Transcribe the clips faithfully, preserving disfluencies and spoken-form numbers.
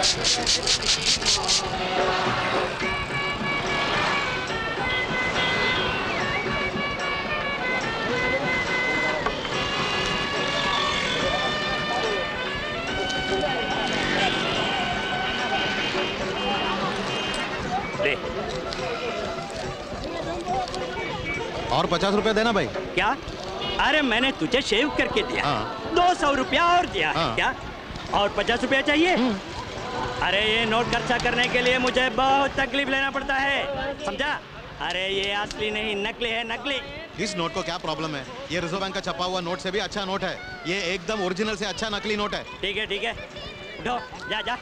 और पचास रुपया देना भाई। क्या? अरे मैंने तुझे शेव करके दिया। हाँ। दो सौ रुपया और दिया। हाँ। क्या? और पचास रुपया चाहिए? अरे ये नोट खर्चा करने के लिए मुझे बहुत तकलीफ लेना पड़ता है, समझा? अरे ये असली नहीं नकली है, नकली। इस नोट को क्या प्रॉब्लम है? ये रिजर्व बैंक का छपा हुआ नोट से भी अच्छा नोट है। ये एकदम ओरिजिनल से अच्छा नकली नोट है। ठीक है ठीक है, उठो जा जा।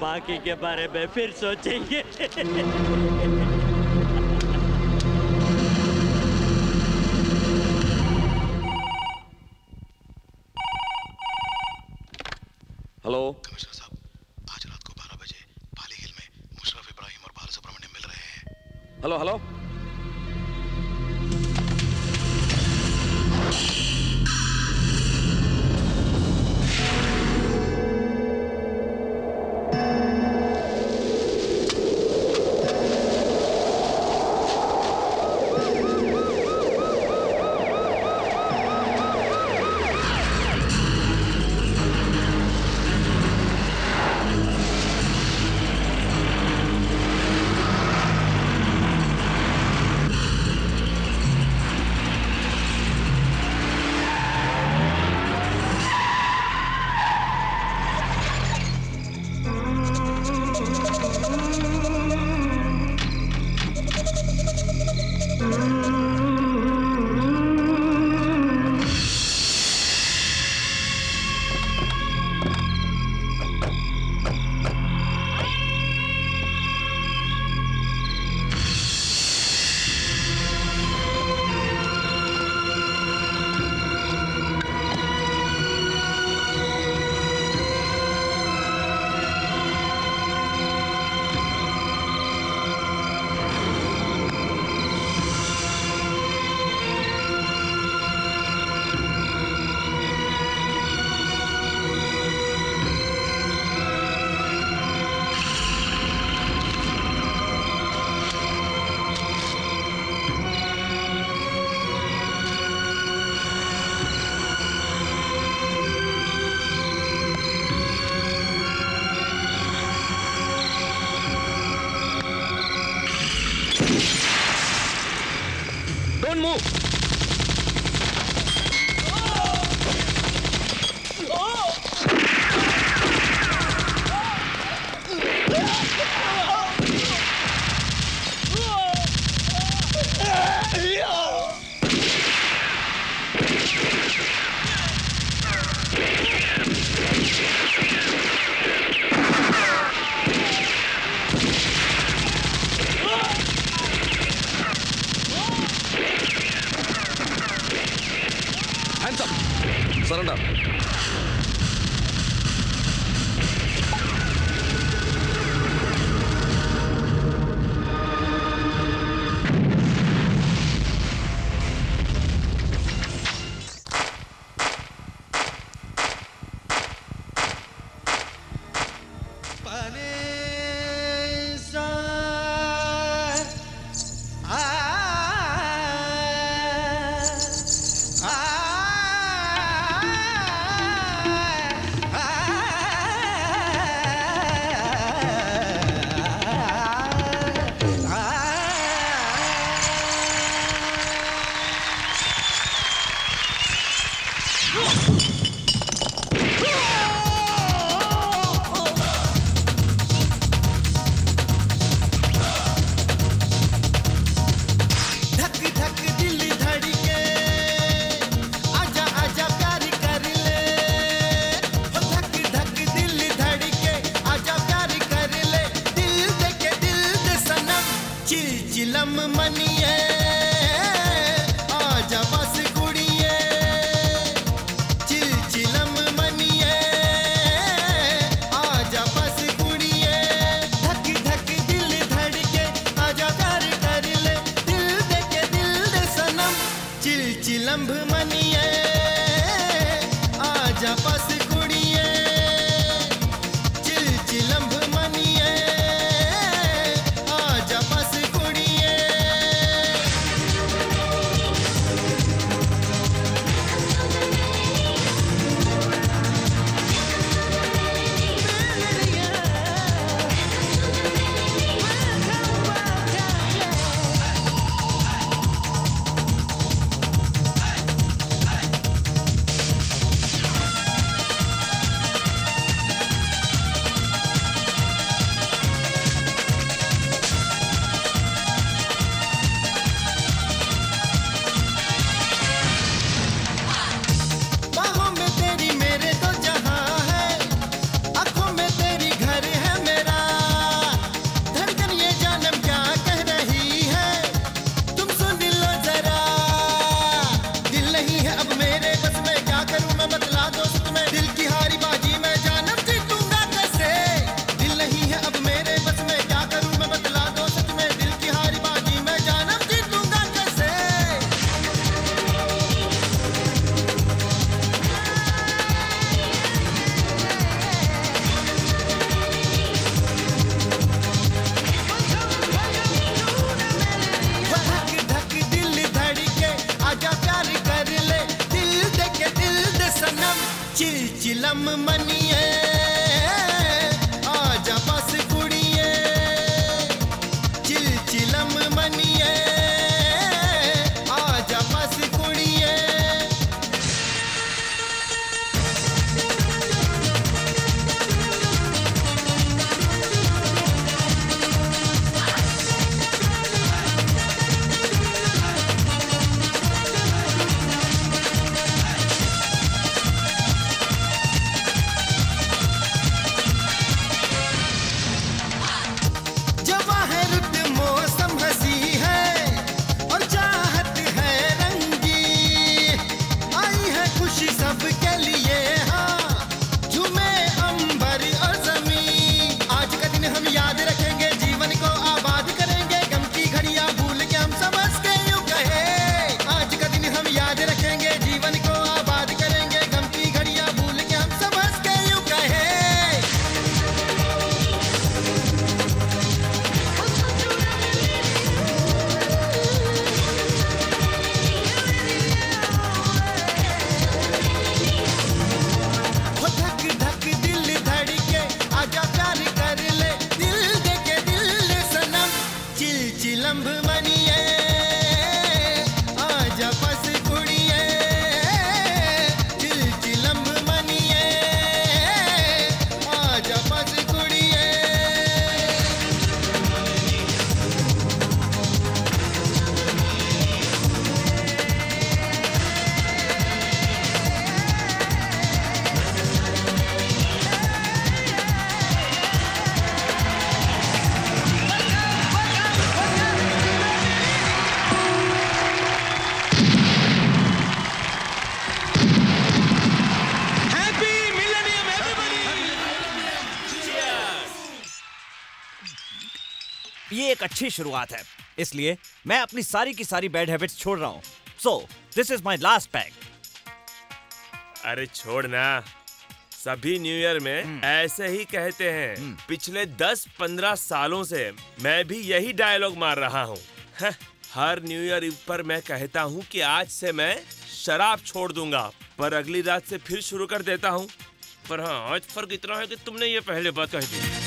बाकी के बारे में फिर सोचेंगे। हेलो कमिश्नर साहब, आज रात को बारह बजे पाली हिल में मुशर्रफ इब्राहिम और बाला सुब्रमण्यम मिल रहे हैं। हेलो हेलो, चिलम मनिए आजा बस कुड़िए चिल चिलम मनिए आजा बस कुड़िए। अच्छी शुरुआत है, इसलिए मैं अपनी सारी की सारी बैड हैबिट्स छोड़ रहा हूँ। So this is my last pack. अरे छोड़ ना, सभी न्यू ईयर में ऐसे ही कहते हैं। पिछले दस पंद्रह सालों से मैं भी यही डायलॉग मार रहा हूँ। हर न्यू ईयर ईव पर मैं कहता हूँ कि आज से मैं शराब छोड़ दूंगा, पर अगली रात से फिर शुरू कर देता हूँ। पर हाँ, आज फर्क इतना है कि तुमने ये पहले बात कही थी।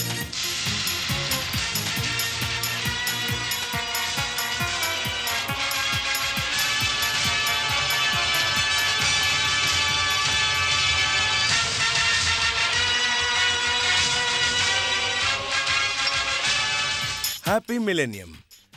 Happy millennium.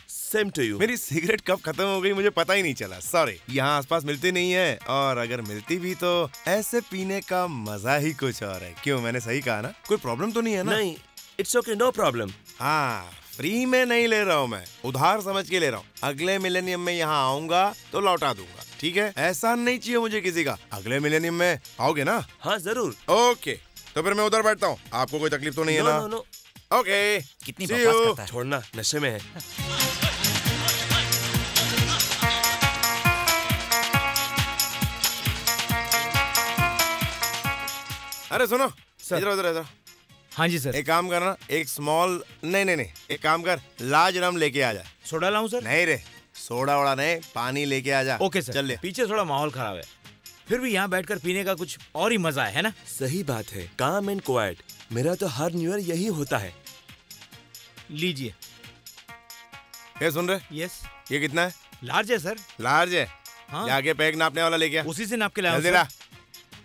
Same to you. मेरी सिगरेट कब खत्म हो गई मुझे पता ही नहीं चला। सॉरी, यहाँ आसपास मिलती नहीं है, और अगर मिलती भी तो ऐसे पीने का मजा ही कुछ और है। क्यों, मैंने सही कहा ना? कोई प्रॉब्लम तो नहीं है ना? नहीं, इट्स ओके, नो प्रॉब्लम। हाँ, फ्री में नहीं ले रहा हूँ मैं, उधार समझ के ले रहा हूँ। अगले मिलेनियम में यहाँ आऊंगा तो लौटा दूंगा, ठीक है? एहसान नहीं चाहिए मुझे किसी का। अगले मिलेनियम में आओगे ना? हाँ जरूर। ओके, तो फिर मैं उधर बैठता हूँ। आपको कोई तकलीफ तो नहीं है ना? Okay okay. कितनी बकवास करता है। छोड़ना, नशे में है। अरे सुनो सर, इधर उधर इधर। हाँ जी सर। एक काम करना, एक स्मॉल नहीं नहीं नहीं एक काम कर, लार्ज रम लेके आ जा। सोडा लाऊं सर? नहीं रे, सोडा वोडा नहीं, पानी लेके आ जा। ओके सर, चल ले। पीछे थोड़ा माहौल खराब है, फिर भी यहाँ बैठकर पीने का कुछ और ही मजा है ना? सही बात है, काम एंड क्वाइट। मेरा तो हर न्यू ईयर यही होता है। लीजिए। ये सुन रहे? यस। ये कितना है? लार्ज है सर। लार्ज है? हाँ। जाके पैक नापने वाला लेके आ। उसी से नाप के लाया हूं सर।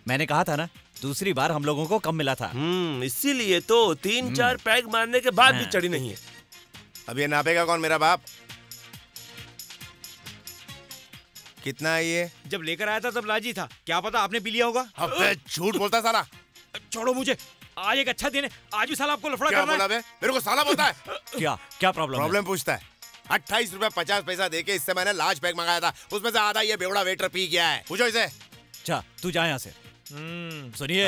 मैंने कहा था ना, दूसरी बार हम लोगों को कम मिला था। हम्म, इसीलिए तो तीन चार पैक मारने के बाद भी चढ़ी नहीं है। अब ये नापेगा कौन? मेरा बाप। कितना है ये? जब लेकर आया था तब लार्ज ही था, क्या पता आपने पी लिया होगा। अबे झूठ बोलता साला। छोड़ो मुझे, आज एक अच्छा दिन है, आज भी साला आपको लफड़ा करना है। क्या बोला बे? मेरे को साला बोलता है। क्या क्या प्रॉब्लम है? प्रॉब्लम पूछता है। अट्ठाईस रुपया पचास पैसा देके इससे मैंने लार्ज पैक मंगाया था, उसमें से आधा ये बेवड़ा वेटर पी गया है। पूछो इसे। अच्छा, तू जा यहाँ से। सुनिए,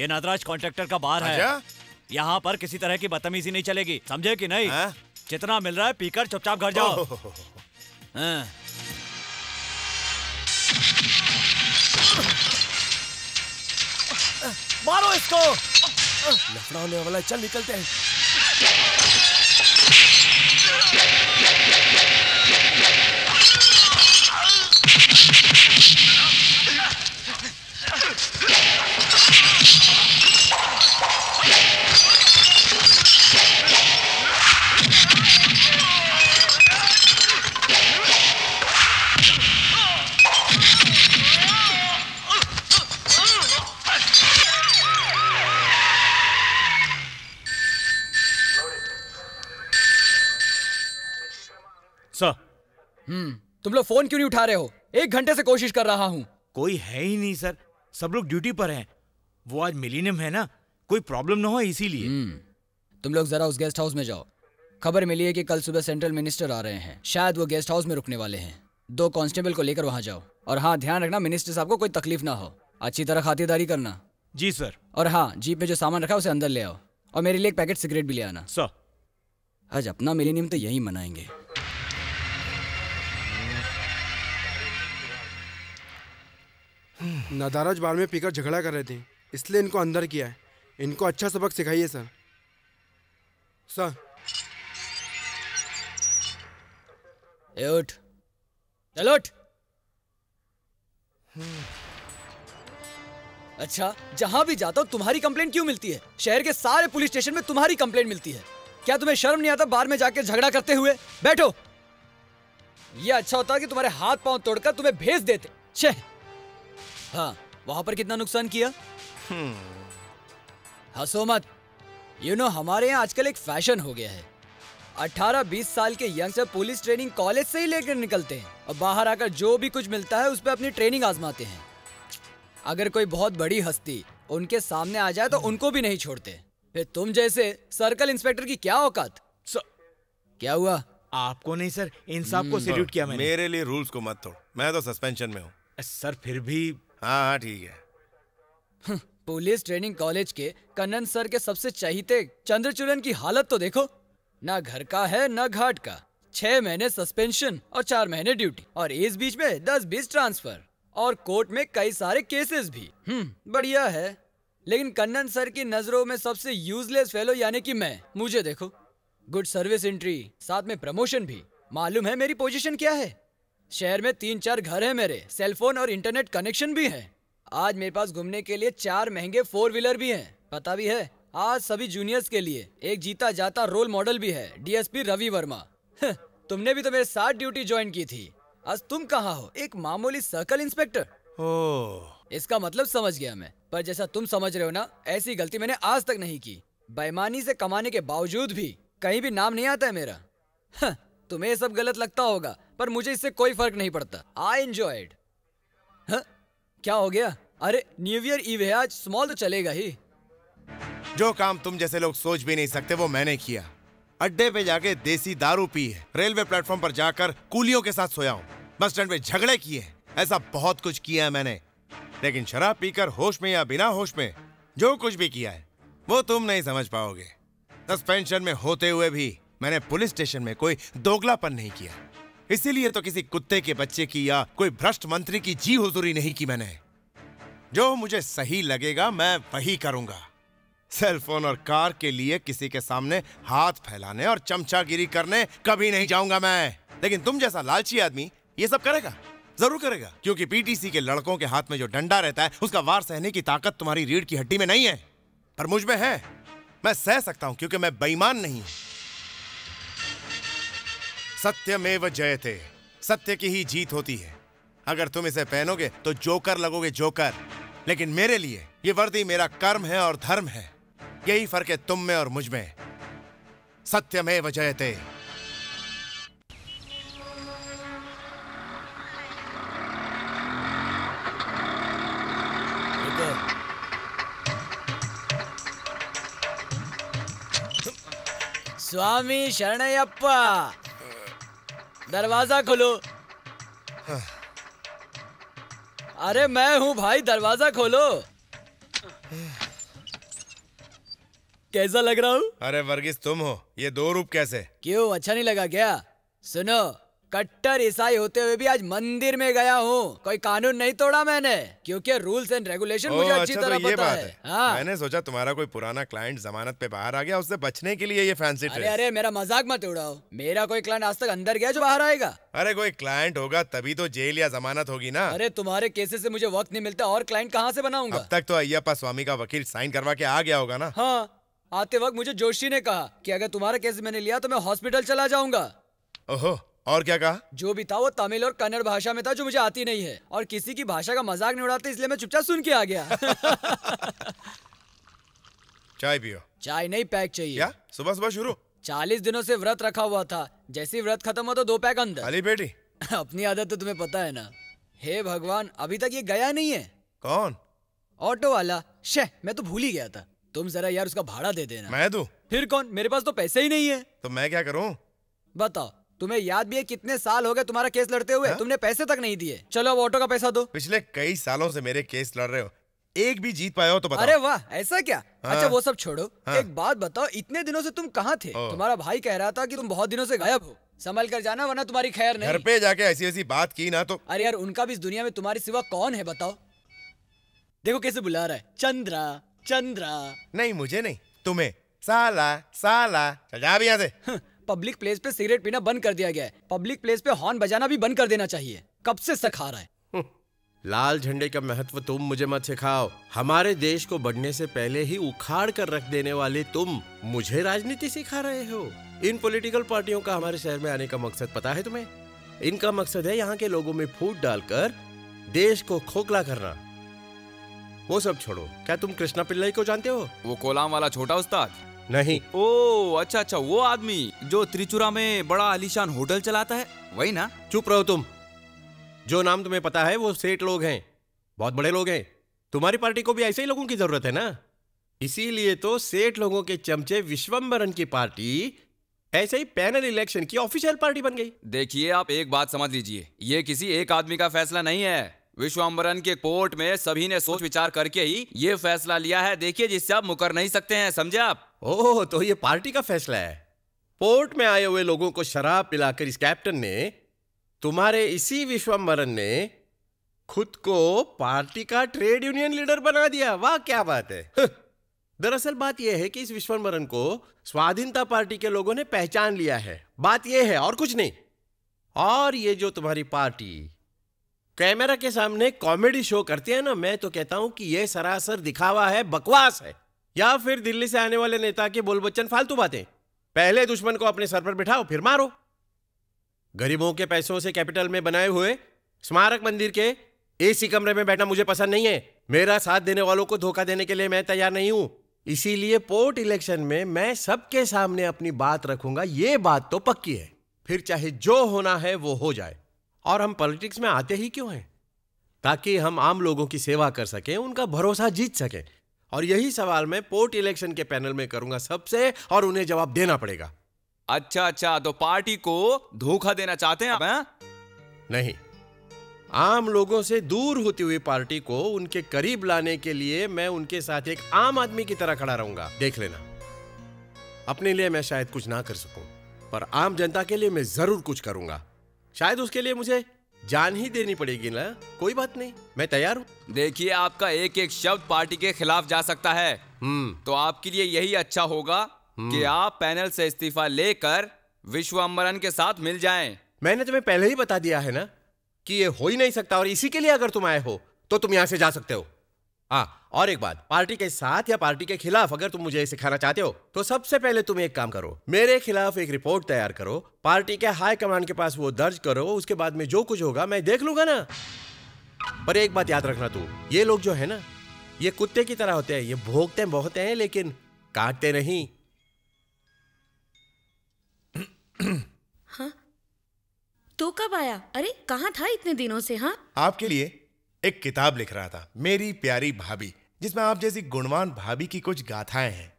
ये नादराज कॉन्ट्रैक्टर का बार है, यहाँ पर किसी तरह की बदतमीजी नहीं चलेगी, समझे कि नहीं? जितना मिल रहा है पीकर चुपचाप घर जाओ। मारो इसको, लफड़ा होने वाला। चल निकलते हैं। सर। हम्म, तुम लोग फोन क्यों नहीं उठा रहे हो? एक घंटे से कोशिश कर रहा हूँ। कोई है ही नहीं सर, सब लोग ड्यूटी पर हैं। वो आज मिलीनियम है ना, कोई प्रॉब्लम ना हो इसीलिए। तुम लोग जरा उस गेस्ट हाउस में जाओ। खबर मिली है कि कल सुबह सेंट्रल मिनिस्टर आ रहे हैं, शायद वो गेस्ट हाउस में रुकने वाले हैं। दो कांस्टेबल को लेकर वहाँ जाओ। और हाँ, ध्यान रखना मिनिस्टर साहब को कोई तकलीफ ना हो, अच्छी तरह खातिरदारी करना। जी सर। और हाँ, जीप में जो सामान रखा उसे अंदर ले आओ, और मेरे लिए एक पैकेट सिगरेट भी ले आना सर। आज अपना मिलेनियम तो यहीं मनाएंगे। नदारज बार में पीकर झगड़ा कर रहे थे, इसलिए इनको अंदर किया है। इनको अच्छा सबक सिखाइए सर। सर उठ, चलो उठ। अच्छा, जहां भी जाता हूँ तुम्हारी कंप्लेंट क्यों मिलती है? शहर के सारे पुलिस स्टेशन में तुम्हारी कंप्लेंट मिलती है। क्या तुम्हें शर्म नहीं आता बार में जाकर झगड़ा करते हुए? बैठो। ये अच्छा होता कि तुम्हारे हाथ पांव तोड़कर तुम्हें भेज देते। छे। हाँ, वहां पर कितना नुकसान किया। हंसो मत। यू नो हमारे यहाँ आजकल एक फैशन हो गया है, अठारह बीस साल के यंगस्टर पुलिस ट्रेनिंग कॉलेज से ही लेकर निकलते हैं और बाहर आकर जो भी कुछ मिलता है उस पर अपनी ट्रेनिंग आजमाते हैं। अगर कोई बहुत बड़ी हस्ती उनके सामने आ जाए तो उनको भी नहीं छोड़ते। फिर तुम जैसे सर्कल इंस्पेक्टर की क्या औकात। क्या हुआ आपको? नहीं सर, इंसाफ को सैल्यूट किया मैंने। मेरे लिए रूल्स को मत तोड़, मैं तो सस्पेंशन में हूँ सर। फिर भी हाँ हाँ ठीक है। पुलिस ट्रेनिंग कॉलेज के कन्नन सर के सबसे चहीते चंद्रचूड़न की हालत तो देखो, ना घर का है ना घाट का। छह महीने सस्पेंशन और चार महीने ड्यूटी, और इस बीच में दस बीस ट्रांसफर, और कोर्ट में कई सारे केसेस भी। हम्म, बढ़िया है। लेकिन कन्नन सर की नजरों में सबसे यूजलेस फेलो यानी कि मैं, मुझे देखो। गुड सर्विस एंट्री, साथ में प्रमोशन भी। मालूम है मेरी पोजीशन क्या है? शहर में तीन चार घर है मेरे, सेलफोन और इंटरनेट कनेक्शन भी है। आज मेरे पास घूमने के लिए चार महंगे फोर व्हीलर भी हैं, पता भी है। आज सभी जूनियर्स के लिए एक जीता जाता रोल मॉडल भी है, डीएसपी रवि वर्मा। तुमने भी तो मेरे साथ ड्यूटी ज्वाइन की थी। आज तुम कहाँ हो? एक मामूली सर्कल इंस्पेक्टर। ओह, इसका मतलब समझ गया मैं। पर जैसा तुम समझ रहे हो ना, ऐसी गलती मैंने आज तक नहीं की। बेईमानी से कमाने के बावजूद भी कहीं भी नाम नहीं आता है मेरा। हाँ, तुम्हें सब गलत लगता होगा पर मुझे इससे कोई फर्क नहीं पड़ता। I enjoyed. हाँ, क्या हो गया? अरे न्यू ईयर ईव है आज, स्मॉल तो चलेगा ही। जो काम तुम जैसे लोग सोच भी नहीं सकते वो मैंने किया। अड्डे पे जाके देसी दारू पी है, रेलवे प्लेटफॉर्म पर जाकर कूलियों के साथ सोया हूँ, बस स्टैंड पे झगड़े किए, ऐसा बहुत कुछ किया है मैंने। लेकिन शराब पीकर होश में या बिना होश में जो कुछ भी किया है वो तुम नहीं समझ पाओगे। सस्पेंशन में होते हुए भी मैंने पुलिस स्टेशन में कोई दोगलापन नहीं किया, इसीलिए तो किसी कुत्ते के बच्चे की या कोई भ्रष्ट मंत्री की जी हुजूरी नहीं की मैंने। जो मुझे सही लगेगा मैं वही करूंगा। सेलफोन और कार के लिए किसी के सामने हाथ फैलाने और चमचागिरी करने कभी नहीं जाऊंगा मैं। लेकिन तुम जैसा लालची आदमी ये सब करेगा, जरूर करेगा, क्योंकि पीटीसी के लड़कों के हाथ में जो डंडा रहता है उसका वार सहने की ताकत तुम्हारी रीढ़ की हड्डी में नहीं है, पर मुझ में है। मैं सह सकता हूं क्योंकि मैं बेईमान नहीं हूं। सत्यमेव जयते, सत्य की ही जीत होती है। अगर तुम इसे पहनोगे तो जोकर लगोगे, जोकर। लेकिन मेरे लिए ये वर्दी मेरा कर्म है और धर्म है। यही फर्क है तुम में और मुझ में। सत्यमेव जयते। स्वामी शरणयप्पा, दरवाजा खोलो। अरे मैं हूँ भाई, दरवाजा खोलो। कैसा लग रहा हूँ? अरे वर्गीस तुम हो, ये दो रूप कैसे? क्यों, अच्छा नहीं लगा क्या? सुनो, कट्टर ईसाई होते हुए भी आज मंदिर में गया हूँ, कोई कानून नहीं तोड़ा मैंने, क्योंकि रूल्स एंड रेगुलेशन मुझे अच्छी तरह पता है। हाँ। मैंने सोचा तुम्हारा कोई पुराना क्लाइंट जमानत पे बाहर आ गया, उससे बचने के लिए ये फैंसी ड्रेस। अरे अरे मेरा मजाक मत उड़ाओ, मेरा कोई क्लाइंट आज तक अंदर गया जो बाहर आएगा? अरे कोई क्लाइंट होगा तभी तो जेल या जमानत होगी ना। अरे तुम्हारे केसेस से मुझे वक्त नहीं मिलता, और क्लाइंट कहाँ से बनाऊंगा? अब तक तो अय्यप्पा स्वामी का वकील साइन करवा के आ गया होगा ना। हाँ, आते वक्त मुझे जोशी ने कहा कि अगर तुम्हारा केस मैंने लिया तो मैं हॉस्पिटल चला जाऊंगा। ओहो, और क्या कहा? जो भी था वो तमिल और कन्नड़ भाषा में था जो मुझे आती नहीं है, और किसी की भाषा का मजाक नहीं उड़ाते, इसलिए मैं चुपचाप सुन के आ गया। चाय पियो। चाय नहीं, पैक चाहिए। क्या सुबह सुबह शुरू? चालीस दिनों से व्रत रखा हुआ था, जैसे व्रत खत्म हो तो दो पैक अंदर। अली बेटी अपनी आदत तो तुम्हें पता है ना। हे भगवान, अभी तक ये गया नहीं है। कौन? ऑटो वाला। शे, मैं तो भूल ही गया था। तुम जरा यार उसका भाड़ा दे देना। मैं दूं? फिर कौन, मेरे पास तो पैसे ही नहीं है। तो मैं क्या करूं? बताओ, तुम्हें याद भी है कितने साल हो गए तुम्हारा केस लड़ते हुए? तुमने पैसे तक नहीं दिए। चलो अब ऑटो का पैसा दो। पिछले कई सालों से मेरे केस लड़ रहे हो, एक भी जीत पाए हो तो बताओ। अरे वाह, ऐसा क्या? हाँ। अच्छा वो सब छोड़ो, हाँ। एक बात बताओ, इतने दिनों से तुम कहाँ थे? तुम्हारा भाई कह रहा था कि तुम बहुत दिनों से गायब हो, संभल कर जाना वरना तुम्हारी खैर नहीं। घर पे जाके ऐसी ऐसी बात की ना तो। अरे यार, उनका भी इस दुनिया में तुम्हारी सिवा कौन है बताओ। देखो कैसे बुला रहा है, चंद्रा चंद्रा। नहीं मुझे नहीं, तुम्हें। साला साला चल जा भी यहाँ से। पब्लिक प्लेस पे सिगरेट पीना बंद कर दिया गया है, पब्लिक प्लेस पे हॉर्न बजाना भी बंद कर देना चाहिए। कब से सिखा रहा है? लाल झंडे का महत्व तुम मुझे मत सिखाओ। हमारे देश को बढ़ने से पहले ही उखाड़ कर रख देने वाले तुम मुझे राजनीति सिखा रहे हो। इन पॉलिटिकल पार्टियों का हमारे शहर में आने का मकसद पता है तुम्हें? इनका मकसद है यहाँ के लोगों में फूट डालकर देश को खोखला करना। वो सब छोड़ो, क्या तुम कृष्णा पिल्लई को जानते हो? वो कोलाम वाला छोटा उस्ताद? नहीं। ओ अच्छा अच्छा, वो आदमी जो त्रिचुरा में बड़ा आलीशान होटल चलाता है, वही ना? चुप रहो तुम। जो नाम तुम्हें पता है वो सेठ लोग हैं, बहुत बड़े लोग हैं। तुम्हारी पार्टी को भी ऐसे ही लोगों की जरूरत है ना, इसीलिए तो सेठ लोगों के चमचे विश्वम्बरन की पार्टी ऐसे ही पैनल इलेक्शन की ऑफिशियल पार्टी बन गई। देखिए आप एक बात समझ लीजिए, ये किसी एक आदमी का फैसला नहीं है। विश्वम्बरन के कोर्ट में सभी ने सोच विचार करके ही ये फैसला लिया है, देखिए, जिससे आप मुकर नहीं सकते हैं, समझे आप? ओह, तो ये पार्टी का फैसला है। कोर्ट में आए हुए लोगों को शराब पिलाकर इस कैप्टन ने, तुम्हारे इसी विश्वम्बरन ने खुद को पार्टी का ट्रेड यूनियन लीडर बना दिया। वाह क्या बात है। दरअसल बात यह है कि इस विश्वम्बरन को स्वाधीनता पार्टी के लोगों ने पहचान लिया है, बात यह है और कुछ नहीं। और ये जो तुम्हारी पार्टी कैमरा के सामने कॉमेडी शो करती है ना, मैं तो कहता हूं कि यह सरासर दिखावा है, बकवास है। या फिर दिल्ली से आने वाले नेता के बोल बच्चन फालतू बातें। पहले दुश्मन को अपने सर पर बिठाओ फिर मारो। गरीबों के पैसों से कैपिटल में बनाए हुए स्मारक मंदिर के एसी कमरे में बैठना मुझे पसंद नहीं है। मेरा साथ देने वालों को धोखा देने के लिए मैं तैयार नहीं हूं, इसीलिए पोर्ट इलेक्शन में मैं सबके सामने अपनी बात रखूंगा, ये बात तो पक्की है। फिर चाहे जो होना है वो हो जाए। और हम पॉलिटिक्स में आते ही क्यों हैं? ताकि हम आम लोगों की सेवा कर सकें, उनका भरोसा जीत सकें। और यही सवाल मैं पोर्ट इलेक्शन के पैनल में करूंगा सबसे, और उन्हें जवाब देना पड़ेगा। अच्छा अच्छा, तो पार्टी को धोखा देना चाहते हैं आप? है? नहीं, आम लोगों से दूर होती हुई पार्टी को उनके करीब लाने के लिए मैं उनके साथ एक आम आदमी की तरह खड़ा रहूंगा। देख लेना, अपने लिए मैं शायद कुछ ना कर सकूं, पर आम जनता के लिए मैं जरूर कुछ करूंगा। शायद उसके लिए मुझे जान ही देनी पड़ेगी ना, कोई बात नहीं, मैं तैयार हूँ। देखिए, आपका एक एक शब्द पार्टी के खिलाफ जा सकता है, तो आपके लिए यही अच्छा होगा कि आप पैनल से इस्तीफा लेकर विश्वम्बरन के साथ मिल जाएं। मैंने तुम्हें पहले ही बता दिया है ना कि ये हो ही नहीं सकता, और इसी के लिए अगर तुम आए हो तो तुम यहाँ से जा सकते हो। हाँ, और एक बात, पार्टी के साथ या पार्टी के खिलाफ अगर तुम मुझे सिखाना चाहते हो तो सबसे पहले तुम एक काम करो, मेरे खिलाफ एक रिपोर्ट तैयार करो, पार्टी के हाई कमांड के पास वो दर्ज करो। उसके बाद में जो कुछ होगा मैं देख लूंगा ना। पर एक बात याद रखना तू, ये लोग जो है ना, ये कुत्ते की तरह होते हैं, ये भोंकते बहुत हैं लेकिन काटते नहीं। हाँ? तो कब आया? अरे कहाँ था इतने दिनों से? हाँ, आपके लिए एक किताब लिख रहा था, मेरी प्यारी भाभी, जिसमें आप जैसी गुणवान भाभी की कुछ गाथाएं हैं।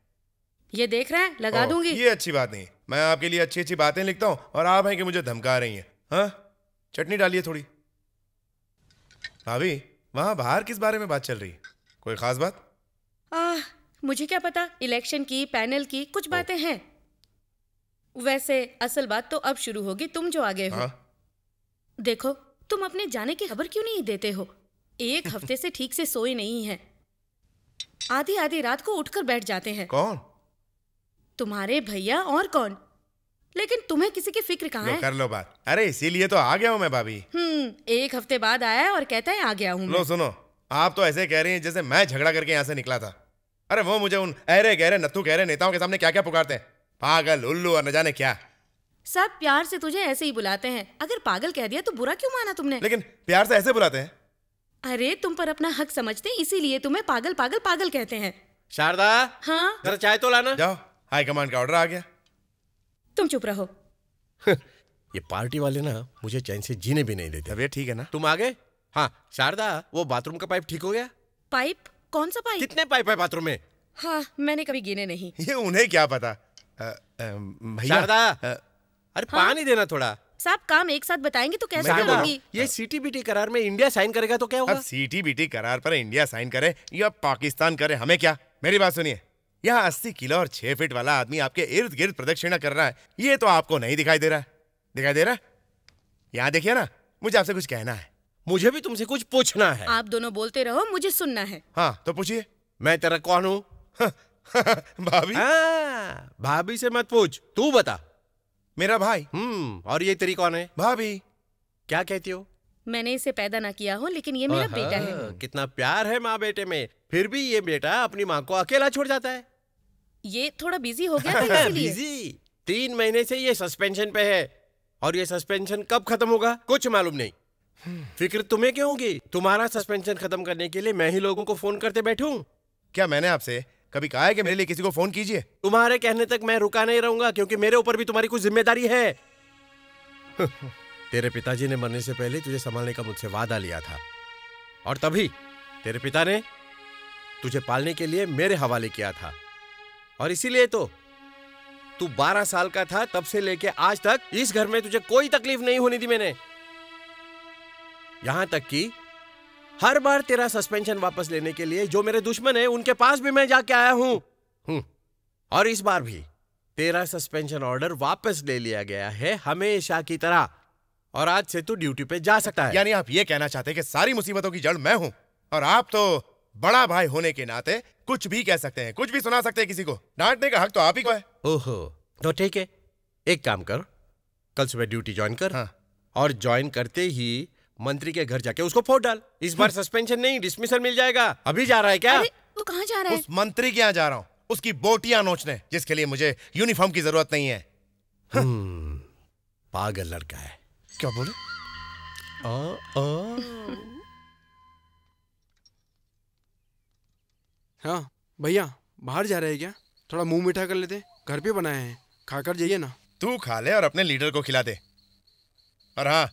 ये देख रहा है, लगा दूंगी। ये अच्छी बात नहीं, मैं आपके लिए अच्छी अच्छी बातें लिखता हूँ और आप हैं कि मुझे धमका रही हैं। हाँ, चटनी डालिए थोड़ी। भाभी, वहाँ बाहर किस बारे में बात चल रही है? कोई खास बात? आ, मुझे क्या पता, इलेक्शन की, पैनल की कुछ बातें हैं। वैसे असल बात तो अब शुरू होगी, तुम जो आगे हो। देखो, तुम अपने जाने की खबर क्यों नहीं देते हो? एक हफ्ते से ठीक से सोए नहीं है, आधी आधी रात को उठकर बैठ जाते हैं। कौन? तुम्हारे भैया, और कौन? लेकिन तुम्हें किसी की फिक्र कहाँ है? कर लो बात। अरे इसीलिए तो आ गया हूँ मैं भाभी। हम्म, एक हफ्ते बाद आया है और कहता है आ गया हूँ। लो सुनो, आप तो ऐसे कह रही हैं जैसे मैं झगड़ा करके यहाँ से निकला था। अरे वो मुझे उन अहरे गहरे नत्थू गहरे नेताओं के सामने क्या क्या पुकारते हैं, पागल, उल्लू और न जाने क्या। सब प्यार से तुझे ऐसे ही बुलाते हैं, अगर पागल कह दिया तो बुरा क्यों माना तुमने? लेकिन प्यार से ऐसे बुलाते हैं। अरे तुम पर अपना हक समझते हैं, इसीलिए तुम्हें पागल पागल पागल कहते हैं। शारदा, हाँ जरा चाय तो लाना। जाओ, हाई कमांड का ऑर्डर आ गया। तुम चुप रहो। ये पार्टी वाले ना मुझे चैन से जीने भी नहीं देते। अबे ठीक है ना, तुम आ गए। हाँ शारदा, वो बाथरूम का पाइप ठीक हो गया? पाइप? कौन सा पाइप? कितने पाइप है बाथरूम में? हाँ मैंने कभी गिने नहीं। ये उन्हें क्या पता। शारदा अरे पानी देना थोड़ा। साहब काम एक साथ बताएंगे तो कैसे करूंगी? ये सीटीबीटी करार में इंडिया साइन करेगा तो क्या होगा? अब सीटीबीटी करार पर इंडिया साइन करे या पाकिस्तान करे, हमें क्या। मेरी बात सुनिए, यहाँ अस्सी किलो और छह फीट वाला आदमी आपके इर्द गिर्द प्रदक्षिणा कर रहा है, ये तो आपको नहीं दिखाई दे रहा है। दिखाई दे रहा? यहाँ देखिए ना, मुझे आपसे कुछ कहना है। मुझे भी तुमसे कुछ पूछना है। आप दोनों बोलते रहो, मुझे सुनना है। हाँ तो पूछिए। मैं तेरा कौन हूँ? भाभी? भाभी से मत पूछ, तू बता। मेरा भाई। हम्म, और ये तेरी कौन है? भाभी। क्या कहती हो? मैंने इसे पैदा ना किया हो, लेकिन ये मेरा बेटा है। कितना प्यार है माँ बेटे में, फिर भी ये बेटा अपनी माँ को अकेला छोड़ जाता है। ये थोड़ा बिजी हो गया था इसलिए। बिजी? तीन महीने से ये सस्पेंशन पे है, और ये सस्पेंशन कब खत्म होगा कुछ मालूम नहीं। फिक्र तुम्हें क्यों होगी? तुम्हारा सस्पेंशन खत्म करने के लिए मैं ही लोगों को फोन करते बैठूं? क्या मैंने आपसे कभी कहा है कि मेरे लिए किसी को फोन कीजिए? तुम्हारे कहने तक मैं रुका नहीं रहूंगा, क्योंकि मेरे ऊपर भी तुम्हारी कुछ जिम्मेदारी है। तेरे पिताजी ने मरने से पहले तुझे संभालने का मुझसे वादा लिया था, और तभी तेरे पिता ने तुझे पालने के लिए मेरे हवाले किया था, और इसीलिए तो तू बारह साल का था, तब से लेके आज तक इस घर में तुझे कोई तकलीफ नहीं होने दी मैंने। यहां तक कि हर बार तेरा सस्पेंशन वापस लेने के लिए जो मेरे दुश्मन है उनके पास भी मैं जाके आया हूं, और इस बार भी तेरा सस्पेंशन ऑर्डर वापस ले लिया गया है हमेशा की तरह, और आज से तू ड्यूटी पे जा सकता है। यानी आप ये कहना चाहते हैं कि सारी मुसीबतों की जड़ मैं हूं, और आप तो बड़ा भाई होने के नाते कुछ भी कह सकते हैं, कुछ भी सुना सकते हैं, किसी को डांटने का हक तो आप ही को है। ओहो, तो ठीक है, एक काम कर, कल सुबह ड्यूटी ज्वाइन कर। हाँ। और ज्वाइन करते ही मंत्री के घर जाके उसको फोड़ डाल। इस बार सस्पेंशन नहीं, डिसमिसल मिल जाएगा। अभी जा रहा है क्या? तू कहाँ जा रहा है? उस मंत्री के यहाँ जा रहा हूँ, उसकी बोटियां नोचने, जिसके लिए मुझे यूनिफॉर्म की जरूरत नहीं है। पागल लड़का है। क्या बोले? आ, आ। हाँ भैया, बाहर जा रहे हैं क्या? थोड़ा मुंह मीठा कर लेते, घर पे बनाए हैं, खाकर जाइए ना। तू खा ले और अपने लीडर को खिला दे। और हाँ,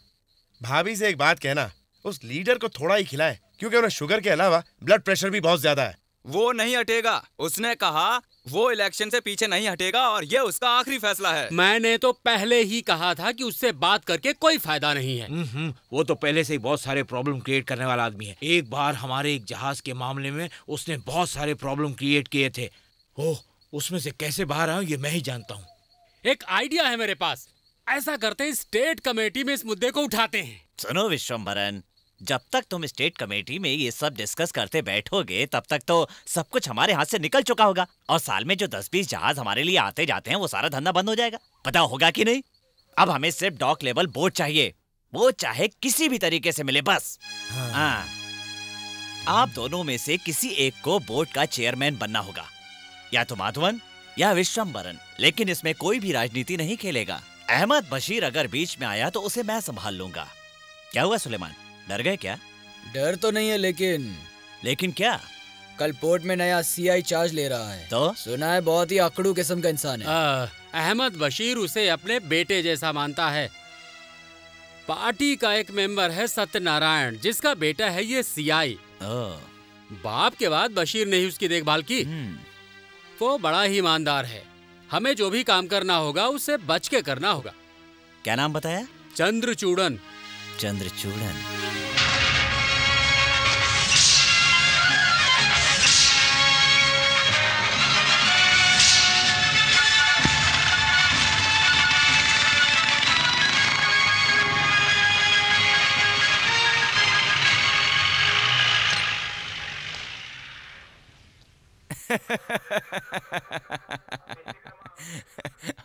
भाभी से एक बात कहना, उस लीडर को थोड़ा ही खिलाए, क्योंकि उन्हें शुगर के अलावा ब्लड प्रेशर भी बहुत ज्यादा है। वो नहीं हटेगा, उसने कहा वो इलेक्शन से पीछे नहीं हटेगा, और ये उसका आखिरी फैसला है। मैंने तो पहले ही कहा था कि उससे बात करके कोई फायदा नहीं है। नहीं, वो तो पहले से ही बहुत सारे प्रॉब्लम क्रिएट करने वाला आदमी है। एक बार हमारे एक जहाज के मामले में उसने बहुत सारे प्रॉब्लम क्रिएट किए थे। ओह, उसमें से कैसे बाहर आऊं ये मैं ही जानता हूँ। एक आइडिया है मेरे पास, ऐसा करते हैं, स्टेट कमेटी में इस मुद्दे को उठाते हैं। सुनो विश्वम्बरन, जब तक तुम स्टेट कमेटी में ये सब डिस्कस करते बैठोगे, तब तक तो सब कुछ हमारे हाथ से निकल चुका होगा, और साल में जो दस बीस जहाज हमारे लिए आते जाते हैं वो सारा धंधा बंद हो जाएगा। पता होगा कि नहीं? अब हमें सिर्फ डॉक लेवल बोर्ड चाहिए, वो चाहे किसी भी तरीके से मिले बस। हाँ। हाँ। आप दोनों में से किसी एक को बोर्ड का चेयरमैन बनना होगा, या तो माधवन या विश्वम्बरन, लेकिन इसमें कोई भी राजनीति नहीं खेलेगा। अहमद बशीर अगर बीच में आया तो उसे मैं संभाल लूंगा। क्या हुआ सुलेमान, डर गए क्या? डर तो नहीं है, लेकिन लेकिन क्या? कल पोर्ट में नया सीआई चार्ज ले रहा है, तो सुना है बहुत ही अकड़ू किस्म का इंसान है। आ, अहमद बशीर उसे अपने बेटे जैसा मानता है। पार्टी का एक मेंबर है सत्यनारायण, जिसका बेटा है ये सीआई। बाप के बाद बशीर ने ही उसकी देखभाल की। वो बड़ा ही ईमानदार है, हमें जो भी काम करना होगा उसे बच के करना होगा। क्या नाम बताया? चंद्रचूड़न। चंद्रचूड़न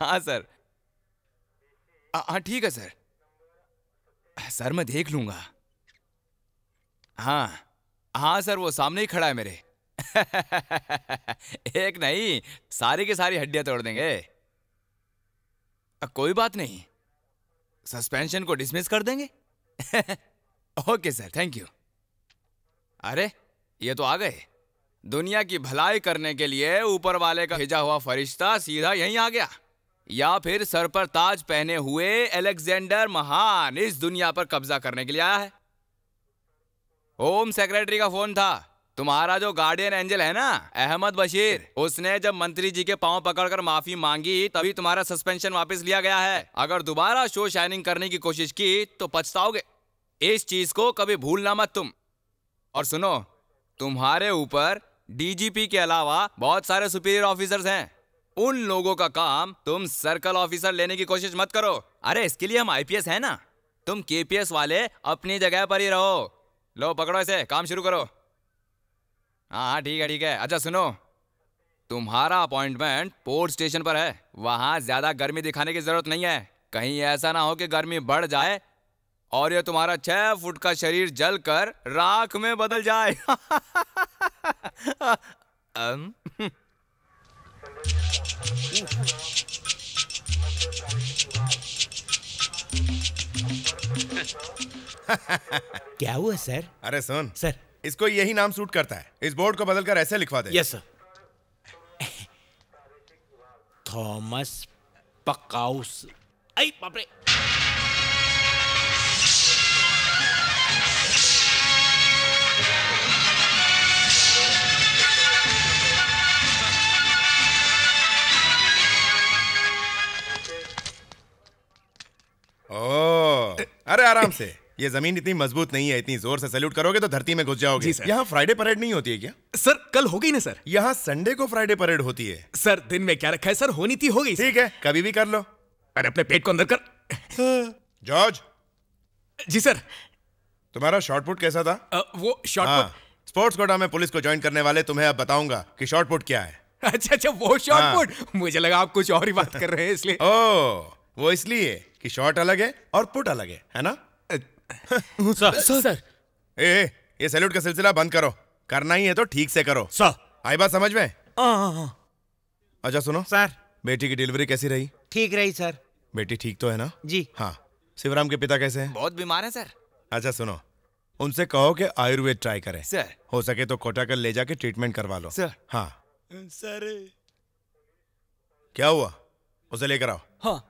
हाँ सर, हाँ ठीक है सर, सर मैं देख लूंगा। हाँ हाँ सर, वो सामने ही खड़ा है मेरे। एक नहीं, सारी की सारी हड्डियां तोड़ देंगे। कोई बात नहीं, सस्पेंशन को डिसमिस कर देंगे। Okay sir, thank you. अरे ये तो आ गए, दुनिया की भलाई करने के लिए ऊपर वाले का भेजा हुआ फरिश्ता सीधा यहीं आ गया। या फिर सर पर ताज पहने हुए अलेक्जेंडर महान इस दुनिया पर कब्जा करने के लिए आया है? होम सेक्रेटरी का फोन था। तुम्हारा जो गार्डियन एंजल है ना, अहमद बशीर, उसने जब मंत्री जी के पांव पकड़कर माफी मांगी तभी तुम्हारा सस्पेंशन वापस लिया गया है। अगर दोबारा शो शाइनिंग करने की कोशिश की तो पछताओगे। इस चीज को कभी भूलना मत तुम। और सुनो, तुम्हारे ऊपर डीजीपी के अलावा बहुत सारे सुपीरियर ऑफिसर्स हैं। उन लोगों का काम तुम सर्कल ऑफिसर लेने की कोशिश मत करो। अरे इसके लिए हम आईपीएस हैं ना, तुम केपीएस वाले अपनी जगह पर ही रहो। लो पकड़ो इसे, काम शुरू करो। हाँ हाँ ठीक है ठीक है। अच्छा सुनो, तुम्हारा अपॉइंटमेंट पोर्ट स्टेशन पर है, वहाँ ज्यादा गर्मी दिखाने की जरूरत नहीं है। कहीं ऐसा ना हो कि गर्मी बढ़ जाए और ये तुम्हारा छह फुट का शरीर जलकर राख में बदल जाए। क्या हुआ सर? अरे सुन सर, इसको यही नाम सूट करता है, इस बोर्ड को बदलकर ऐसे लिखवा दे। Yes sir. थॉमस पकाउस। आई बाप रे। ओह, अरे आराम से। ये जमीन इतनी मजबूत नहीं है, इतनी जोर से सैल्यूट करोगे तो धरती में घुस जाओगे। जी सर। यहाँ फ्राइडे परेड नहीं होती है क्या? सर कल हो गई ना सर। यहाँ संडे को फ्राइडे परेड होती है सर। दिन में क्या रखा है सर, होनी थी हो गई। ठीक है, कभी भी कर लो। अरे अपने पेट को अंदर कर। जॉर्ज। जी सर। तुम्हारा शॉर्टपुट कैसा था? आ, वो शॉर्टपुट स्पोर्ट्स कोटा में पुलिस को ज्वाइन करने वाले तुम्हें अब बताऊंगा कि शॉर्टपुट क्या है। अच्छा अच्छा वो शॉर्टपुट, मुझे लगा आप कुछ और ही बात कर रहे हैं इसलिए। ओह वो इसलिए कि शॉर्ट अलग है और पुट अलग है, है ना? सर सर ए, ये सैल्यूट का सिलसिला बंद करो। करना ही है तो ठीक से करो सर। आई बात समझ में? अच्छा सुनो सर, बेटी की डिलीवरी कैसी रही? ठीक रही सर। बेटी ठीक तो है ना? जी हाँ। शिवराम के पिता कैसे हैं? बहुत बीमार हैं सर। अच्छा सुनो, उनसे कहो कि आयुर्वेद ट्राई करें सर। हो सके तो कोटा कर ले जाके ट्रीटमेंट करवा लो सर। हाँ सर। क्या हुआ? उसे लेकर आओ। हाँ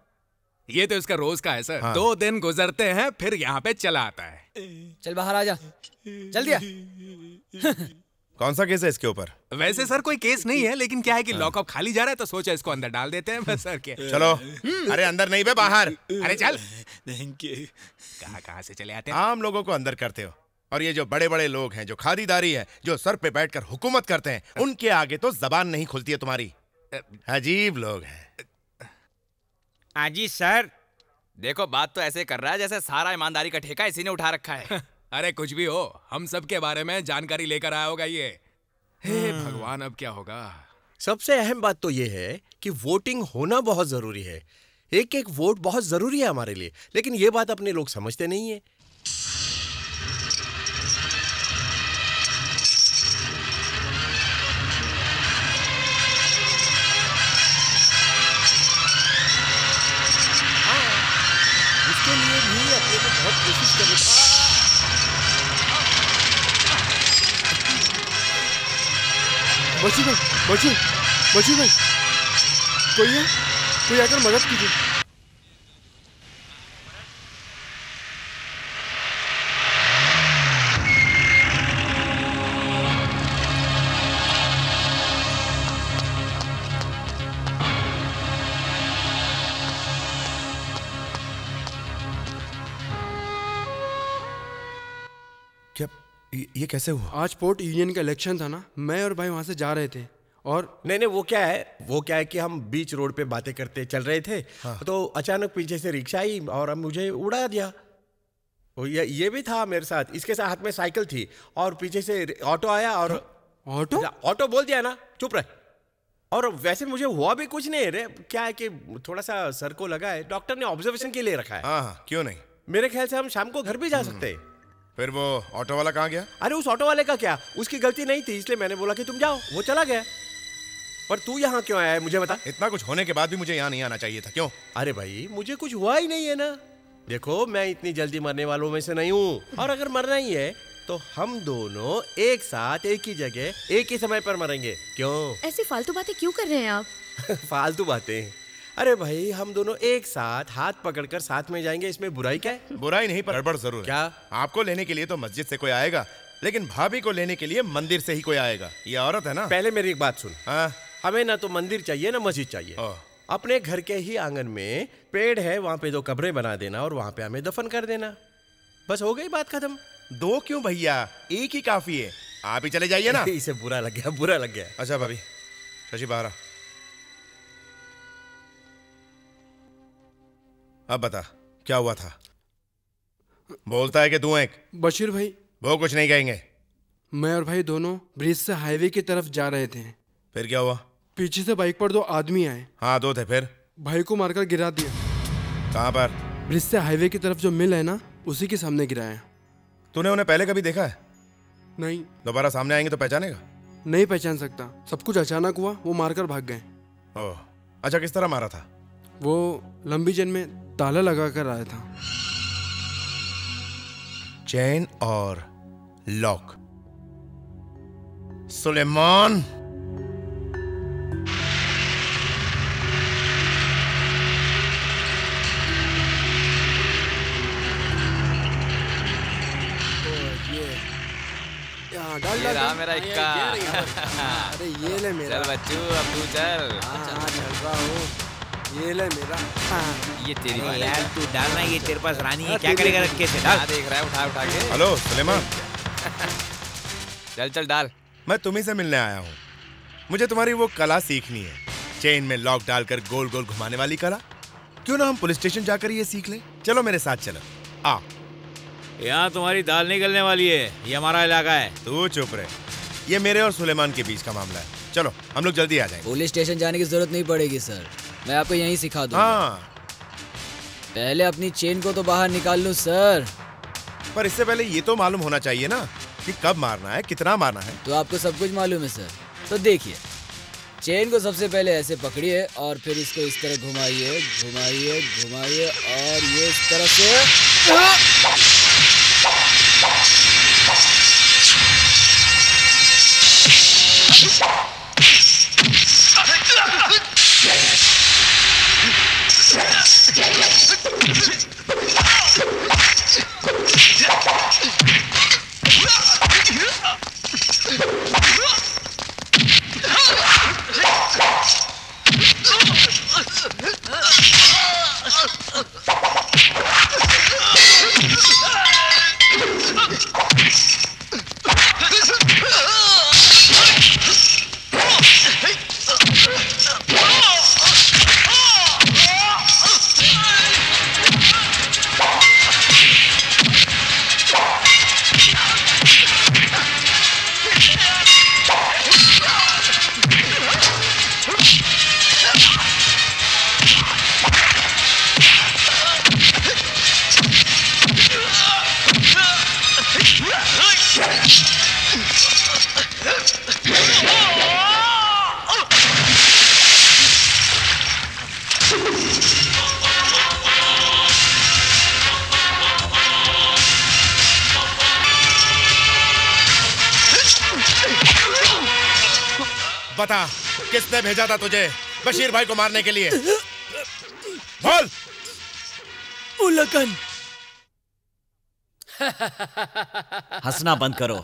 ये तो इसका रोज का है सर। हाँ। दो दिन गुजरते हैं फिर यहाँ पे चला आता है। चल बाहर आजा, चल दिया। कौन सा केस है इसके ऊपर? वैसे सर कोई केस नहीं है, लेकिन क्या है कि हाँ। लॉकअप खाली जा रहा है तो सोचा इसको अंदर डाल देते हैं बस सर के। चलो। अरे अंदर नहीं बे, बाहर। अरे चल। Thank you. कहाँ कहाँ से चले आते हैं? आम लोगों को अंदर करते हो, और ये जो बड़े बड़े लोग हैं, जो खारीदारी है, जो सर पे बैठ कर हुकूमत करते हैं, उनके आगे तो जबान नहीं खुलती है तुम्हारी। अजीब लोग हैं। आजी सर। देखो बात तो ऐसे कर रहा है जैसे सारा ईमानदारी का ठेका इसी ने उठा रखा है। अरे कुछ भी हो, हम सब के बारे में जानकारी लेकर आया होगा ये। हे भगवान अब क्या होगा। सबसे अहम बात तो ये है कि वोटिंग होना बहुत जरूरी है। एक एक वोट बहुत जरूरी है हमारे लिए, लेकिन ये बात अपने लोग समझते नहीं है। बची भाई, बची, बची भाई, कोई है? कोई आकर मदद कीजिए। ये कैसे हुआ? आज पोर्ट यूनियन का इलेक्शन था ना, मैं और भाई वहां से जा रहे थे और नहीं नहीं वो क्या है वो क्या है कि हम बीच रोड पे बातें करते चल रहे थे। हाँ। तो अचानक पीछे से रिक्शा आई और मुझे उड़ा दिया। ये ये भी था मेरे साथ, इसके साथ हाथ में साइकिल थी और पीछे से ऑटो आया और ऑटो ऑटो बोल दिया ना, चुप रहे। और वैसे मुझे हुआ भी कुछ नहीं रे, क्या है कि थोड़ा सा सर को लगा है, डॉक्टर ने ऑब्जर्वेशन के लिए रखा है। क्यों नहीं, मेरे ख्याल से हम शाम को घर भी जा सकते हैं। फिर वो ऑटो वाला कहाँ गया? अरे उस ऑटो वाले का क्या, उसकी गलती नहीं थी, इसलिए मैंने बोला कि तुम जाओ, वो चला गया। पर तू यहाँ क्यों आया है मुझे बता? इतना कुछ होने के बाद भी मुझे यहाँ नहीं आना चाहिए था। क्यों? अरे भाई मुझे कुछ हुआ ही नहीं है ना। देखो मैं इतनी जल्दी मरने वालों में से नहीं हूँ, और अगर मरना ही है तो हम दोनों एक साथ एक ही जगह एक ही समय पर मरेंगे। क्यों ऐसी फालतू बातें क्यों कर रहे हैं आप? फालतू बातें अरे भाई हम दोनों एक साथ हाथ पकड़कर साथ में जाएंगे, इसमें बुराई क्या है? बुराई नहीं पर गड़बड़ जरूर है। क्या आपको लेने के लिए तो मस्जिद से कोई आएगा, लेकिन भाभी को लेने के लिए मंदिर से ही कोई आएगा। ये औरत है ना। पहले मेरी एक बात सुन। हाँ? हमें ना तो मंदिर चाहिए ना मस्जिद चाहिए, अपने घर के ही आंगन में पेड़ है वहाँ पे दो कब्रे बना देना और वहाँ पे हमें दफन कर देना, बस हो गई बात खत्म। दो क्यों भैया, एक ही काफी है, आप ही चले जाइए ना। इसे बुरा लग गया, बुरा लग गया। अच्छा भाभी, शशि बाहर आ। अब बता क्या हुआ था। बोलता है कि तू एक बशीर भाई। वो कुछ नहीं कहेंगे। मैं और भाई दोनों ब्रिज से हाईवे की तरफ जा रहे थे। फिर क्या हुआ? पीछे से बाइक पर दो आदमी आए। हाँ दो थे, फिर भाई को मारकर गिरा दिया। कहाँ पर? ब्रिज से हाईवे की तरफ जो मिल है ना, उसी के सामने गिराया। तूने उन्हें पहले कभी देखा है? नहीं। दोबारा सामने आएंगे तो पहचानेगा? नहीं पहचान सकता, सब कुछ अचानक हुआ, वो मारकर भाग गए। ओह अच्छा, किस तरह मारा था? वो लंबी चेन में ताला लगा कर आया था। चेन और लॉक। सुलेमान ये रहा मेरा इक्का। अरे ये ले मेरा। चल बच्चू अब तू चल। हाँ चल रहा हूँ। ये ले मेरा। ये तेरी वाली यार, तू डालना, ये तेरे पास रानी है, क्या करेगा रख के? डाल, देख रहा है उठा उठा के। हेलो सुलेमान, चल चल डाल। मैं तुम्ही से मिलने आया हूँ, मुझे तुम्हारी वो कला सीखनी है, चेन में लॉक डालकर गोल गोल घुमाने वाली कला। क्यों ना हम पुलिस स्टेशन जाकर ये सीख लें। चलो मेरे साथ चलो। आ यहाँ तुम्हारी दाल निकलने वाली है, ये हमारा इलाका है। तू चुप रहे, ये मेरे और सुलेमान के बीच का मामला है। चलो हम लोग जल्दी आ जाएंगे। पुलिस स्टेशन जाने की जरूरत नहीं पड़ेगी सर, मैं आपको यहीं सिखा दूंगा। हाँ। पहले अपनी चेन को तो बाहर निकाल लूं सर। पर इससे पहले ये तो मालूम होना चाहिए ना कि कब मारना है, कितना मारना है। तो आपको सब कुछ मालूम है सर। तो देखिए, चेन को सबसे पहले ऐसे पकड़िए और फिर इसको इस तरह घुमाइए घुमाइए घुमाइए और ये इस तरह से। बता किसने भेजा था तुझे बशीर भाई को मारने के लिए? बोल। मुलाकन। हंसना बंद करो।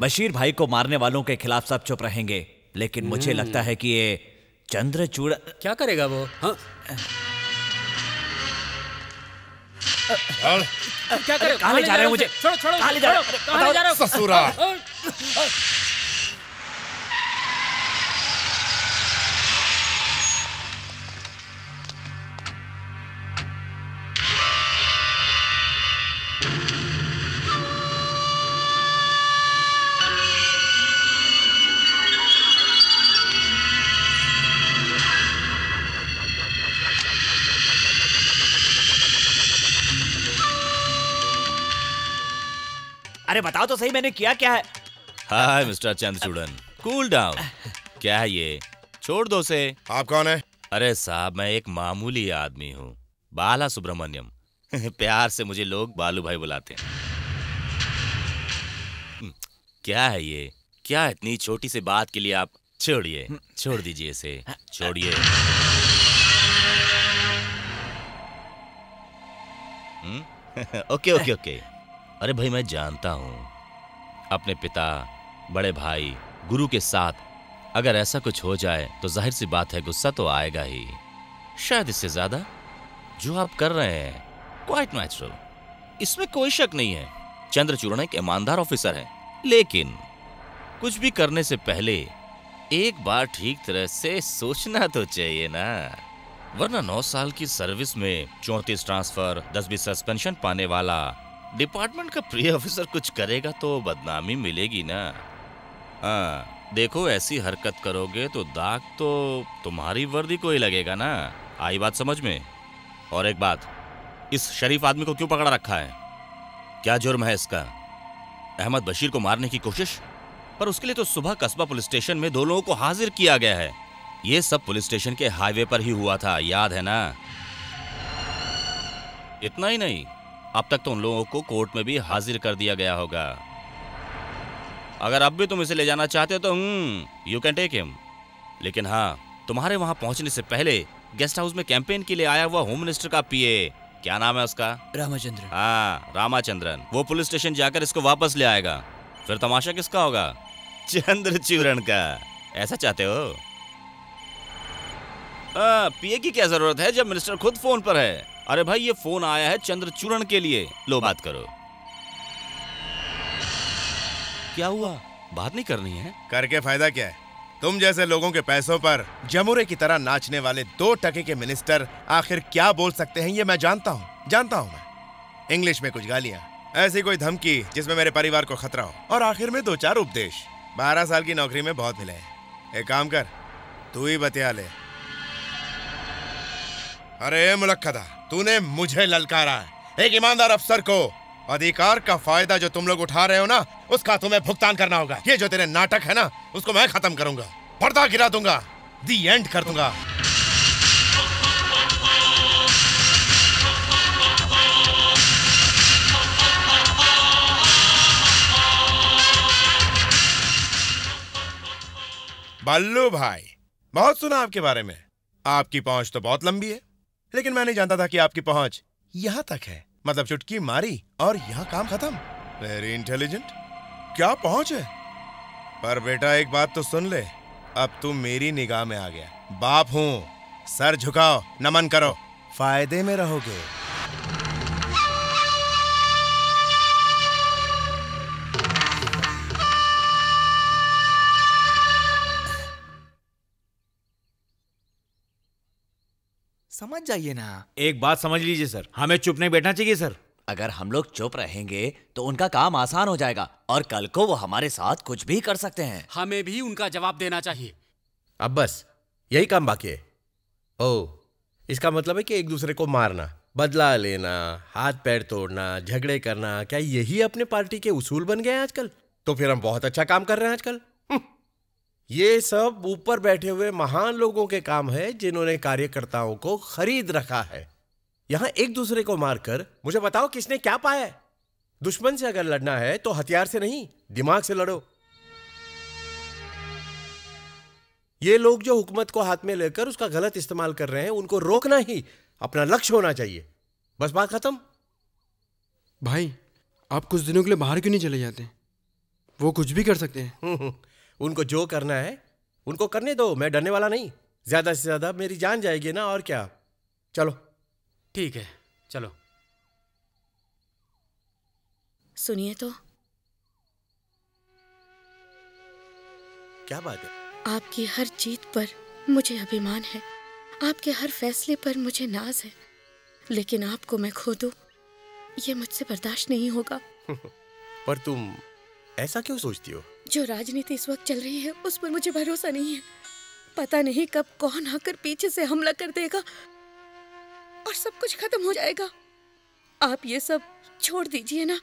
बशीर भाई को मारने वालों के खिलाफ सब चुप रहेंगे, लेकिन मुझे लगता है कि ये चंद्रचूड़न क्या करेगा वो। हाँ? क्या करेगा? कहाँ ले जा रहे हो मुझे? छोड़ो छोड़ो, कहाँ ले जा रहे हो? ससुरा। अरे बताओ तो सही, मैंने किया क्या है? Hi mister Chandrachoodan, cool down. क्या है ये? छोड़ दो से। आप कौन है? अरे साहब मैं एक मामूली आदमी हूँ, बाला सुब्रमण्यम। प्यार से मुझे लोग बालू भाई बुलाते हैं। क्या है ये? क्या इतनी छोटी सी बात के लिए आप? छोड़िए, छोड़ दीजिए इसे, छोड़िए। ओके ओके ओके अरे भाई मैं जानता हूं अपने पिता बड़े भाई गुरु के साथ अगर ऐसा कुछ हो जाए तो जाहिर सी बात है गुस्सा तो आएगा ही। शायद इससे ज्यादा जो आप कर रहे हैं क्वाइट नेचुरल, इसमें कोई शक नहीं है। चंद्रचूड़न एक ईमानदार ऑफिसर है, लेकिन कुछ भी करने से पहले एक बार ठीक तरह से सोचना तो चाहिए ना, वरना नौ साल की सर्विस में चौंतीस ट्रांसफर दस बीस सस्पेंशन पाने वाला डिपार्टमेंट का प्रिय ऑफिसर कुछ करेगा तो बदनामी मिलेगी ना। हाँ देखो, ऐसी हरकत करोगे तो दाग तो तुम्हारी वर्दी को ही लगेगा ना, आई बात समझ में? और एक बात, इस शरीफ आदमी को क्यों पकड़ा रखा है? क्या जुर्म है इसका? अहमद बशीर को मारने की कोशिश, पर उसके लिए तो सुबह कस्बा पुलिस स्टेशन में दो लोगों को हाजिर किया गया है। ये सब पुलिस स्टेशन के हाईवे पर ही हुआ था, याद है ना? इतना ही नहीं, अब तक तो उन लोगों को कोर्ट में भी हाजिर कर दिया गया होगा। अगर अब भी तुम इसे ले जाना चाहते हो तो यू कैन टेक हिम, लेकिन हाँ, तुम्हारे वहां पहुंचने से पहले गेस्ट हाउस में कैंपेन के लिए आया हुआ होम मिनिस्टर का पीए, क्या नाम है उसका? रामाचंद्रन। हाँ रामाचंद्रन, वो पुलिस स्टेशन जाकर इसको वापस ले आएगा, फिर तमाशा किसका होगा? चंद्रचूड़न का। ऐसा चाहते हो? पीए की क्या जरूरत है जब मिनिस्टर खुद फोन पर है? अरे भाई ये फोन आया है चंद्रचूड़न के लिए, लो बात करो। क्या हुआ, बात नहीं करनी है? करके फायदा क्या है? तुम जैसे लोगों के पैसों पर जमुरे की तरह नाचने वाले दो टके के मिनिस्टर आखिर क्या बोल सकते हैं ये मैं जानता हूँ, जानता हूँ मैं। इंग्लिश में कुछ गालियाँ, ऐसी कोई धमकी जिसमें मेरे परिवार को खतरा हो, और आखिर में दो चार उपदेश। बारह साल की नौकरी में बहुत मिले हैं। एक काम कर, तू ही बतिया ले। अरे मुलक्कदा, तूने मुझे ललकारा है, एक ईमानदार अफसर को। अधिकार का फायदा जो तुम लोग उठा रहे हो ना, उसका तुम्हें भुगतान करना होगा। ये जो तेरे नाटक है ना, उसको मैं खत्म करूंगा, पर्दा गिरा दूंगा, दी एंड कर दूंगा। बल्लू भाई, बहुत सुना आपके बारे में। आपकी पहुंच तो बहुत लंबी है, लेकिन मैं नहीं जानता था कि आपकी पहुंच यहाँ तक है। मतलब चुटकी मारी और यहाँ काम खत्म। वेरी इंटेलिजेंट, क्या पहुंच है। पर बेटा एक बात तो सुन ले, अब तू मेरी निगाह में आ गया, बाप हूँ, सर झुकाओ, नमन करो, फायदे में रहोगे। समझ जाइए ना। एक बात समझ लीजिए सर, हमें चुप नहीं बैठना चाहिए सर। अगर हम लोग चुप रहेंगे तो उनका काम आसान हो जाएगा, और कल को वो हमारे साथ कुछ भी कर सकते हैं। हमें भी उनका जवाब देना चाहिए। अब बस यही काम बाकी है। ओ, इसका मतलब है कि एक दूसरे को मारना, बदला लेना, हाथ पैर तोड़ना, झगड़े करना, क्या यही अपने पार्टी के उसूल बन गए हैं आजकल? तो फिर हम बहुत अच्छा काम कर रहे हैं आजकल। ये सब ऊपर बैठे हुए महान लोगों के काम है, जिन्होंने कार्यकर्ताओं को खरीद रखा है। यहाँ एक दूसरे को मारकर मुझे बताओ किसने क्या पाया है? दुश्मन से अगर लड़ना है तो हथियार से नहीं, दिमाग से लड़ो। ये लोग जो हुकूमत को हाथ में लेकर उसका गलत इस्तेमाल कर रहे हैं, उनको रोकना ही अपना लक्ष्य होना चाहिए। बस बात खत्म। भाई आप कुछ दिनों के लिए बाहर क्यों नहीं चले जाते? वो कुछ भी कर सकते हैं। उनको जो करना है उनको करने दो, मैं डरने वाला नहीं। ज्यादा से ज्यादा मेरी जान जाएगी ना, और क्या। चलो ठीक है, चलो। सुनिए तो, क्या बात है? आपकी हर जीत पर मुझे अभिमान है, आपके हर फैसले पर मुझे नाज है, लेकिन आपको मैं खो दूं ये मुझसे बर्दाश्त नहीं होगा। पर तुम ऐसा क्यों सोचती हो? जो राजनीति इस वक्त चल रही है उस पर मुझे भरोसा नहीं है। पता नहीं कब कौन आकर पीछे से हमला कर देगा और सब कुछ खत्म हो जाएगा। आप ये सब छोड़ दीजिए ना।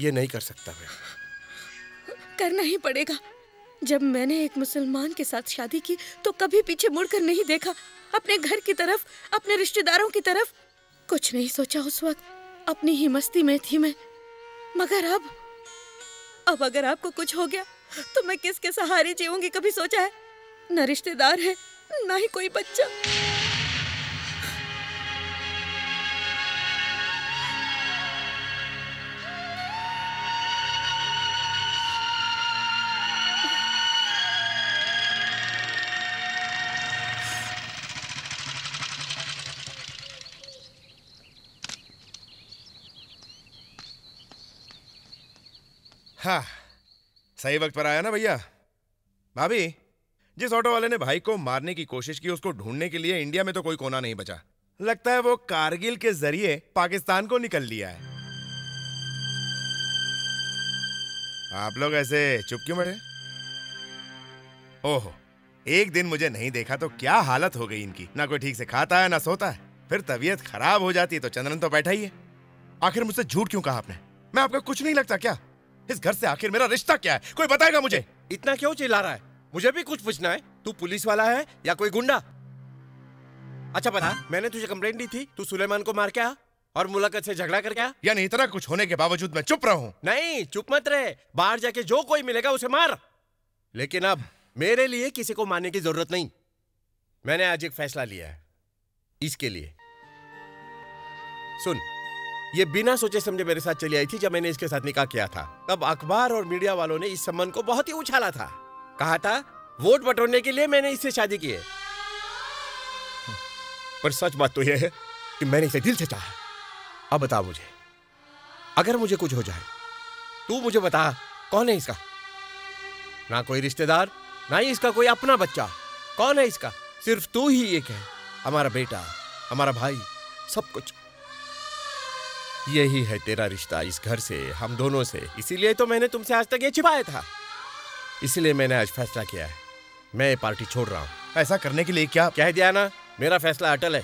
ये नहीं कर सकता मैं। करना ही पड़ेगा। जब मैंने एक मुसलमान के साथ शादी की तो कभी पीछे मुड़कर नहीं देखा, अपने घर की तरफ, अपने रिश्तेदारों की तरफ, कुछ नहीं सोचा। उस वक्त अपनी ही मस्ती में थी मैं, मगर अब अब अगर आपको कुछ हो गया तो मैं किसके सहारे जीऊंगी, कभी सोचा है? न रिश्तेदार है, ना ही कोई बच्चा। हाँ, सही वक्त पर आया ना भैया। भाभी, जिस ऑटो वाले ने भाई को मारने की कोशिश की उसको ढूंढने के लिए इंडिया में तो कोई कोना नहीं बचा। लगता है वो कारगिल के जरिए पाकिस्तान को निकल लिया है। आप लोग ऐसे चुप क्यों बैठे? ओहो, एक दिन मुझे नहीं देखा तो क्या हालत हो गई इनकी। ना कोई ठीक से खाता है ना सोता है, फिर तबीयत खराब हो जाती है तो चंद्रन तो बैठा ही है। आखिर मुझसे झूठ क्यों कहा आपने? मैं आपका कुछ नहीं लगता क्या? इस घर से आखिर मेरा रिश्ता क्या है? कोई बताएगा मुझे? इतना क्यों चिल्ला रहा है? मुझे भी कुछ पूछना है। तू पुलिस वाला है या कोई गुंडा? अच्छा बता, हाँ? मैंने तुझे कंप्लेंट दी थी, तू सुलेमान को मार के आ और मुलाकात से झगड़ा कर गया। यानी इतना कुछ होने के बावजूद मैं चुप रहा हूँ? नहीं, चुप मत रहे, बाहर जाके जो कोई मिलेगा उसे मार। लेकिन अब मेरे लिए किसी को मारने की जरूरत नहीं। मैंने आज एक फैसला लिया है, इसके लिए सुन। ये बिना सोचे समझे मेरे साथ चली आई थी जब मैंने इसके साथ निकाह किया था। तब अखबार और मीडिया वालों ने इस संबंध को बहुत ही उछाला था, कहा था वोट बटोरने के लिए मैंने इससे शादी की है। पर सच बात तो यह है कि मैंने इसे दिल से चाहा। अब बता मुझे, अगर मुझे कुछ हो जाए, तू मुझे बता कौन है इसका? ना कोई रिश्तेदार, ना ही इसका कोई अपना बच्चा। कौन है इसका? सिर्फ तू ही एक है, हमारा बेटा, हमारा भाई, सब कुछ। यही है तेरा रिश्ता इस घर से, हम दोनों से। इसीलिए तो मैंने तुमसे आज तक ये छिपाया था। इसीलिए मैंने आज फैसला किया है, मैं पार्टी छोड़ रहा हूँ। ऐसा करने के लिए क्या? कह दिया ना, मेरा फैसला अटल है,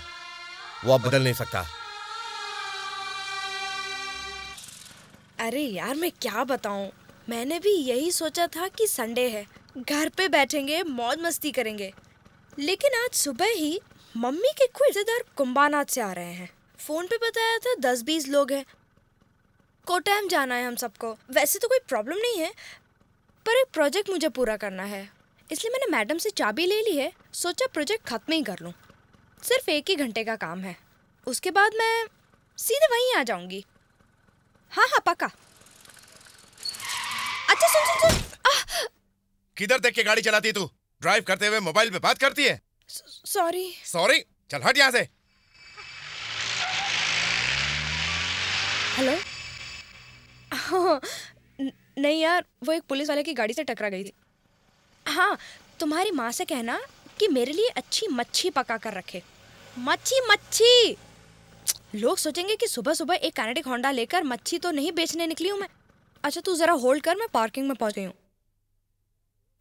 वो अब बदल नहीं सकता। अरे यार, मैं क्या बताऊँ, मैंने भी यही सोचा था कि संडे है, घर पे बैठेंगे, मौज मस्ती करेंगे। लेकिन आज सुबह ही मम्मी के कोई रिश्तेदार कुंभानाथ से आ रहे हैं। फोन पे बताया था दस बीस लोग हैं। कोटायम जाना है हम सबको। वैसे तो कोई प्रॉब्लम नहीं है, पर एक प्रोजेक्ट मुझे पूरा करना है, इसलिए मैंने मैडम से चाबी ले ली है। सोचा प्रोजेक्ट खत्म ही कर लूँ, सिर्फ एक ही घंटे का काम है, उसके बाद मैं सीधे वहीं आ जाऊँगी। हाँ हाँ पक्का। अच्छा सुन सुन सुन किधर देख के गाड़ी चलाती है तू? ड्राइव करते हुए मोबाइल पे बात करती है। सॉरी सॉरी, चल हट यहाँ से। हेलो। हाँ, नहीं यार, वो एक पुलिस वाले की गाड़ी से टकरा गई थी। हाँ, तुम्हारी माँ से कहना कि मेरे लिए अच्छी मच्छी पका कर रखे। मच्छी मच्छी, लोग सोचेंगे कि सुबह सुबह एक कानेटिक होंडा लेकर मच्छी तो नहीं बेचने निकली हूँ मैं। अच्छा तू ज़रा होल्ड कर, मैं पार्किंग में पहुँच गई हूँ।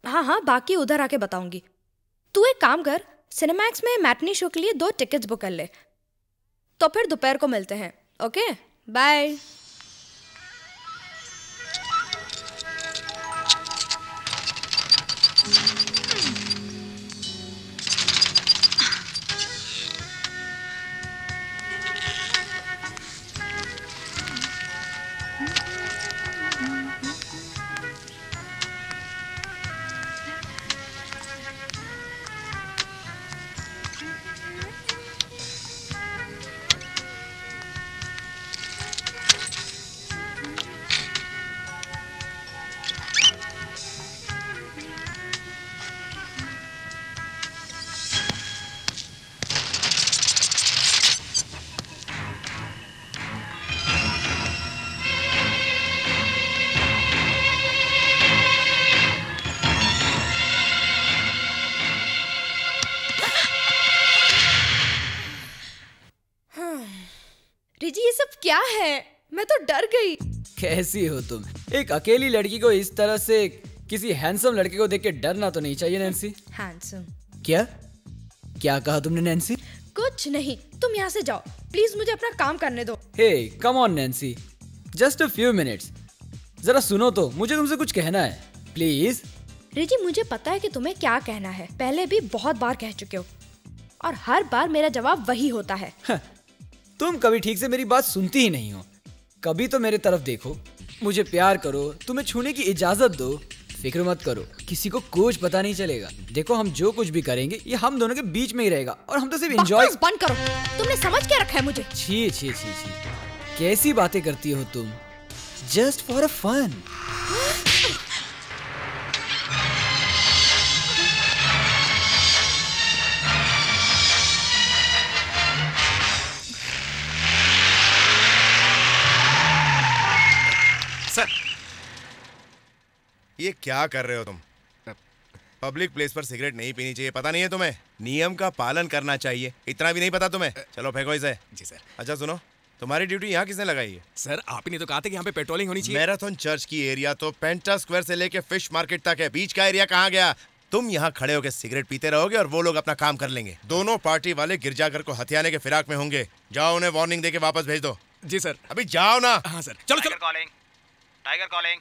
हाँ हाँ, बाकी उधर आके बताऊँगी। तू एक काम कर, सिनेमैक्स में मैटनी शो के लिए दो टिकट्स बुक कर ले, तो फिर दोपहर को मिलते हैं। Okay, bye. क्या है? मैं तो डर गई। कैसी हो तुम? एक अकेली लड़की को इस तरह से किसी हैंडसम लड़के को देख के डरना तो नहीं चाहिए नैंसी। हैंडसम? क्या क्या कहा तुमने नैंसी? कुछ नहीं, तुम यहाँ से जाओ प्लीज, मुझे अपना काम करने दो। Hey come on Nancy, just a few minutes, जरा सुनो तो, मुझे तुमसे कुछ कहना है प्लीज। रिजी, मुझे पता है कि तुम्हें क्या कहना है, पहले भी बहुत बार कह चुके हो और हर बार मेरा जवाब वही होता है। तुम कभी ठीक से मेरी बात सुनती ही नहीं हो। कभी तो मेरे तरफ देखो, मुझे प्यार करो, तुम्हें छूने की इजाज़त दो, फिक्र मत करो, किसी को कुछ पता नहीं चलेगा। देखो हम जो कुछ भी करेंगे ये हम दोनों के बीच में ही रहेगा और हम तो सिर्फ एंजॉय। बंद करो, तुमने समझ क्या रखा है मुझे? छी छी छी छी, कैसी बातें करती हो तुम, जस्ट फॉर अ फन। ये क्या कर रहे हो तुम? पब्लिक प्लेस पर सिगरेट नहीं पीनी चाहिए, पता नहीं है तुम्हें? नियम का पालन करना चाहिए, इतना भी नहीं पता तुम्हें? चलो फेंको इसे। जी सर। अच्छा सुनो, तुम्हारी ड्यूटी यहाँ किसने लगाई है? सर आप ही ने तो कहा था कि यहाँ पे पेट्रोलिंग होनी चाहिए। मैराथन चर्च की एरिया तो पेंटा स्क्वायर से लेके फिश मार्केट तक है, बीच का एरिया कहाँ गया? तुम यहाँ खड़े होकर सिगरेट पीते रहोगे और वो लोग अपना काम कर लेंगे। दोनों पार्टी वाले गिरजाघर को हथियाने के फिराक में होंगे। जाओ उन्हें वार्निंग देके वापस भेज दो। जी सर। अभी जाओ ना। हाँ सर। चलो चलो। Calling tiger, calling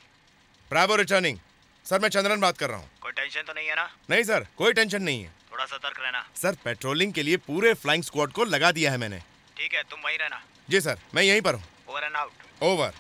bravo returning. Sir मैं चंद्रन बात कर रहा हूँ। कोई टेंशन तो नहीं है ना? नहीं सर, कोई टेंशन नहीं है, थोड़ा सतर्क रहना। सर पेट्रोलिंग के लिए पूरे फ्लाइंग स्क्वाड को लगा दिया है मैंने। ठीक है, तुम वहीं रहना। जी सर, मैं यहीं पर हूँ। Over and out. Over.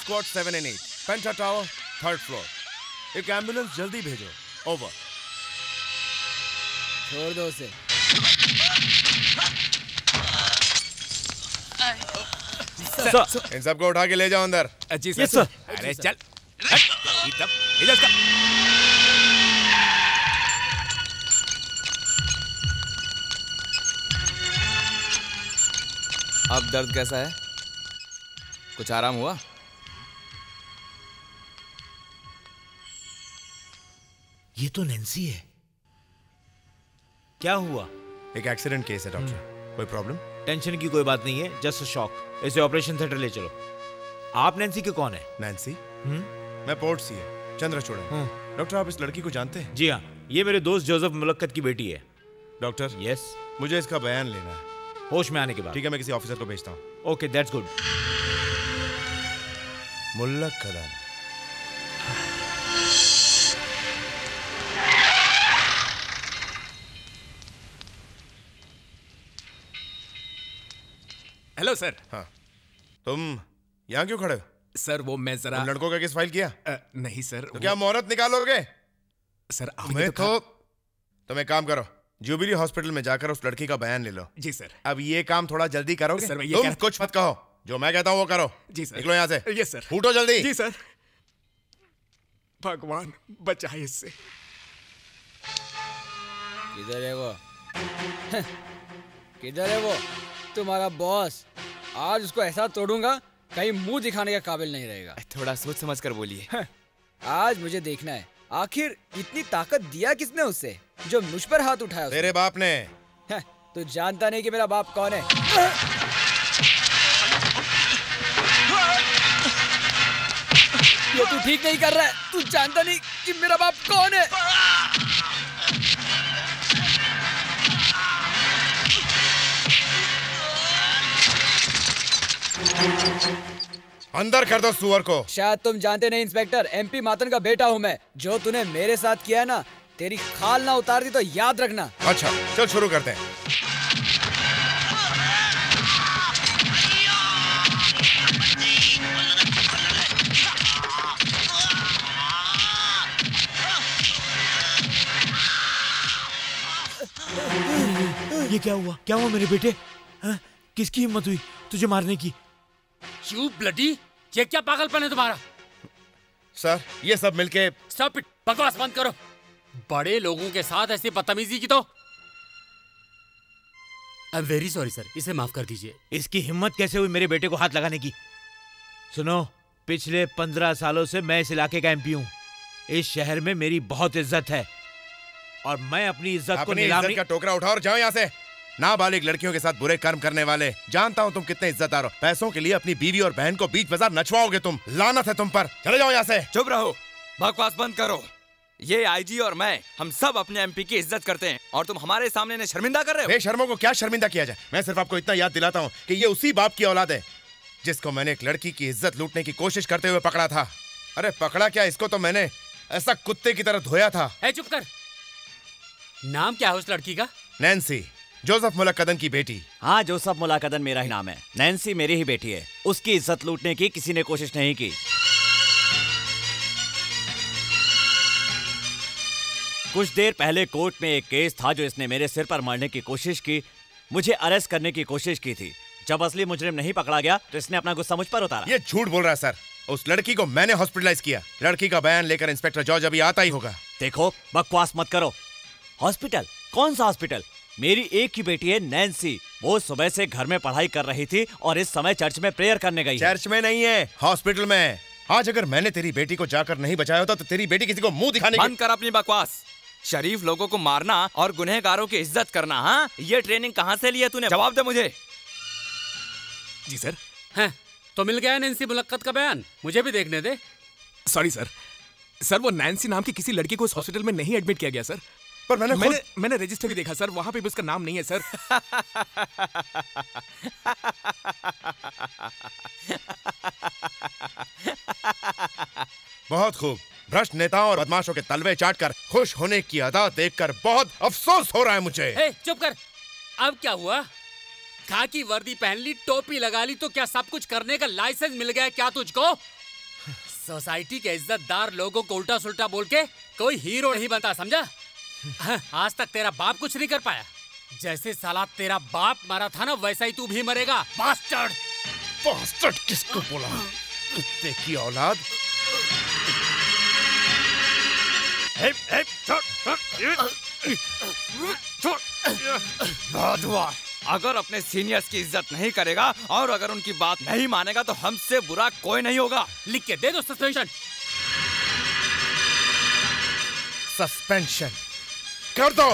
Squad seven and eight, Penta Tower, third floor. एक ambulance जल्दी भेजो. Over. छोड़ दो उसे. सर, इन सबको उठा के ले जाओ अंदर. जी सर. Yes sir. अरे चल. इधर इधर इसका. अब दर्द कैसा है? कुछ आराम हुआ? ये तो नैंसी है। क्या हुआ? एक एक्सीडेंट केस है डॉक्टर। कोई प्रॉब्लम? टेंशन की कोई बात नहीं है, जस्ट शॉक। इसे ऑपरेशन थिएटर ले चलो। आप नैंसी के कौन है? नैंसी? हम्म? मैं पोर्ट सी है, चंद्रचूड़न। डॉक्टर आप इस लड़की को जानते हैं? जी हाँ, ये मेरे दोस्त जोसेफ मुलक्कत की बेटी है। डॉक्टर? यस। मुझे इसका बयान लेना है होश में आने के बाद। ठीक है, मैं किसी ऑफिसर को भेजता हूँ। Okay that's good. Mulakkat hello sir. हाँ तुम यहाँ क्यों खड़े हो? सर वो मैं जरा लड़कों का केस फाइल किया। आ, नहीं सर। तो वो... क्या मुहूर्त निकालोगे? सर तुम्हें तो तुम एक काम करो, जुबिली हॉस्पिटल में जाकर उस लड़की का बयान ले लो। जी सर। अब ये काम थोड़ा जल्दी करोगे? सर मैं ये तुम कर... कुछ मत कहो, जो मैं कहता हूँ वो करो। जी सर। निकलो यहाँ से। Yes sir. फूटो जल्दी। जी सर। भगवान बचाए इससे। किधर है वो? किधर है वो तुम्हारा बॉस? आज उसको ऐसा तोड़ूंगा कहीं मुंह दिखाने के काबिल नहीं रहेगा। थोड़ा सोच समझ कर बोलिए। आज मुझे देखना है आखिर इतनी ताकत दिया किसने उससे जो मुझ पर हाथ उठाया। तेरे बाप ने। तू जानता नहीं कि मेरा बाप कौन है। ये तू ठीक नहीं कर रहा है। तू जानता नहीं कि मेरा बाप कौन है। अंदर कर दो सुअर को। शायद तुम जानते नहीं इंस्पेक्टर, एमपी मातन का बेटा हूँ मैं। जो तूने मेरे साथ किया है ना, तेरी खाल ना उतार दी तो याद रखना। अच्छा चल शुरू करते हैं। ये क्या हुआ? क्या हुआ मेरे बेटे? हा? किसकी हिम्मत हुई तुझे मारने की? You bloody ये क्या पागलपन है तुम्हारा? सर ये सब मिलके सब बकवास बंद करो। बड़े लोगों के साथ ऐसी बदतमीजी की तो। I am very sorry sir, इसे माफ कर दीजिए। इसकी हिम्मत कैसे हुई मेरे बेटे को हाथ लगाने की? सुनो, पिछले पंद्रह सालों से मैं इस इलाके का एमपी हूँ। इस शहर में मेरी बहुत इज्जत है और मैं अपनी इज्जत को नीलामी का टोकरा उठाओ और जाओ यहाँ से। नाबालिग लड़कियों के साथ बुरे कर्म करने वाले, जानता हूँ तुम कितने इज्जतदार हो। पैसों के लिए अपनी बीवी और बहन को बीच बाजार नचवाओगे तुम। लानत है तुम पर, चले जाओ यहाँ से। चुप रहो, बकवास बंद करो। ये आईजी और मैं, हम सब अपने एमपी की इज्जत करते हैं और तुम हमारे सामने ने शर्मिंदा कर रहे हो। बेशर्मों को क्या शर्मिंदा किया जाए। मैं सिर्फ आपको इतना याद दिलाता हूँ कि ये उसी बाप की औलाद है जिसको मैंने एक लड़की की इज्जत लूटने की कोशिश करते हुए पकड़ा था। अरे पकड़ा क्या, इसको तो मैंने ऐसा कुत्ते की तरह धोया था। ए चुप कर। नाम क्या है उस लड़की का? नैन्सी, जोसेफ मुलाकदन की बेटी। हाँ, जोसेफ मुलाकदन मेरा ही नाम है। नैन्सी मेरी ही बेटी है। उसकी इज्जत लूटने की किसी ने कोशिश नहीं की। कुछ देर पहले कोर्ट में एक केस था जो इसने मेरे सिर पर मारने की कोशिश की, मुझे अरेस्ट करने की कोशिश की थी। जब असली मुजरिम नहीं पकड़ा गया तो इसने अपना गुस्सा मुझ पर उतारा। ये झूठ बोल रहा है सर, उस लड़की को मैंने हॉस्पिटलाइज किया। लड़की का बयान लेकर इंस्पेक्टर जॉर्ज अभी आता ही होगा। देखो बकवास मत करो। हॉस्पिटल? कौन सा हॉस्पिटल? मेरी एक ही बेटी है नैन्सी, वो सुबह से घर में पढ़ाई कर रही थी और इस समय चर्च में प्रेयर करने गई। चर्च में नहीं है, हॉस्पिटल में। आज अगर मैंने तेरी बेटी को जाकर नहीं बचाया होता तो तेरी बेटी किसी को मुंह दिखाने की। बंद कर अपनी बकवास। शरीफ लोगों को मारना और गुनहगारों की इज्जत करना, हाँ ये ट्रेनिंग कहाँ से ली है तूने? जवाब दे मुझे। जी सर। हैं, तो मिल गया नैन्सी मुलक्कत का बयान? मुझे भी देखने दे। सॉरी सर, सर वो नैन्सी नाम की किसी लड़की को इस हॉस्पिटल में नहीं एडमिट किया गया सर। पर मैंने मैंने, मैंने रजिस्टर भी देखा सर, वहाँ पे भी उसका नाम नहीं है सर। बहुत खूब। भ्रष्ट नेताओं और बदमाशों के तलवे चाटकर खुश होने की अदा देखकर बहुत अफसोस हो रहा है मुझे। ए, चुप कर। अब क्या हुआ? खाकी वर्दी पहन ली, टोपी लगा ली तो क्या सब कुछ करने का लाइसेंस मिल गया क्या तुझको? सोसाइटी के इज्जतदार लोगों को उल्टा सुल्टा बोल के कोई हीरो नहीं बनता, समझा? आज तक तेरा बाप कुछ नहीं कर पाया। जैसे साला तेरा बाप मरा था ना वैसा ही तू भी मरेगा। बास्टर्ड। बास्टर्ड किसको बोला? कुत्ते की औलाद। हेप हेप छोड़। अगर अपने सीनियर्स की इज्जत नहीं करेगा और अगर उनकी बात नहीं मानेगा तो हमसे बुरा कोई नहीं होगा। लिख के दे दो सस्पेंशन। सस्पेंशन कर दो।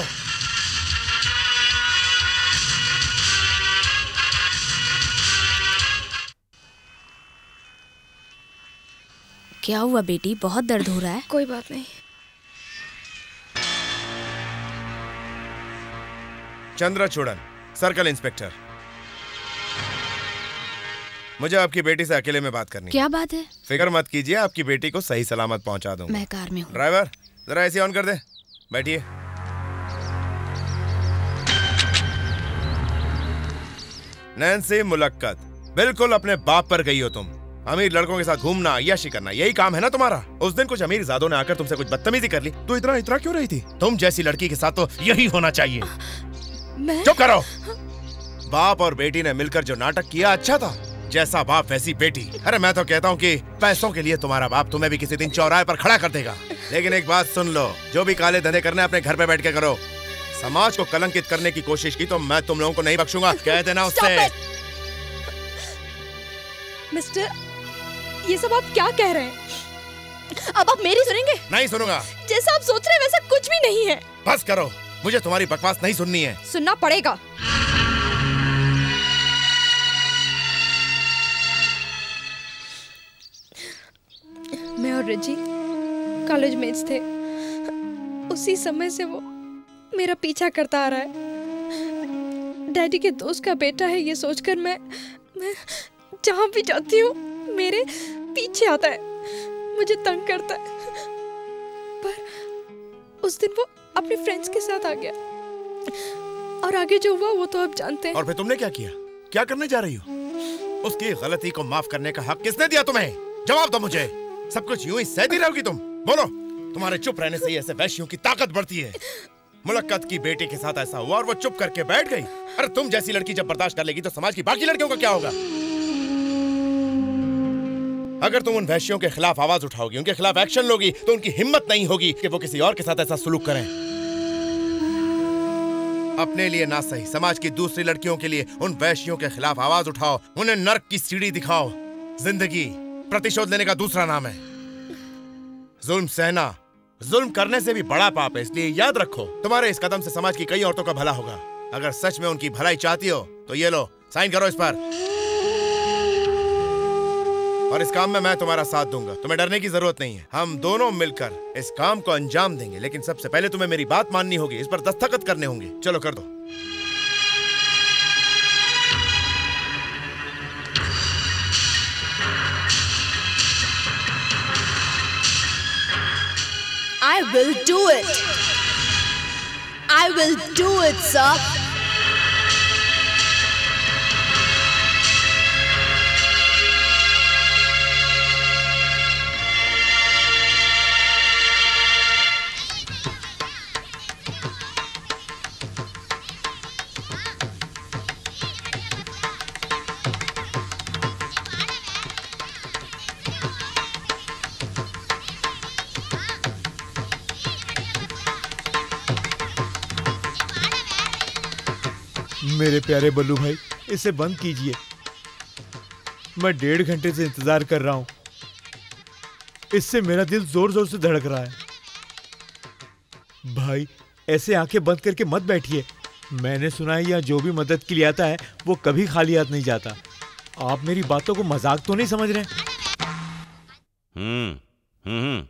क्या हुआ बेटी, बहुत दर्द हो रहा है? कोई बात नहीं। चंद्रचूड़न, सर्कल इंस्पेक्टर, मुझे आपकी बेटी से अकेले में बात करनी है। क्या बात है? फिक्र मत कीजिए, आपकी बेटी को सही सलामत पहुंचा दूंगा। मैं कार में हूँ। ड्राइवर जरा एसी ऑन कर दे। बैठिए। नैन्सी मुलक्कत, बिल्कुल अपने बाप पर गई हो तुम। अमीर लड़कों के साथ घूमना, याशी करना, यही काम है ना तुम्हारा। उस दिन कुछ अमीर जादों ने आकर तुमसे कुछ बदतमीजी कर ली तो इतना इतना क्यों रही थी? तुम जैसी लड़की के साथ तो यही होना चाहिए। मैं... चुप करो। बाप और बेटी ने मिलकर जो नाटक किया अच्छा था। जैसा बाप वैसी बेटी। अरे मैं तो कहता हूँ कि पैसों के लिए तुम्हारा बाप तुम्हें भी किसी दिन चौराहे पर खड़ा कर देगा। लेकिन एक बात सुन लो, जो भी काले धंधे करने अपने घर पे बैठ के करो। समाज को कलंकित करने की कोशिश की तो मैं तुम लोगों को नहीं बख्शूंगा। कह देना उससे। मिस्टर, ये सब आप क्या कह रहे हैं? अब आप मेरी सुनेंगे? नहीं सुनूंगा। जैसा आप सोच रहे हैं वैसा कुछ भी नहीं है। बस करो, मुझे तुम्हारी बकवास नहीं सुननी है। सुनना पड़ेगा। मैं और रेजी कॉलेज मेट्स थे। उसी समय से वो मेरा पीछा करता आ रहा है। डैडी के दोस्त का बेटा है ये सोचकर मैं मैं जहाँ भी जाती हूँ मेरे पीछे आता है, मुझे तंग करता है। पर उस दिन वो अपने फ्रेंड्स के साथ आ गया और आगे जो हुआ वो तो आप जानते हैं। और फिर तुमने क्या किया? क्या करने जा रही हो? उसकी गलती को माफ करने का हक किसने दिया तुम्हें? जवाब दो मुझे। सब कुछ यूं ही सहती रहोगी तुम? बोलो। तुम्हारे चुप रहने से ही ऐसे वैश्यों की ताकत बढ़ती है। मुलक्कत की बेटी के साथ ऐसा हुआ और वो चुप करके बैठ गई। अरे तुम जैसी लड़की जब बर्दाश्त कर लेगी तो समाज की बाकी लड़कियों का क्या होगा? अगर तुम उन वैश्यों के खिलाफ आवाज उठाओगी, उनके खिलाफ एक्शन लोगी, तो उनकी हिम्मत नहीं होगी कि वो किसी और के साथ ऐसा सुलूक करें। अपने लिए ना सही, समाज की दूसरी लड़कियों के लिए उन वैश्यों के खिलाफ आवाज उठाओ, उन्हें नर्क की सीढ़ी दिखाओ। जिंदगी प्रतिशोध लेने का दूसरा नाम है। जुल्म सहना जुल्म करने से भी बड़ा पाप है, इसलिए याद रखो तुम्हारे इस कदम से समाज की कई औरतों का भला होगा। अगर सच में उनकी भलाई चाहती हो तो ये लो, साइन करो इस पर, और इस काम में मैं तुम्हारा साथ दूंगा। तुम्हें डरने की जरूरत नहीं है, हम दोनों मिलकर इस काम को अंजाम देंगे। लेकिन सबसे पहले तुम्हें मेरी बात माननी होगी, इस पर दस्तखत करने होंगे। चलो कर दो। I will do it. I will do it, sir. मेरे प्यारे बल्लू भाई, इसे बंद कीजिए, मैं डेढ़ घंटे से इंतजार कर रहा हूं। इससे मेरा दिल जोर जोर से धड़क रहा है। भाई ऐसे आंखें बंद करके मत बैठिए। मैंने सुना है यहाँ जो भी मदद के लिए आता है वो कभी खाली हाथ नहीं जाता। आप मेरी बातों को मजाक तो नहीं समझ रहे? हम्म हम्म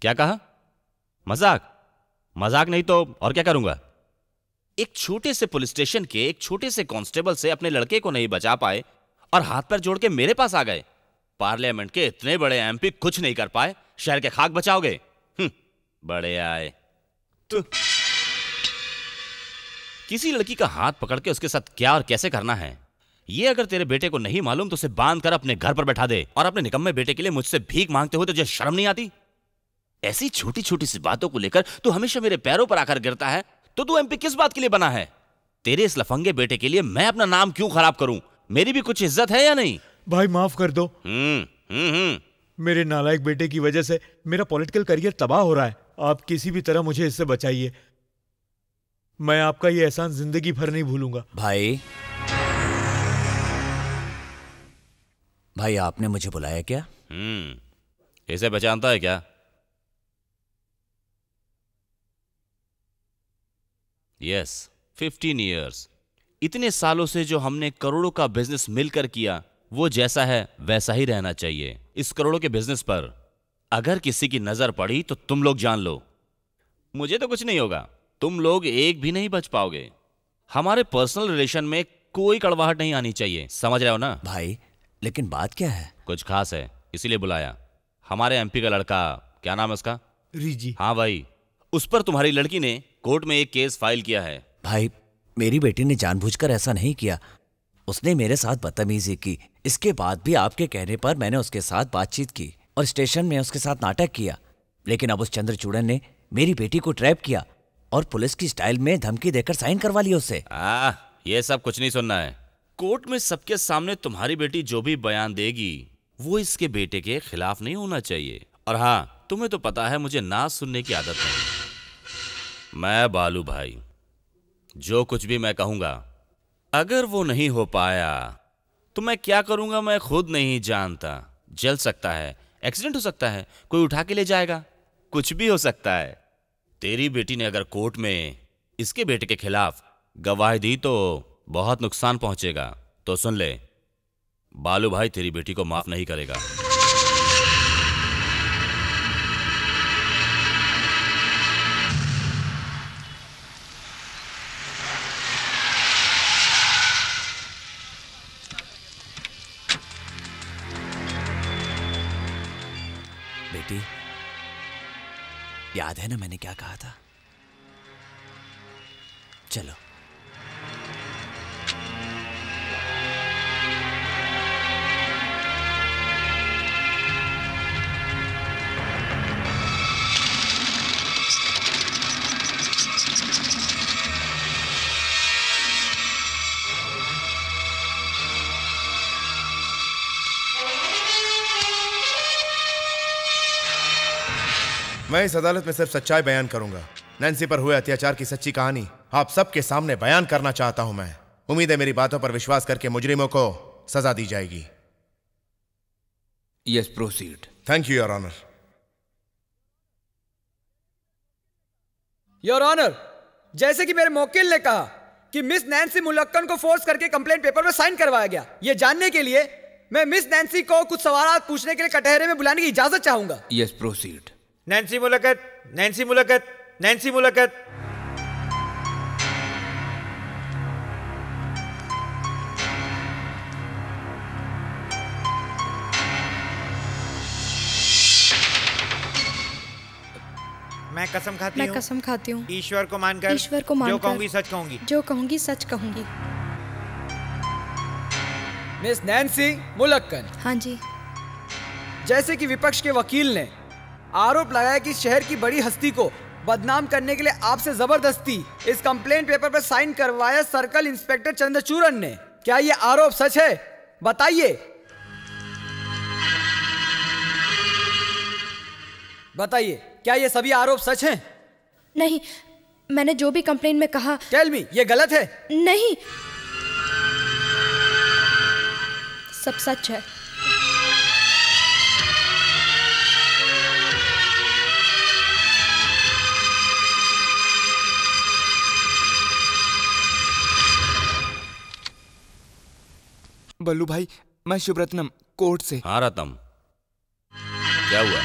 क्या कहा? मजाक? मजाक नहीं तो और क्या करूंगा? एक छोटे से पुलिस स्टेशन के एक छोटे से कांस्टेबल से अपने लड़के को नहीं बचा पाए और हाथ पर जोड़ के मेरे पास आ गए। पार्लियामेंट के इतने बड़े एमपी कुछ नहीं कर पाए, शहर के खाक बचाओगे? बड़े आए। तो किसी लड़की का हाथ पकड़ के उसके साथ क्या और कैसे करना है ये अगर तेरे बेटे को नहीं मालूम तो उसे बांध कर अपने घर पर बैठा दे। और अपने निकम्मे बेटे के लिए मुझसे भीख मांगते हुए तुझे शर्म नहीं आती? ऐसी छोटी छोटी सी बातों को लेकर तू हमेशा मेरे पैरों पर आकर गिरता है। तो तू एमपी किस बात के लिए बना है? तेरे इस लफंगे बेटे के लिए मैं अपना नाम क्यों खराब करूं? मेरी भी कुछ इज्जत है या नहीं? भाई माफ कर दो। हम्म हम्म मेरे नालायक बेटे की वजह से मेरा पॉलिटिकल करियर तबाह हो रहा है। आप किसी भी तरह मुझे इससे बचाइए। मैं आपका ये एहसान जिंदगी भर नहीं भूलूंगा। भाई भाई आपने मुझे बुलाया क्या? हम्म इसे पहचानता है क्या? Yes, fifteen years. इतने सालों से जो हमने करोड़ों का बिजनेस मिलकर किया वो जैसा है वैसा ही रहना चाहिए। इस करोड़ों के बिजनेस पर अगर किसी की नजर पड़ी तो तुम लोग जान लो, मुझे तो कुछ नहीं होगा। तुम लोग एक भी नहीं बच पाओगे। हमारे पर्सनल रिलेशन में कोई कड़वाहट नहीं आनी चाहिए, समझ रहे हो ना? भाई लेकिन बात क्या है? कुछ खास है इसीलिए बुलाया। हमारे एमपी का लड़का, क्या नाम है उसका? रिजी। हाँ भाई, उस पर तुम्हारी लड़की ने कोर्ट में एक केस फाइल किया है। भाई मेरी बेटी ने जानबूझकर ऐसा नहीं किया, उसने मेरे साथ बदतमीजी की। इसके बाद भी आपके कहने पर मैंने उसके साथ बातचीत की और स्टेशन में उसके साथ नाटक किया। लेकिन अब उस चंद्रचूड़न ने मेरी बेटी को ट्रैप किया और पुलिस की स्टाइल में धमकी देकर साइन करवा लिया उससे। आ, ये सब कुछ नहीं सुनना है। कोर्ट में सबके सामने तुम्हारी बेटी जो भी बयान देगी वो इसके बेटे के खिलाफ नहीं होना चाहिए। और हाँ, तुम्हें तो पता है मुझे ना सुनने की आदत है। मैं बालू भाई, जो कुछ भी मैं कहूंगा अगर वो नहीं हो पाया तो मैं क्या करूंगा मैं खुद नहीं जानता। जल सकता है, एक्सीडेंट हो सकता है, कोई उठा के ले जाएगा, कुछ भी हो सकता है। तेरी बेटी ने अगर कोर्ट में इसके बेटे के खिलाफ गवाही दी तो बहुत नुकसान पहुंचेगा। तो सुन ले बालू भाई, तेरी बेटी को माफ नहीं करेगा। याद है ना मैंने क्या कहा था? चलो मैं इस अदालत में सिर्फ सच्चाई बयान करूंगा। नैन्सी पर हुए अत्याचार की सच्ची कहानी आप सबके सामने बयान करना चाहता हूं मैं। उम्मीद है मेरी बातों पर विश्वास करके मुजरिमों को सजा दी जाएगी। Yes, proceed. Thank you your honour. Your honour, जैसे कि मेरे वकील ने कहा कि मिस नैन्सी मुलक्कन को फोर्स करके कंप्लेंट पेपर में साइन करवाया गया, यह जानने के लिए मैं मिस नैन्सी को कुछ सवाल पूछने के लिए कटहरे में बुलाने की इजाजत चाहूंगा। Yes, proceed. Nancy Mulakkat, Nancy Mulakkat, Nancy Mulakkat. मैं कसम खाती हूँ। मैं कसम खाती हूँ। ईश्वर को मानकर। ईश्वर को मानकर। जो कहूँगी सच कहूँगी। जो कहूँगी सच कहूँगी। Miss Nancy Mulakkan. हाँ जी। जैसे कि विपक्ष के वकील ने आरोप लगाया कि शहर की बड़ी हस्ती को बदनाम करने के लिए आपसे जबरदस्ती इस कंप्लेंट पेपर पर साइन करवाया सर्कल इंस्पेक्टर चंद्रचूड़न ने, क्या ये आरोप सच है? बताइए, बताइए, क्या ये सभी आरोप सच हैं? नहीं, मैंने जो भी कंप्लेंट में कहा। टेल मी, ये गलत है? नहीं, सब सच है। बल्लू भाई, मैं शिवरत्नम कोर्ट से। हाँ रत्नम, क्या हुआ?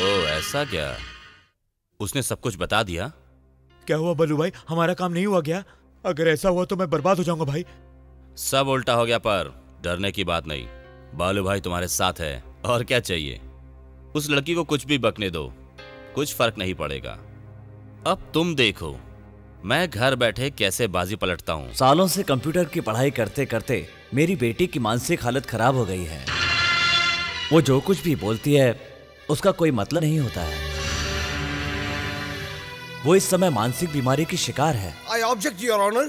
ओ, ऐसा क्या? उसने सब कुछ बता दिया? क्या हुआ बल्लू भाई, हमारा काम नहीं हुआ क्या? अगर ऐसा हुआ तो मैं बर्बाद हो जाऊंगा भाई। सब उल्टा हो गया, पर डरने की बात नहीं। बालू भाई तुम्हारे साथ है, और क्या चाहिए? उस लड़की को कुछ भी बकने दो, कुछ फर्क नहीं पड़ेगा। अब तुम देखो मैं घर बैठे कैसे बाजी पलटता हूँ। सालों से कंप्यूटर की पढ़ाई करते करते मेरी बेटी की मानसिक हालत खराब हो गई है। वो जो कुछ भी बोलती है उसका कोई मतलब नहीं होता है। वो इस समय मानसिक बीमारी की शिकार है। I object your honour.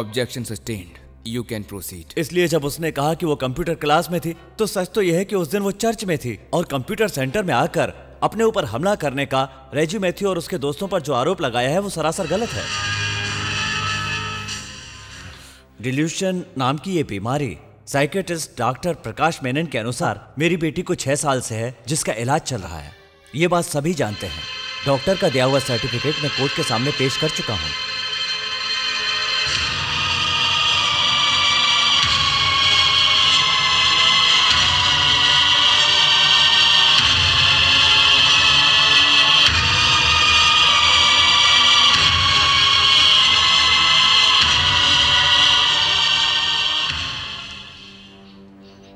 Objection sustained, you can proceed. इसलिए जब उसने कहा कि वो कंप्यूटर क्लास में थी, तो सच तो यह है कि उस दिन वो चर्च में थी और कंप्यूटर सेंटर में आकर अपने ऊपर हमला करने का रेजी मैथ्यू और उसके दोस्तों पर जो आरोप लगाया है वो सरासर गलत है। डिल्यूशन नाम की ये बीमारी साइकेट्रिस्ट डॉक्टर प्रकाश मेनन के अनुसार मेरी बेटी को छह साल से है, जिसका इलाज चल रहा है। ये बात सभी जानते हैं। डॉक्टर का दिया हुआ सर्टिफिकेट मैं कोर्ट के सामने पेश कर चुका हूँ।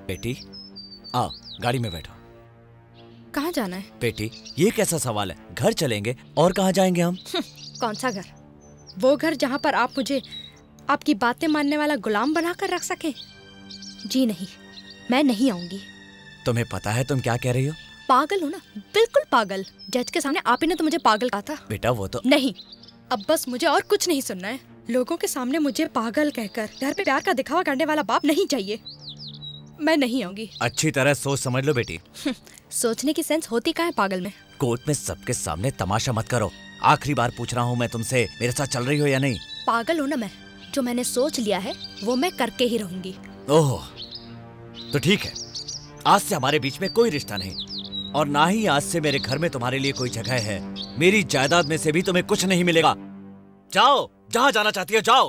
बेटी, आओ गाड़ी में बैठो। कहाँ जाना है? बेटी, ये कैसा सवाल है? घर चलेंगे और कहाँ जाएंगे हम? कौन सा घर? वो घर जहाँ पर आप मुझे आपकी बातें मानने वाला गुलाम बनाकर रख सके। जी नहीं, मैं नहीं आऊंगी। तुम्हें पता है तुम क्या कह रही हो? पागल हो ना, बिल्कुल पागल। जज के सामने आप ही ने तो मुझे पागल कहा था। बेटा वो तो नहीं, अब बस मुझे और कुछ नहीं सुनना है। लोगों के सामने मुझे पागल कहकर घर पे प्यार का दिखावा करने वाला बाप नहीं चाहिए। मैं नहीं आऊंगी। अच्छी तरह सोच समझ लो बेटी। सोचने की सेंस होती कहाँ है पागल में? कोर्ट में सबके सामने तमाशा मत करो। आखिरी बार पूछ रहा हूँ मैं तुमसे, मेरे साथ चल रही हो या नहीं? पागल हो ना मैं, जो मैंने सोच लिया है वो मैं करके ही रहूंगी। ओह, तो ठीक है, आज से हमारे बीच में कोई रिश्ता नहीं, और ना ही आज से मेरे घर में तुम्हारे लिए कोई जगह है। मेरी जायदाद में से भी तुम्हें कुछ नहीं मिलेगा। जाओ, जहाँ जाना चाहती हो जाओ।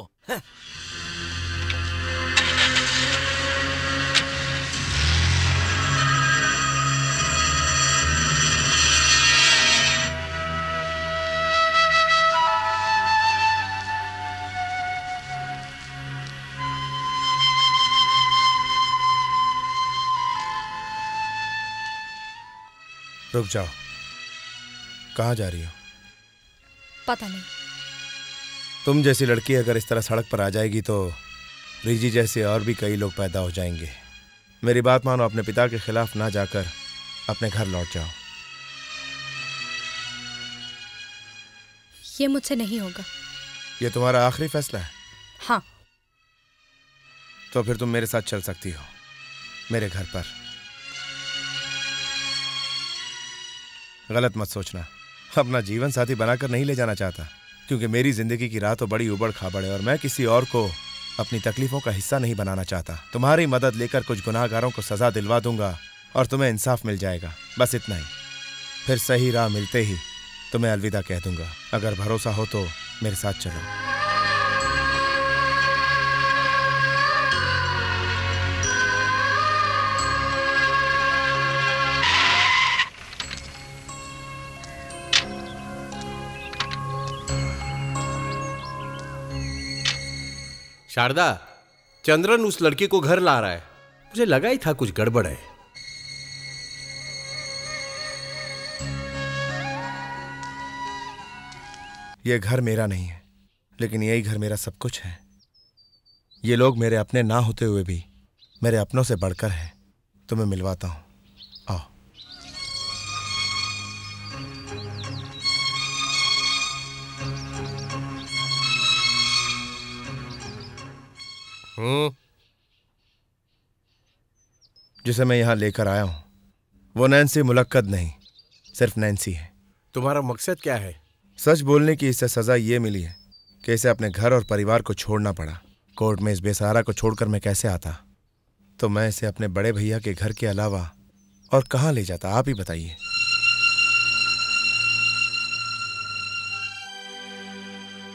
रुक जाओ, कहाँ जा रही हो? पता नहीं। तुम जैसी लड़की अगर इस तरह सड़क पर आ जाएगी तो रिजी जैसे और भी कई लोग पैदा हो जाएंगे। मेरी बात मानो, अपने पिता के खिलाफ ना जाकर अपने घर लौट जाओ। ये मुझसे नहीं होगा। ये तुम्हारा आखिरी फैसला है? हाँ। तो फिर तुम मेरे साथ चल सकती हो, मेरे घर पर। गलत मत सोचना, अपना जीवन साथी बनाकर नहीं ले जाना चाहता, क्योंकि मेरी जिंदगी की राह तो बड़ी उबड़ खाबड़ है और मैं किसी और को अपनी तकलीफों का हिस्सा नहीं बनाना चाहता। तुम्हारी मदद लेकर कुछ गुनाहगारों को सजा दिलवा दूंगा और तुम्हें इंसाफ मिल जाएगा, बस इतना ही। फिर सही राह मिलते ही तुम्हें अलविदा कह दूंगा। अगर भरोसा हो तो मेरे साथ चलो। शारदा, चंद्रन उस लड़की को घर ला रहा है। मुझे लगा ही था कुछ गड़बड़ है। यह घर मेरा नहीं है, लेकिन यही घर मेरा सब कुछ है। ये लोग मेरे अपने ना होते हुए भी मेरे अपनों से बढ़कर है। तुम्हें मिलवाता हूं। जिसे मैं यहां लेकर आया हूं वो नैन्सी मुलक्कत नहीं, सिर्फ नैन्सी है। तुम्हारा मकसद क्या है? सच बोलने की इसे सजा ये मिली है कि इसे अपने घर और परिवार को छोड़ना पड़ा। कोर्ट में इस बेसहारा को छोड़कर मैं कैसे आता, तो मैं इसे अपने बड़े भैया के घर के अलावा और कहां ले जाता, आप ही बताइए।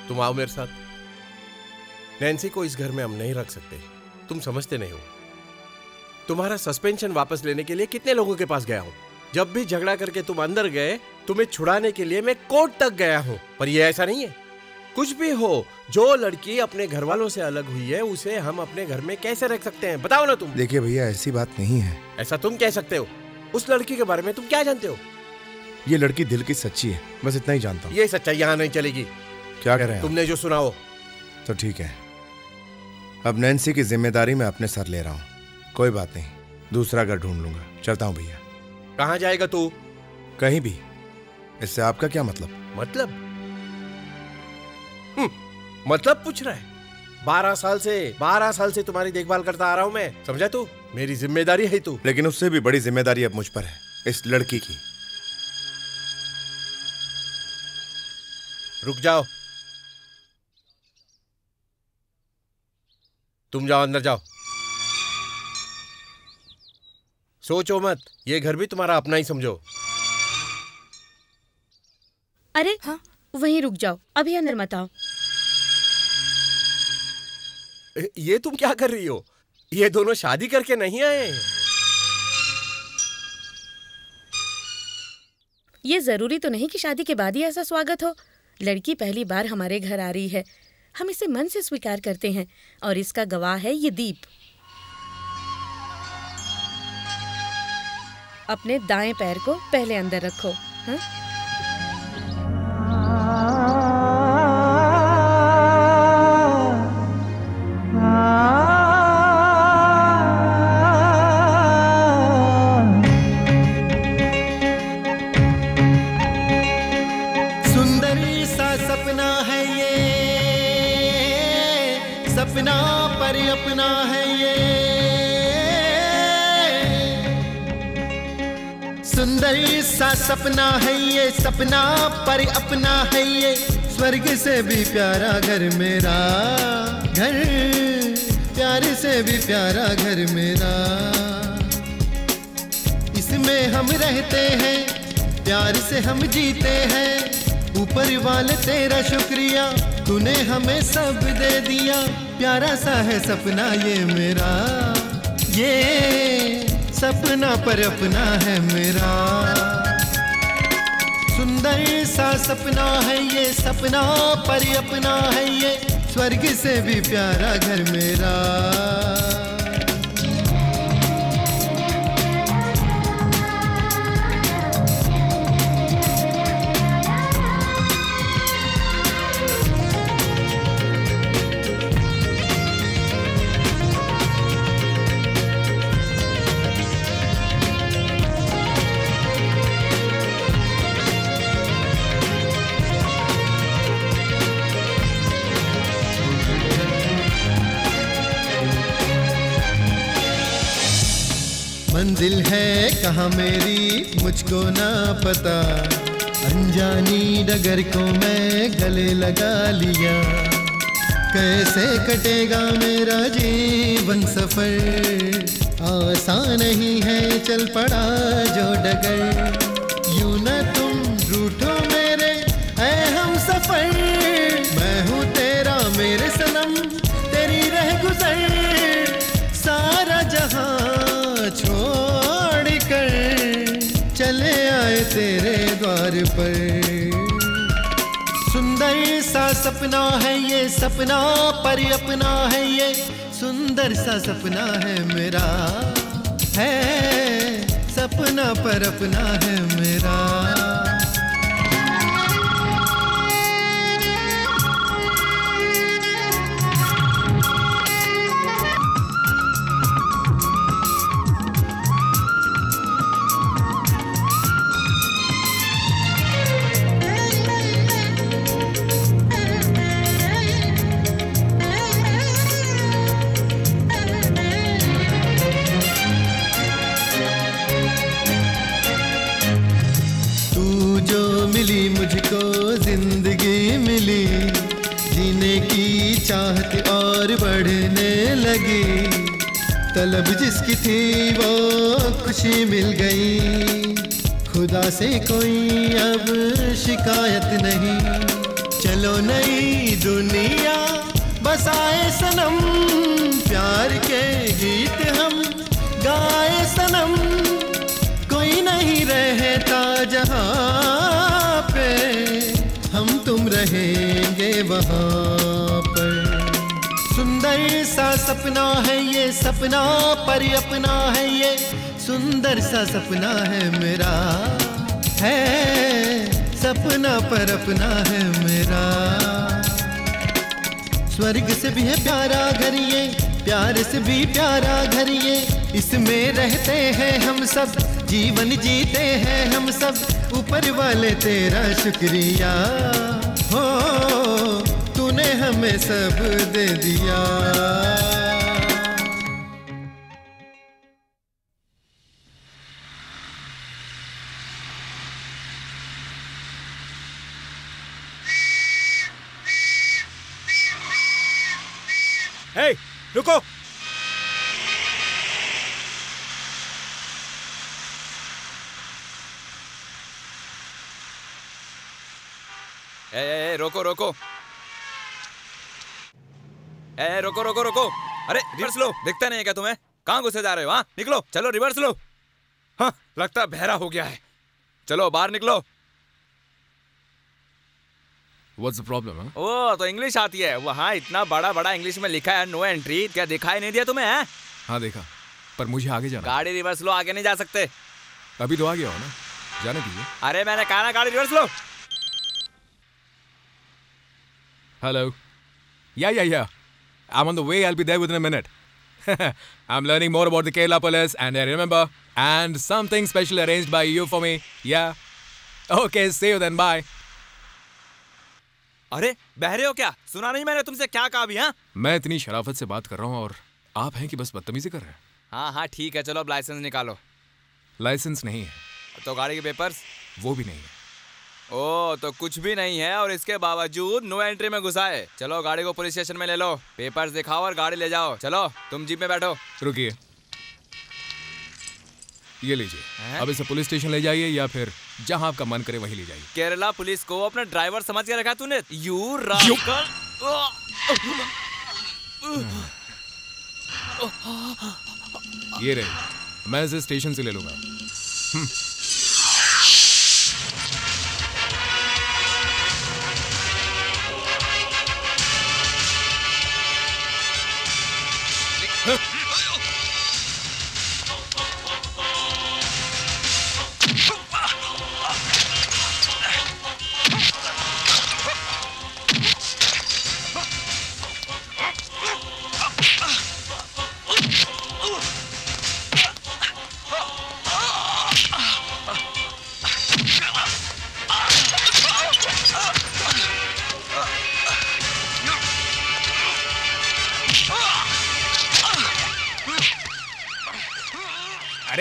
तुम आओ मेरे साथ। नैन्सी को इस घर में हम नहीं रख सकते, तुम समझते नहीं हो। तुम्हारा सस्पेंशन वापस लेने के लिए कितने लोगों के पास गया हूं। जब भी झगड़ा करके तुम अंदर गए, तुम्हें छुड़ाने के लिए मैं कोर्ट तक गया हूं। पर यह ऐसा नहीं है। कुछ भी हो, जो लड़की अपने घर वालों से अलग हुई है उसे हम अपने घर में कैसे रख सकते हैं, बताओ ना तुम। देखिए भैया, ऐसी बात नहीं है। ऐसा तुम कह सकते हो? उस लड़की के बारे में तुम क्या जानते हो? ये लड़की दिल की सच्ची है, बस इतना ही जानता हूँ। ये सच्चाई यहाँ नहीं चलेगी। क्या कह रहे हैं? तुमने जो सुना हो तो ठीक है। अब नैन्सी की जिम्मेदारी मैं अपने सर ले रहा हूँ। कोई बात नहीं, दूसरा घर ढूंढ लूंगा। चलता हूँ भैया। कहाँ जाएगा तू? कहीं भी। इससे आपका क्या मतलब? मतलब मतलब पूछ रहा है? बारह साल से बारह साल से तुम्हारी देखभाल करता आ रहा हूँ मैं, समझा तू? मेरी जिम्मेदारी है तू। लेकिन उससे भी बड़ी जिम्मेदारी अब मुझ पर है, इस लड़की की। रुक जाओ, तुम जाओ, अंदर जाओ। सोचो मत, ये घर भी तुम्हारा अपना ही समझो। अरे हाँ, वहीं रुक जाओ, अभी अंदर मत आओ। ये तुम क्या कर रही हो? ये दोनों शादी करके नहीं आए। ये जरूरी तो नहीं कि शादी के बाद ही ऐसा स्वागत हो। लड़की पहली बार हमारे घर आ रही है, हम इसे मन से स्वीकार करते हैं और इसका गवाह है ये दीप। अपने दाएं पैर को पहले अंदर रखो। हाँ? सपना है ये, सपना पर अपना है ये, स्वर्ग से भी प्यारा घर मेरा, घर प्यार से भी प्यारा घर मेरा। इसमें हम रहते हैं, प्यार से हम जीते हैं। ऊपर वाले तेरा शुक्रिया, तूने हमें सब दे दिया। प्यारा सा है सपना ये मेरा, ये सपना पर अपना है मेरा। सुंदर सा सपना है ये, सपना पर अपना है ये, स्वर्ग से भी प्यारा घर मेरा। मंजिल है कहाँ मेरी मुझको ना पता, अनजानी डगर को मैं गले लगा लिया। कैसे कटेगा मेरा जीवन सफर, आसान नहीं है चल पड़ा जो डगर। यूं न तुम रूठो मेरे ऐ हम सफर, मैं हूँ तेरा मेरे सनम तेरी रह गुजर। सारा जहां छोड़ कर चले आए तेरे द्वार पर। सुंदर सा सपना है ये सपना पर अपना है, ये सुंदर सा सपना है मेरा, है सपना पर अपना है मेरा। मुझको जिंदगी मिली, जीने की चाहत और बढ़ने लगी। तलब जिसकी थी वो खुशी मिल गई, खुदा से कोई अब शिकायत नहीं। चलो नई दुनिया बसाए सनम, प्यार के गीत हम गाए सनम। कोई नहीं रहता जहां पे, हम तुम रहेंगे वहाँ पर। सुंदर सा सपना है ये सपना पर अपना है, ये सुंदर सा सपना है मेरा, है सपना पर अपना है मेरा। स्वर्ग से भी है प्यारा घर ये, प्यार से भी प्यारा घर ये। इसमें रहते हैं हम सब, जीवन जीते हैं हम सब। ऊपर वाले तेरा शुक्रिया हो, तूने हमें सब दे दिया। हे, रुको। ए, ए, रोको रोको ए, रोको रोको रोको। अरे रिवर्स लो, देखता नहीं है क्या तुम्हें? कहाँ घुसे जा रहे हो? हाँ निकलो, चलो रिवर्स लो। हाँ लगता बहरा हो गया है, चलो बाहर निकलो। What's the problem, huh? ओ तो इंग्लिश आती है? वहाँ इतना बड़ा बड़ा इंग्लिश में लिखा है नो एंट्री, क्या दिखाई नहीं दिया तुम्हें? है? हाँ देखा, पर मुझे आगे जाना। गाड़ी रिवर्स लो, आगे नहीं जा सकते। अभी तो आ गया हो ना, जाने दीजिए। अरे मैंने कहा ना गाड़ी रिवर्स लो। Hello. Yeah, yeah, yeah. I'm on the way. I'll be there within a minute. I'm learning more about the Kerala police, and I remember, and something special arranged by you for me. Yeah. Okay. See you then. Bye. अरे बहरे हो क्या? सुना नहीं मैंने तुमसे क्या कहा भी? हाँ? मैं इतनी शराफत से बात कर रहा हूँ और आप हैं कि बस बदतमीजी कर रहे हैं। हाँ हाँ ठीक है, चलो अब लाइसेंस निकालो। लाइसेंस नहीं है। तो गाड़ी के पेपर्स? वो भी नहीं है। ओ तो कुछ भी नहीं है और इसके बावजूद नो एंट्री में घुसा है। चलो गाड़ी को पुलिस स्टेशन में ले लो, पेपर्स दिखाओ और गाड़ी ले जाओ। चलो तुम जीप में बैठो। रुकिए, ये लीजिए। अब इसे पुलिस स्टेशन ले जाइए या फिर जहां आपका मन करे वहीं ले जाइए। केरला पुलिस को अपना ड्राइवर समझ के रखा तूने। You rascal. ये रहे, मैं इसे स्टेशन से ले लूंगा।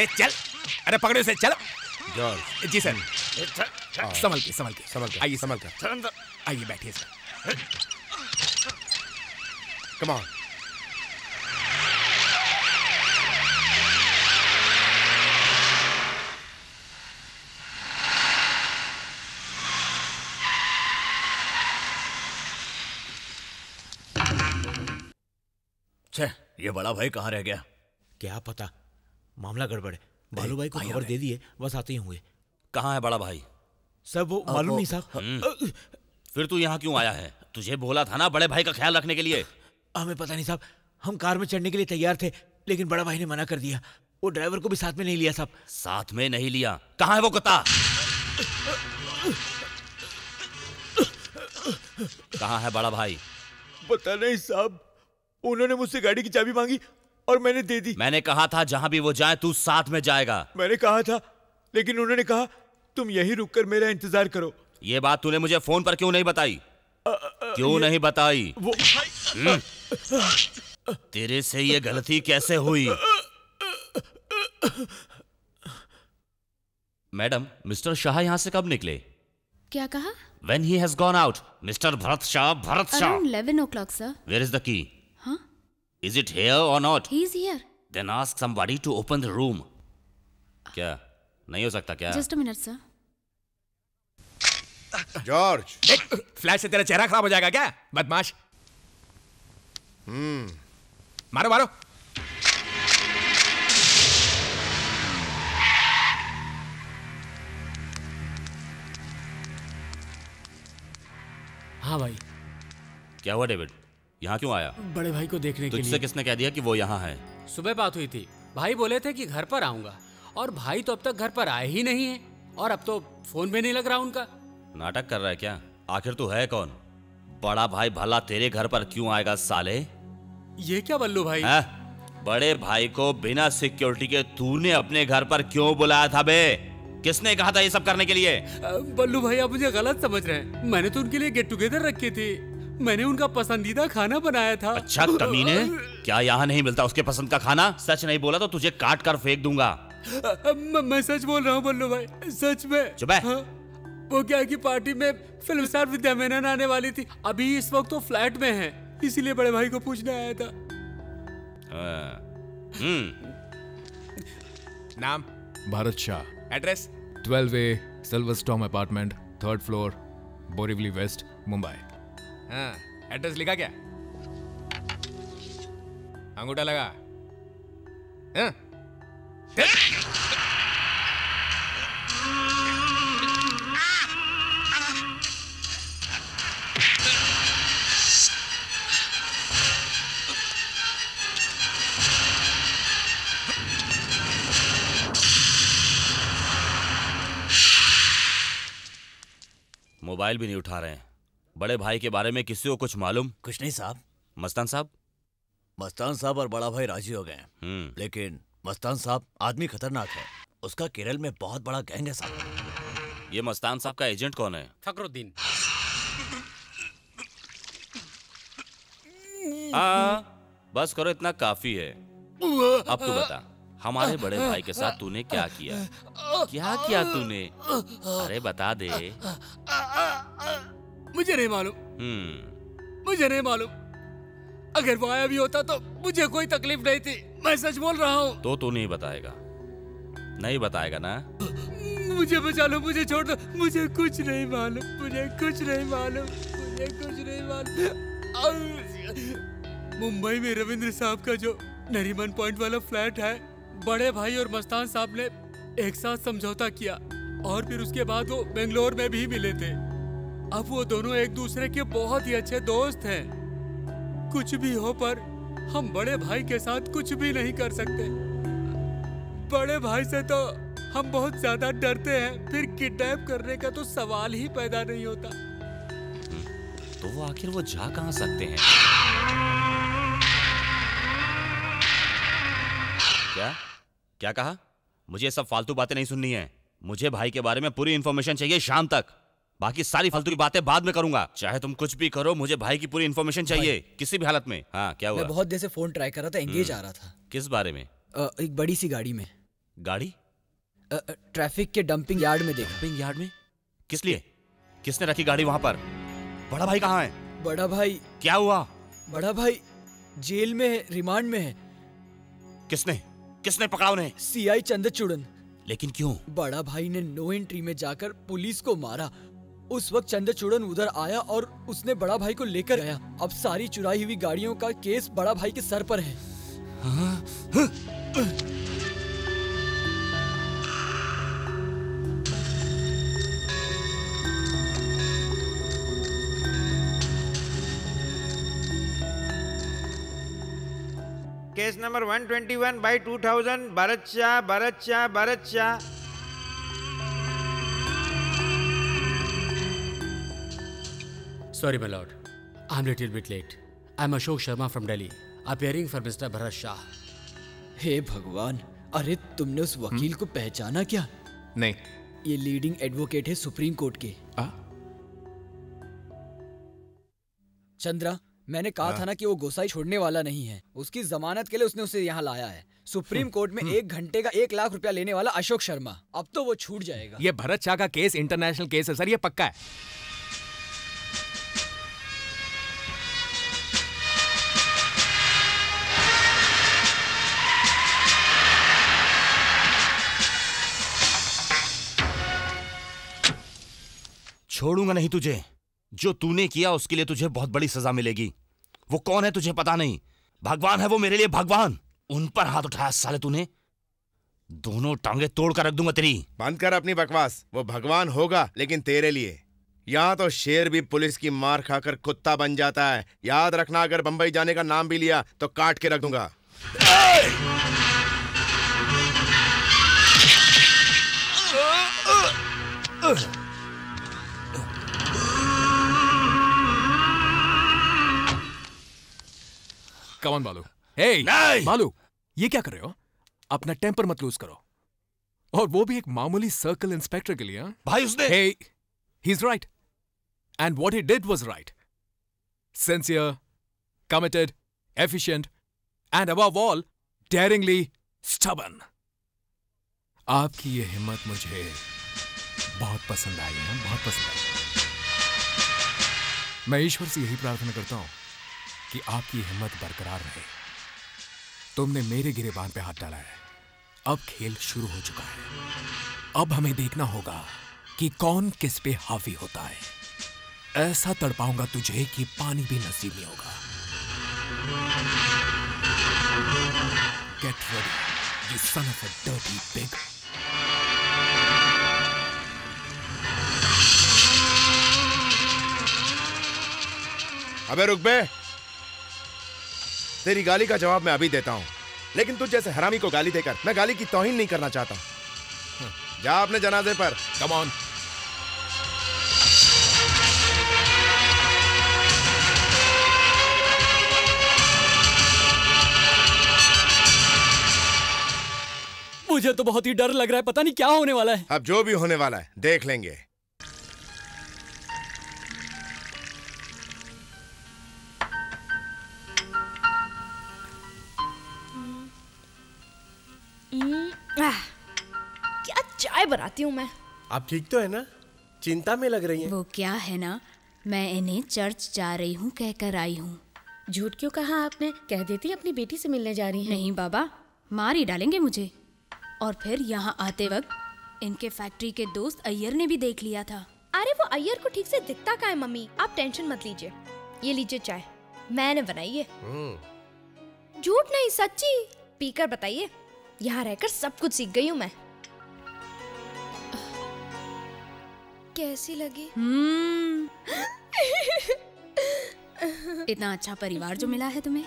अरे चल, अरे पकड़ो इसे, चलो जॉर्ज। जी सर। संभल के संभल के संभल के आइए, संभल कर आइए, बैठिए सर। Come on. ये बड़ा भाई कहाँ रह गया? क्या पता, मामला गड़बड़ है। बालू भाई को खबर दे दी है, बस आते ही होंगे। कहाँ है बड़ा भाई? सब वो मालूम नहीं साहब। फिर तू यहाँ क्यों आया है? तुझे बोला था ना बड़े भाई का ख्याल रखने के लिए। हमें पता नहीं साहब, हम कार में चढ़ने के लिए तैयार थे लेकिन बड़ा भाई ने मना कर दिया। वो ड्राइवर को भी साथ में नहीं लिया साहब। साथ में नहीं लिया? कहाँ है वो कुत्ता? कहाँ है बड़ा भाई? पता नहीं साहब, उन्होंने मुझसे गाड़ी की चाबी मांगी और मैंने दे दी। मैंने कहा था जहां भी वो जाए तू साथ में जाएगा। मैंने कहा था लेकिन उन्होंने कहा तुम यहीं रुककर मेरा इंतजार करो। ये बात तूने मुझे फोन पर क्यों नहीं बताई? आ, आ, क्यों नहीं बताई? वो... तेरे से ये गलती कैसे हुई? मैडम, मिस्टर शाह यहाँ से कब निकले? क्या कहा? When he has gone out, mister Bharat Shah. Bharat Shah. eleven o'clock sir. Where is the key? Huh? Is it here or not? He is here. Then ask somebody to open the room. क्या? नहीं हो सकता क्या? Just a minute sir. George. देख, flash से तेरा चेहरा खराब हो जाएगा क्या बदमाश। हम्म, मारो मारो। हाँ भाई। क्या हुआ डेविड, यहाँ क्यों आया? बड़े भाई को देखने के लिए। तुझसे किसने कह दिया कि वो यहाँ है? सुबह बात हुई थी, भाई बोले थे कि घर पर आऊंगा और भाई तो अब तक घर पर आए ही नहीं है और अब तो फोन में नहीं लग रहा उनका। नाटक कर रहा है क्या? आखिर तू है कौन? बड़ा भाई भला तेरे घर पर क्यों आएगा साले? ये क्या बल्लू भाई? है? बड़े भाई को बिना सिक्योरिटी के तूने अपने घर पर क्यों बुलाया था बे? किसने कहा था ये सब करने के लिए? बल्लू भाई आप मुझे गलत समझ रहे हैं, मैंने तो उनके लिए गेट टुगेदर रखी थी, मैंने उनका पसंदीदा खाना बनाया था। अच्छा कमीने, क्या यहाँ नहीं मिलता उसके पसंद का खाना? सच नहीं बोला तो तुझे काट कर फेंक दूंगा। मैं सच बोल रहा हूँ बल्लू भाई, सच में। चुप है। हाँ, वो क्या की पार्टी में फिल्म स्टार विद्या मेनन आने वाली थी, अभी इस वक्त तो फ्लैट में है, इसीलिए बड़े भाई को पूछने आया था। नाम? Bharat Shah. Address? Twelve A silverstorm apartment, third floor, Borivali west, Mumbai. हाँ, एड्रेस लिखा क्या? अंगूठा लगा। हाँ? मोबाइल भी नहीं उठा रहे हैं। बड़े भाई के बारे में किसी को कुछ मालूम? कुछ नहीं साहब। मस्तान साहब? मस्तान साहब और बड़ा भाई राजी हो गए हैं, लेकिन मस्तान साहब आदमी खतरनाक है, उसका केरल में बहुत बड़ा गैंग है साहब। ये मस्तान साहब का एजेंट कौन है? फकरुद्दीन। आ, बस करो, इतना काफी है। अब तू बता हमारे बड़े भाई के साथ तूने क्या किया? क्या किया तूने? अरे बता दे। मुझे नहीं मालूम। hmm. मुझे नहीं मालूम। अगर वो आया भी होता तो मुझे कोई तकलीफ नहीं थी, मैं सच बोल रहा हूँ। तो तू नहीं बताएगा? नहीं बताएगा ना? मुझे बचा लो, मुझे छोड़ दो, मुझे कुछ नहीं मालूम, मुझे कुछ नहीं मालूम, मुझे कुछ नहीं मालूम। मुंबई में रविंद्र साहब का जो नरीमन पॉइंट वाला फ्लैट है, बड़े भाई और मस्तान साहब ने एक साथ समझौता किया और फिर उसके बाद वो बेंगलोर में भी मिले थे। अब वो दोनों एक दूसरे के बहुत ही अच्छे दोस्त हैं। कुछ भी हो पर हम बड़े भाई के साथ कुछ भी नहीं कर सकते। बड़े भाई से तो हम बहुत ज्यादा डरते हैं, फिर किडनैप करने का तो सवाल ही पैदा नहीं होता। तो वो आखिर वो जा कहाँ सकते हैं? क्या क्या कहा? मुझे सब फालतू बातें नहीं सुननी है, मुझे भाई के बारे में पूरी इंफॉर्मेशन चाहिए शाम तक। बाकी सारी फालतू की बातें बाद में करूंगा, चाहे तुम कुछ भी करो, मुझे भाई की पूरी इन्फॉर्मेशन चाहिए किसी भी हालत में। हाँ, क्या हुआ? मैं बहुत देर से फोन ट्राई कर रहा था, एंगेज आ रहा था। किस बारे में? आ, एक बड़ी सी गाड़ी में। गाड़ी ट्रैफिक के डंपिंग यार्ड में देखा। डंपिंग यार्ड में? किस लिए? किसने रखी गाड़ी वहाँ पर? बड़ा भाई कहाँ है? बड़ा भाई? क्या हुआ? बड़ा भाई जेल में है, रिमांड में है। किसने किसने पकड़ा उन्हें? सीआई चंद्रचूड़न। लेकिन क्यों? बड़ा भाई ने नो एंट्री में जाकर पुलिस को मारा। उस वक्त चंद्रचूड़न उधर आया और उसने बड़ा भाई को लेकर गया। अब सारी चुराई हुई गाड़ियों का केस बड़ा भाई के सर पर है। हाँ, हाँ, हाँ। Case number one two one by two thousand Bharat Shah Bharat Shah Bharat Shah. Sorry my lord, I'm little bit late. I'm Ashok Sharma from Delhi, appearing for Mister Bharat Shah. हे भगवान, अरे तुमने उस वकील हुँ? को पहचाना क्या? नहीं। ये लीडिंग एडवोकेट है सुप्रीम कोर्ट के। आ? चंद्रा, मैंने कहा आ? था ना कि वो गोसाई छोड़ने वाला नहीं है। उसकी जमानत के लिए उसने उसे यहाँ लाया है। सुप्रीम कोर्ट में एक घंटे का एक लाख रुपया लेने वाला अशोक शर्मा, अब तो वो छूट जाएगा। ये भरत शाह का केस इंटरनेशनल केस है सर, ये पक्का है। छोड़ूंगा नहीं तुझे। जो तूने किया उसके लिए तुझे बहुत बड़ी सजा मिलेगी। वो कौन है तुझे पता नहीं। भगवान है वो मेरे लिए, भगवान। उन पर हाथ उठाया साले तूने, दोनों टांगे तोड़कर रख दूंगा तेरी। बंद कर अपनी बकवास। वो भगवान होगा लेकिन तेरे लिए। यहाँ तो शेर भी पुलिस की मार खाकर कुत्ता बन जाता है। याद रखना, अगर बंबई जाने का नाम भी लिया तो काट के रख दूंगा। कमान बालू। hey, नहीं। बालू, ये क्या कर रहे हो? अपना टेंपर मत लूज करो, और वो भी एक मामूली सर्कल इंस्पेक्टर के लिए। हा? भाई उसने hey, he's right. And what he did was right. Sincere, committed, efficient, and above all, daringly stubborn. आपकी ये हिम्मत मुझे बहुत पसंद आई है, बहुत पसंद आई। मैं ईश्वर से यही प्रार्थना करता हूं कि आपकी हिम्मत बरकरार रहे। तुमने मेरे गिरेबान पे हाथ डाला है। अब खेल शुरू हो चुका है। अब हमें देखना होगा कि कौन किस पे हावी होता है। ऐसा तड़पाऊंगा तुझे कि पानी भी नसीब नहीं होगा। Get ready, you son of a dirty pig. अबे रुक बे, तेरी गाली का जवाब मैं अभी देता हूँ, लेकिन तुझ जैसे हरामी को गाली देकर मैं गाली की तौहीन नहीं करना चाहता हूँ। जा अपने जनाजे पर। Come on. मुझे तो बहुत ही डर लग रहा है, पता नहीं क्या होने वाला है। अब जो भी होने वाला है देख लेंगे। क्या चाय बनाती हूँ मैं। आप ठीक तो है ना? चिंता में लग रही हैं। वो क्या है ना, मैं इन्हें चर्च जा रही हूँ कहकर आई हूँ। झूठ क्यों कहा आपने? कह देती अपनी बेटी से मिलने जा रही हैं। नहीं बाबा, मार ही डालेंगे मुझे। और फिर यहाँ आते वक्त इनके फैक्ट्री के दोस्त अय्यर ने भी देख लिया था। अरे वो अय्यर को ठीक से दिखता का है मम्मी, आप टेंशन मत लीजिए। ये लीजिए चाय, मैंने बनाई है। झूठ नहीं सच्ची, पीकर बताइए। यहाँ रहकर सब कुछ सीख गई हूँ मैं। कैसी लगी? हम्म। इतना अच्छा परिवार जो मिला है तुम्हें।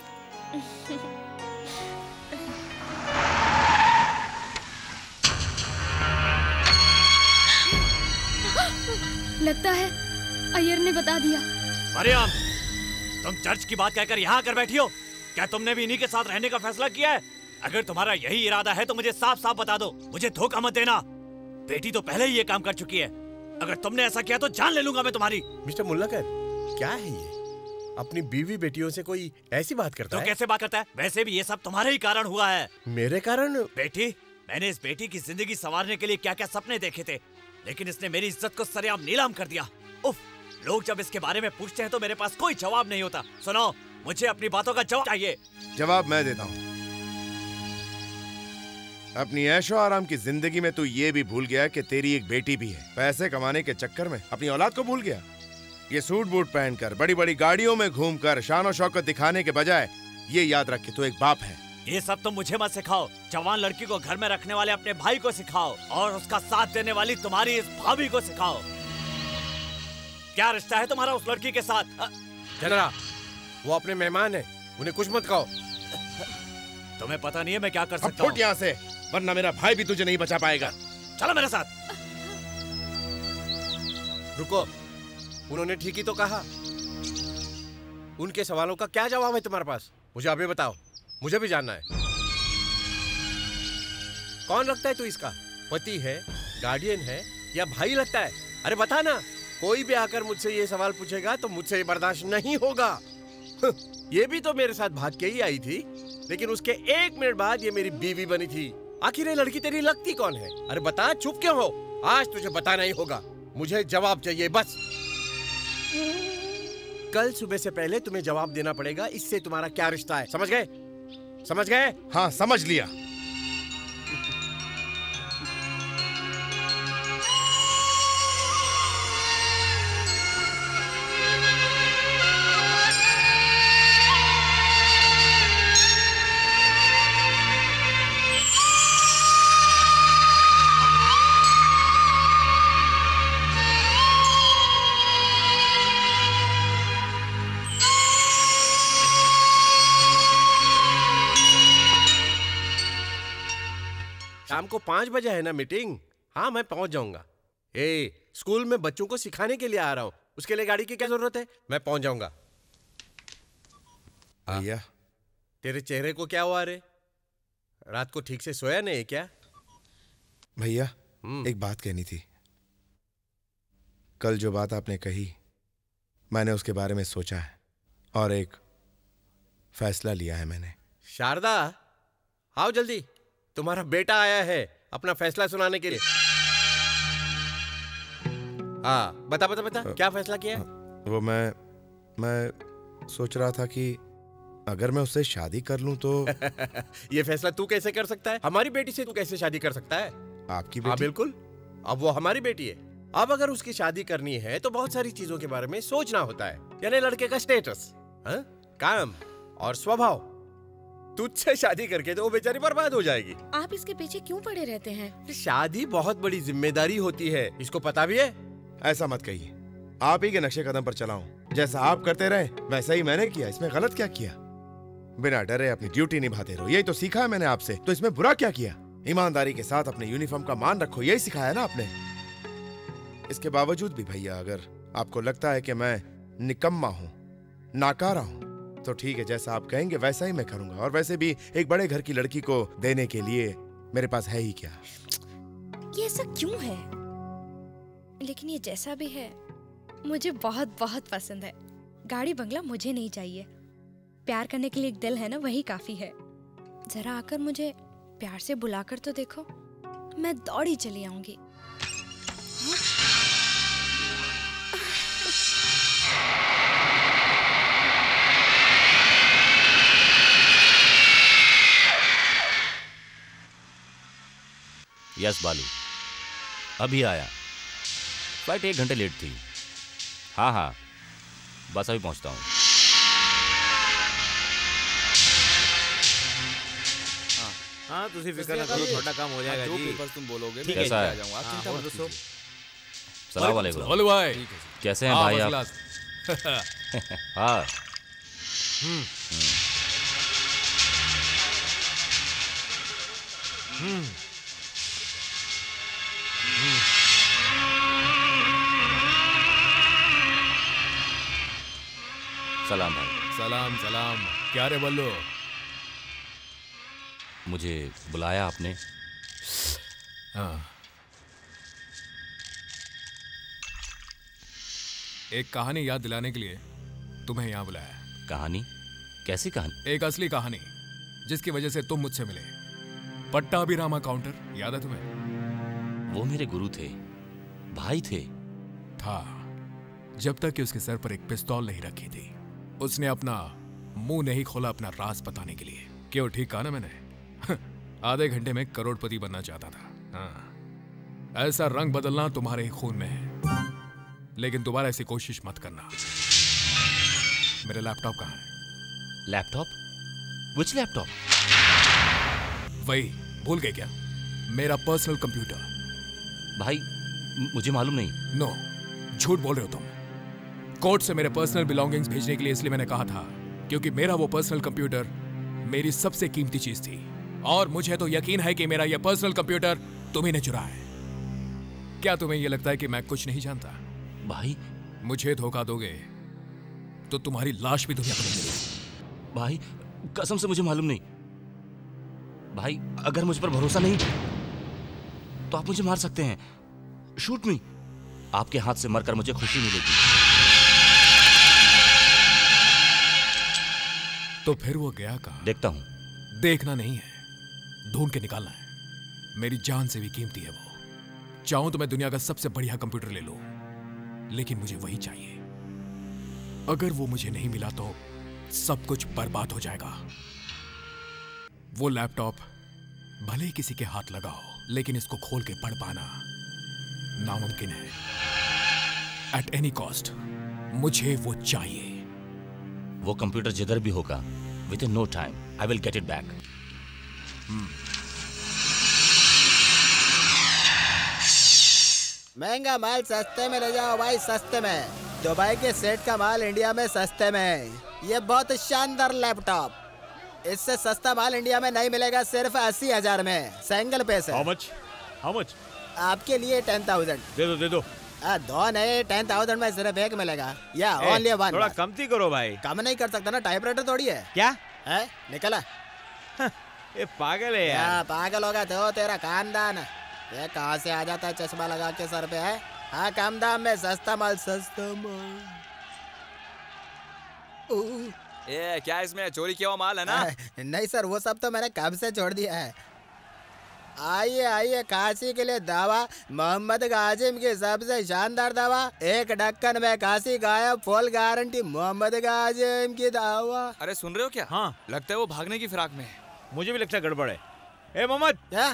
लगता है अय्यर ने बता दिया। मरियम, तुम चर्च की बात कहकर यहाँ आकर बैठी हो? क्या तुमने भी इन्हीं के साथ रहने का फैसला किया है? अगर तुम्हारा यही इरादा है तो मुझे साफ साफ बता दो, मुझे धोखा मत देना। बेटी तो पहले ही ये काम कर चुकी है। अगर तुमने ऐसा किया तो जान ले लूंगा मैं तुम्हारी। मिस्टर मुलाकात, क्या है ये? अपनी बीवी बेटियों से कोई ऐसी बात करता तो है? कैसे बात करता है? वैसे भी ये सब तुम्हारे ही कारण हुआ है। मेरे कारण? बेटी, मैंने इस बेटी की जिंदगी संवारने के लिए क्या क्या सपने देखे थे, लेकिन इसने मेरी इज्जत को सरेआम नीलाम कर दिया। उफ, लोग जब इसके बारे में पूछते हैं तो मेरे पास कोई जवाब नहीं होता। सुनो, मुझे अपनी बातों का जवाब चाहिए। जवाब मैं देता हूँ। अपनी ऐशो आराम की जिंदगी में तू ये भी भूल गया कि तेरी एक बेटी भी है। पैसे कमाने के चक्कर में अपनी औलाद को भूल गया। ये सूट बूट पहनकर, बड़ी बड़ी गाड़ियों में घूमकर, शान और शौकत दिखाने के बजाय ये याद रख कि तू एक बाप है। ये सब तो मुझे मत सिखाओ। जवान लड़की को घर में रखने वाले अपने भाई को सिखाओ और उसका साथ देने वाली तुम्हारी इस भाभी को सिखाओ। क्या रिश्ता है तुम्हारा उस लड़की के साथ? जरा, वो अपने मेहमान है, उन्हें कुछ मत कहो। तुम्हें पता नहीं है मैं क्या कर सकता हूँ। यहाँ से, वरना मेरा भाई भी तुझे नहीं बचा पाएगा। चलो मेरे साथ। रुको, उन्होंने ठीक ही तो कहा। उनके सवालों का क्या जवाब है तुम्हारे पास? मुझे अभी बताओ, मुझे भी जानना है। कौन लगता है तू इसका? पति है, गार्डियन है या भाई लगता है? अरे बता ना। कोई भी आकर मुझसे ये सवाल पूछेगा तो मुझसे बर्दाश्त नहीं होगा। ये भी तो मेरे साथ भाग के ही आई थी, लेकिन उसके एक मिनट बाद ये मेरी बीवी बनी थी। आखिर ये लड़की तेरी लगती कौन है? अरे बता, चुप क्यों हो? आज तुझे बताना ही होगा। मुझे जवाब चाहिए बस। कल सुबह से पहले तुम्हें जवाब देना पड़ेगा इससे तुम्हारा क्या रिश्ता है। समझ गए? समझ गए? हाँ, समझ लिया। को पांच बजे है ना मीटिंग? हाँ, मैं पहुंच जाऊंगा। ए, स्कूल में बच्चों को सिखाने के लिए आ रहा हूं, उसके लिए गाड़ी की क्या जरूरत है? मैं पहुंच जाऊंगा। भैया, तेरे चेहरे को क्या हुआ रे? रात को ठीक से सोया नहीं क्या? भैया, एक बात कहनी थी। कल जो बात आपने कही, मैंने उसके बारे में सोचा है और एक फैसला लिया है मैंने। शारदा, आओ जल्दी, तुम्हारा बेटा आया है अपना फैसला सुनाने के लिए। हाँ, बता बता बता आ, क्या फैसला किया? आ, वो मैं मैं सोच रहा था कि अगर मैं उससे शादी कर लूं तो। ये फैसला तू कैसे कर सकता है? हमारी बेटी से तू कैसे शादी कर सकता है? आपकी बेटी? हाँ बिल्कुल, अब वो हमारी बेटी है। अब अगर उसकी शादी करनी है तो बहुत सारी चीजों के बारे में सोचना होता है, यानी लड़के का स्टेटस, काम और स्वभाव। तुझसे शादी करके तो वो बेचारी बर्बाद हो जाएगी। आप इसके पीछे क्यों पड़े रहते हैं? शादी बहुत बड़ी जिम्मेदारी होती है, इसको पता भी है। ऐसा मत कहिए, आप ही के नक्शे कदम पर चलाऊं। जैसा आप करते रहे वैसा ही मैंने किया, इसमें गलत क्या किया? बिना डरे अपनी ड्यूटी निभाते रहो, यही तो सीखा है मैंने आपसे, तो इसमें बुरा क्या किया? ईमानदारी के साथ अपने यूनिफॉर्म का मान रखो, यही सिखाया ना आपने। इसके बावजूद भी भैया, अगर आपको लगता है कि मैं निकम्मा हूँ, नाकारा हूँ, तो ठीक है, जैसा आप कहेंगे वैसा ही मैं करूंगा। और वैसे भी एक बड़े घर की लड़की को देने के लिए मेरे पास है ही क्या। ये ऐसा क्यों है? लेकिन ये जैसा भी है मुझे बहुत बहुत पसंद है। गाड़ी बंगला मुझे नहीं चाहिए, प्यार करने के लिए एक दिल है ना, वही काफी है। जरा आकर मुझे प्यार से बुलाकर तो देखो, मैं दौड़ी चली आऊंगी। यस बालू, अभी आया। फ्लाइट एक घंटे लेट थी। हाँ हाँ, बस अभी पहुंचता हूँ। हाँ हाँ, तुसी फिक्र ना करो, छोटा काम हो जाएगा जी। बस तुम बोलोगे मैं आ जाऊँगा, आप चिंता मत करो। सलाम वालेकुम बालू भाई, कैसे हैं भाई आप? हाँ, हम्म सलाम भाई। सलाम सलाम। क्या रे बल्लू, मुझे बुलाया आपने? हाँ, एक कहानी याद दिलाने के लिए तुम्हें यहाँ बुलाया। कहानी? कैसी कहानी? एक असली कहानी जिसकी वजह से तुम मुझसे मिले। पट्टाभिरामा काउंटर याद है तुम्हें? वो मेरे गुरु थे, भाई थे। था, जब तक कि उसके सर पर एक पिस्तौल नहीं रखी थी। उसने अपना मुंह नहीं खोला अपना राज बताने के लिए। क्यों, ठीक कहा ना मैंने? आधे घंटे में करोड़पति बनना चाहता था। हाँ, ऐसा रंग बदलना तुम्हारे ही खून में है। लेकिन दोबारा ऐसी कोशिश मत करना। मेरा लैपटॉप कहाँ है? लैपटॉप? Which laptop? वही, भूल गए क्या? मेरा पर्सनल कंप्यूटर। भाई, मुझे मालूम नहीं। नो, झूठ बोल रहे हो तुम। कोर्ट से मेरे पर्सनल बिलोंगिंग्स भेजने के लिए इसलिए मैंने कहा था, क्योंकि मेरा वो पर्सनल कंप्यूटर मेरी सबसे कीमती चीज थी। और मुझे तो यकीन है कि मेरा यह पर्सनल कंप्यूटर तुम्हीं ने चुरा है। क्या तुम्हें यह लगता है कि मैं कुछ नहीं जानता? भाई, मुझे धोखा दोगे तो तुम्हारी लाश भी दुनिया को मिलेगी। भाई, कसम से मुझे मालूम नहीं। भाई, अगर मुझ पर भरोसा नहीं तो आप मुझे मार सकते हैं। Shoot me. आपके हाथ से मरकर मुझे खुशी मिलेगी। तो फिर वो गया कहाँ? देखता हूं। देखना नहीं है, ढूंढ के निकालना है। मेरी जान से भी कीमती है वो। चाहूं तो मैं दुनिया का सबसे बढ़िया कंप्यूटर ले लूं, लेकिन मुझे वही चाहिए। अगर वो मुझे नहीं मिला तो सब कुछ बर्बाद हो जाएगा। वो लैपटॉप भले ही किसी के हाथ लगा हो, लेकिन इसको खोल के पढ़ पाना नामुमकिन है। एट एनी कॉस्ट मुझे वो चाहिए। वो कंप्यूटर जिधर भी होगा, within no time I will get it back. महंगा माल सस्ते में ले जाओ भाई, सस्ते में। दुबई के सेठ का माल इंडिया में सस्ते में है। ये बहुत शानदार लैपटॉप। इससे सस्ता माल इंडिया में नहीं मिलेगा, सिर्फ अस्सी हजार में, single piece. How much? How much? आपके लिए टेन थाउजेंड। दे दो, दे दो। आ, दो नहीं, टेन थाउजेंड में सिर्फ एक मिलेगा। या ओनली वन। थोड़ा कमती करो भाई। कम नहीं कर सकता ना, टाइपराइटर थोड़ी है क्या? है निकला। हाँ, ये पागल है यार। आ, पागल होगा तो तेरा खानदान। ये कहाँ से आ जाता है चश्मा लगा के सर पे? है हाँ, कम दाम में सस्ता माल। सस्ता माल ये क्या, इसमें चोरी किया हुआ माल है ना? नहीं सर, वो सब तो मैंने कब से छोड़ दिया है। आइए आइए, काशी के लिए दवा, मोहम्मद काजिम की सबसे शानदार दवा। एक ढक्कन में काशी गायब, फुल गारंटी मोहम्मद काजिम की दवा। अरे सुन रहे हो क्या? हाँ, लगता है वो भागने की फिराक में है। मुझे भी लगता है गड़बड़ है। ए मोहम्मद, क्या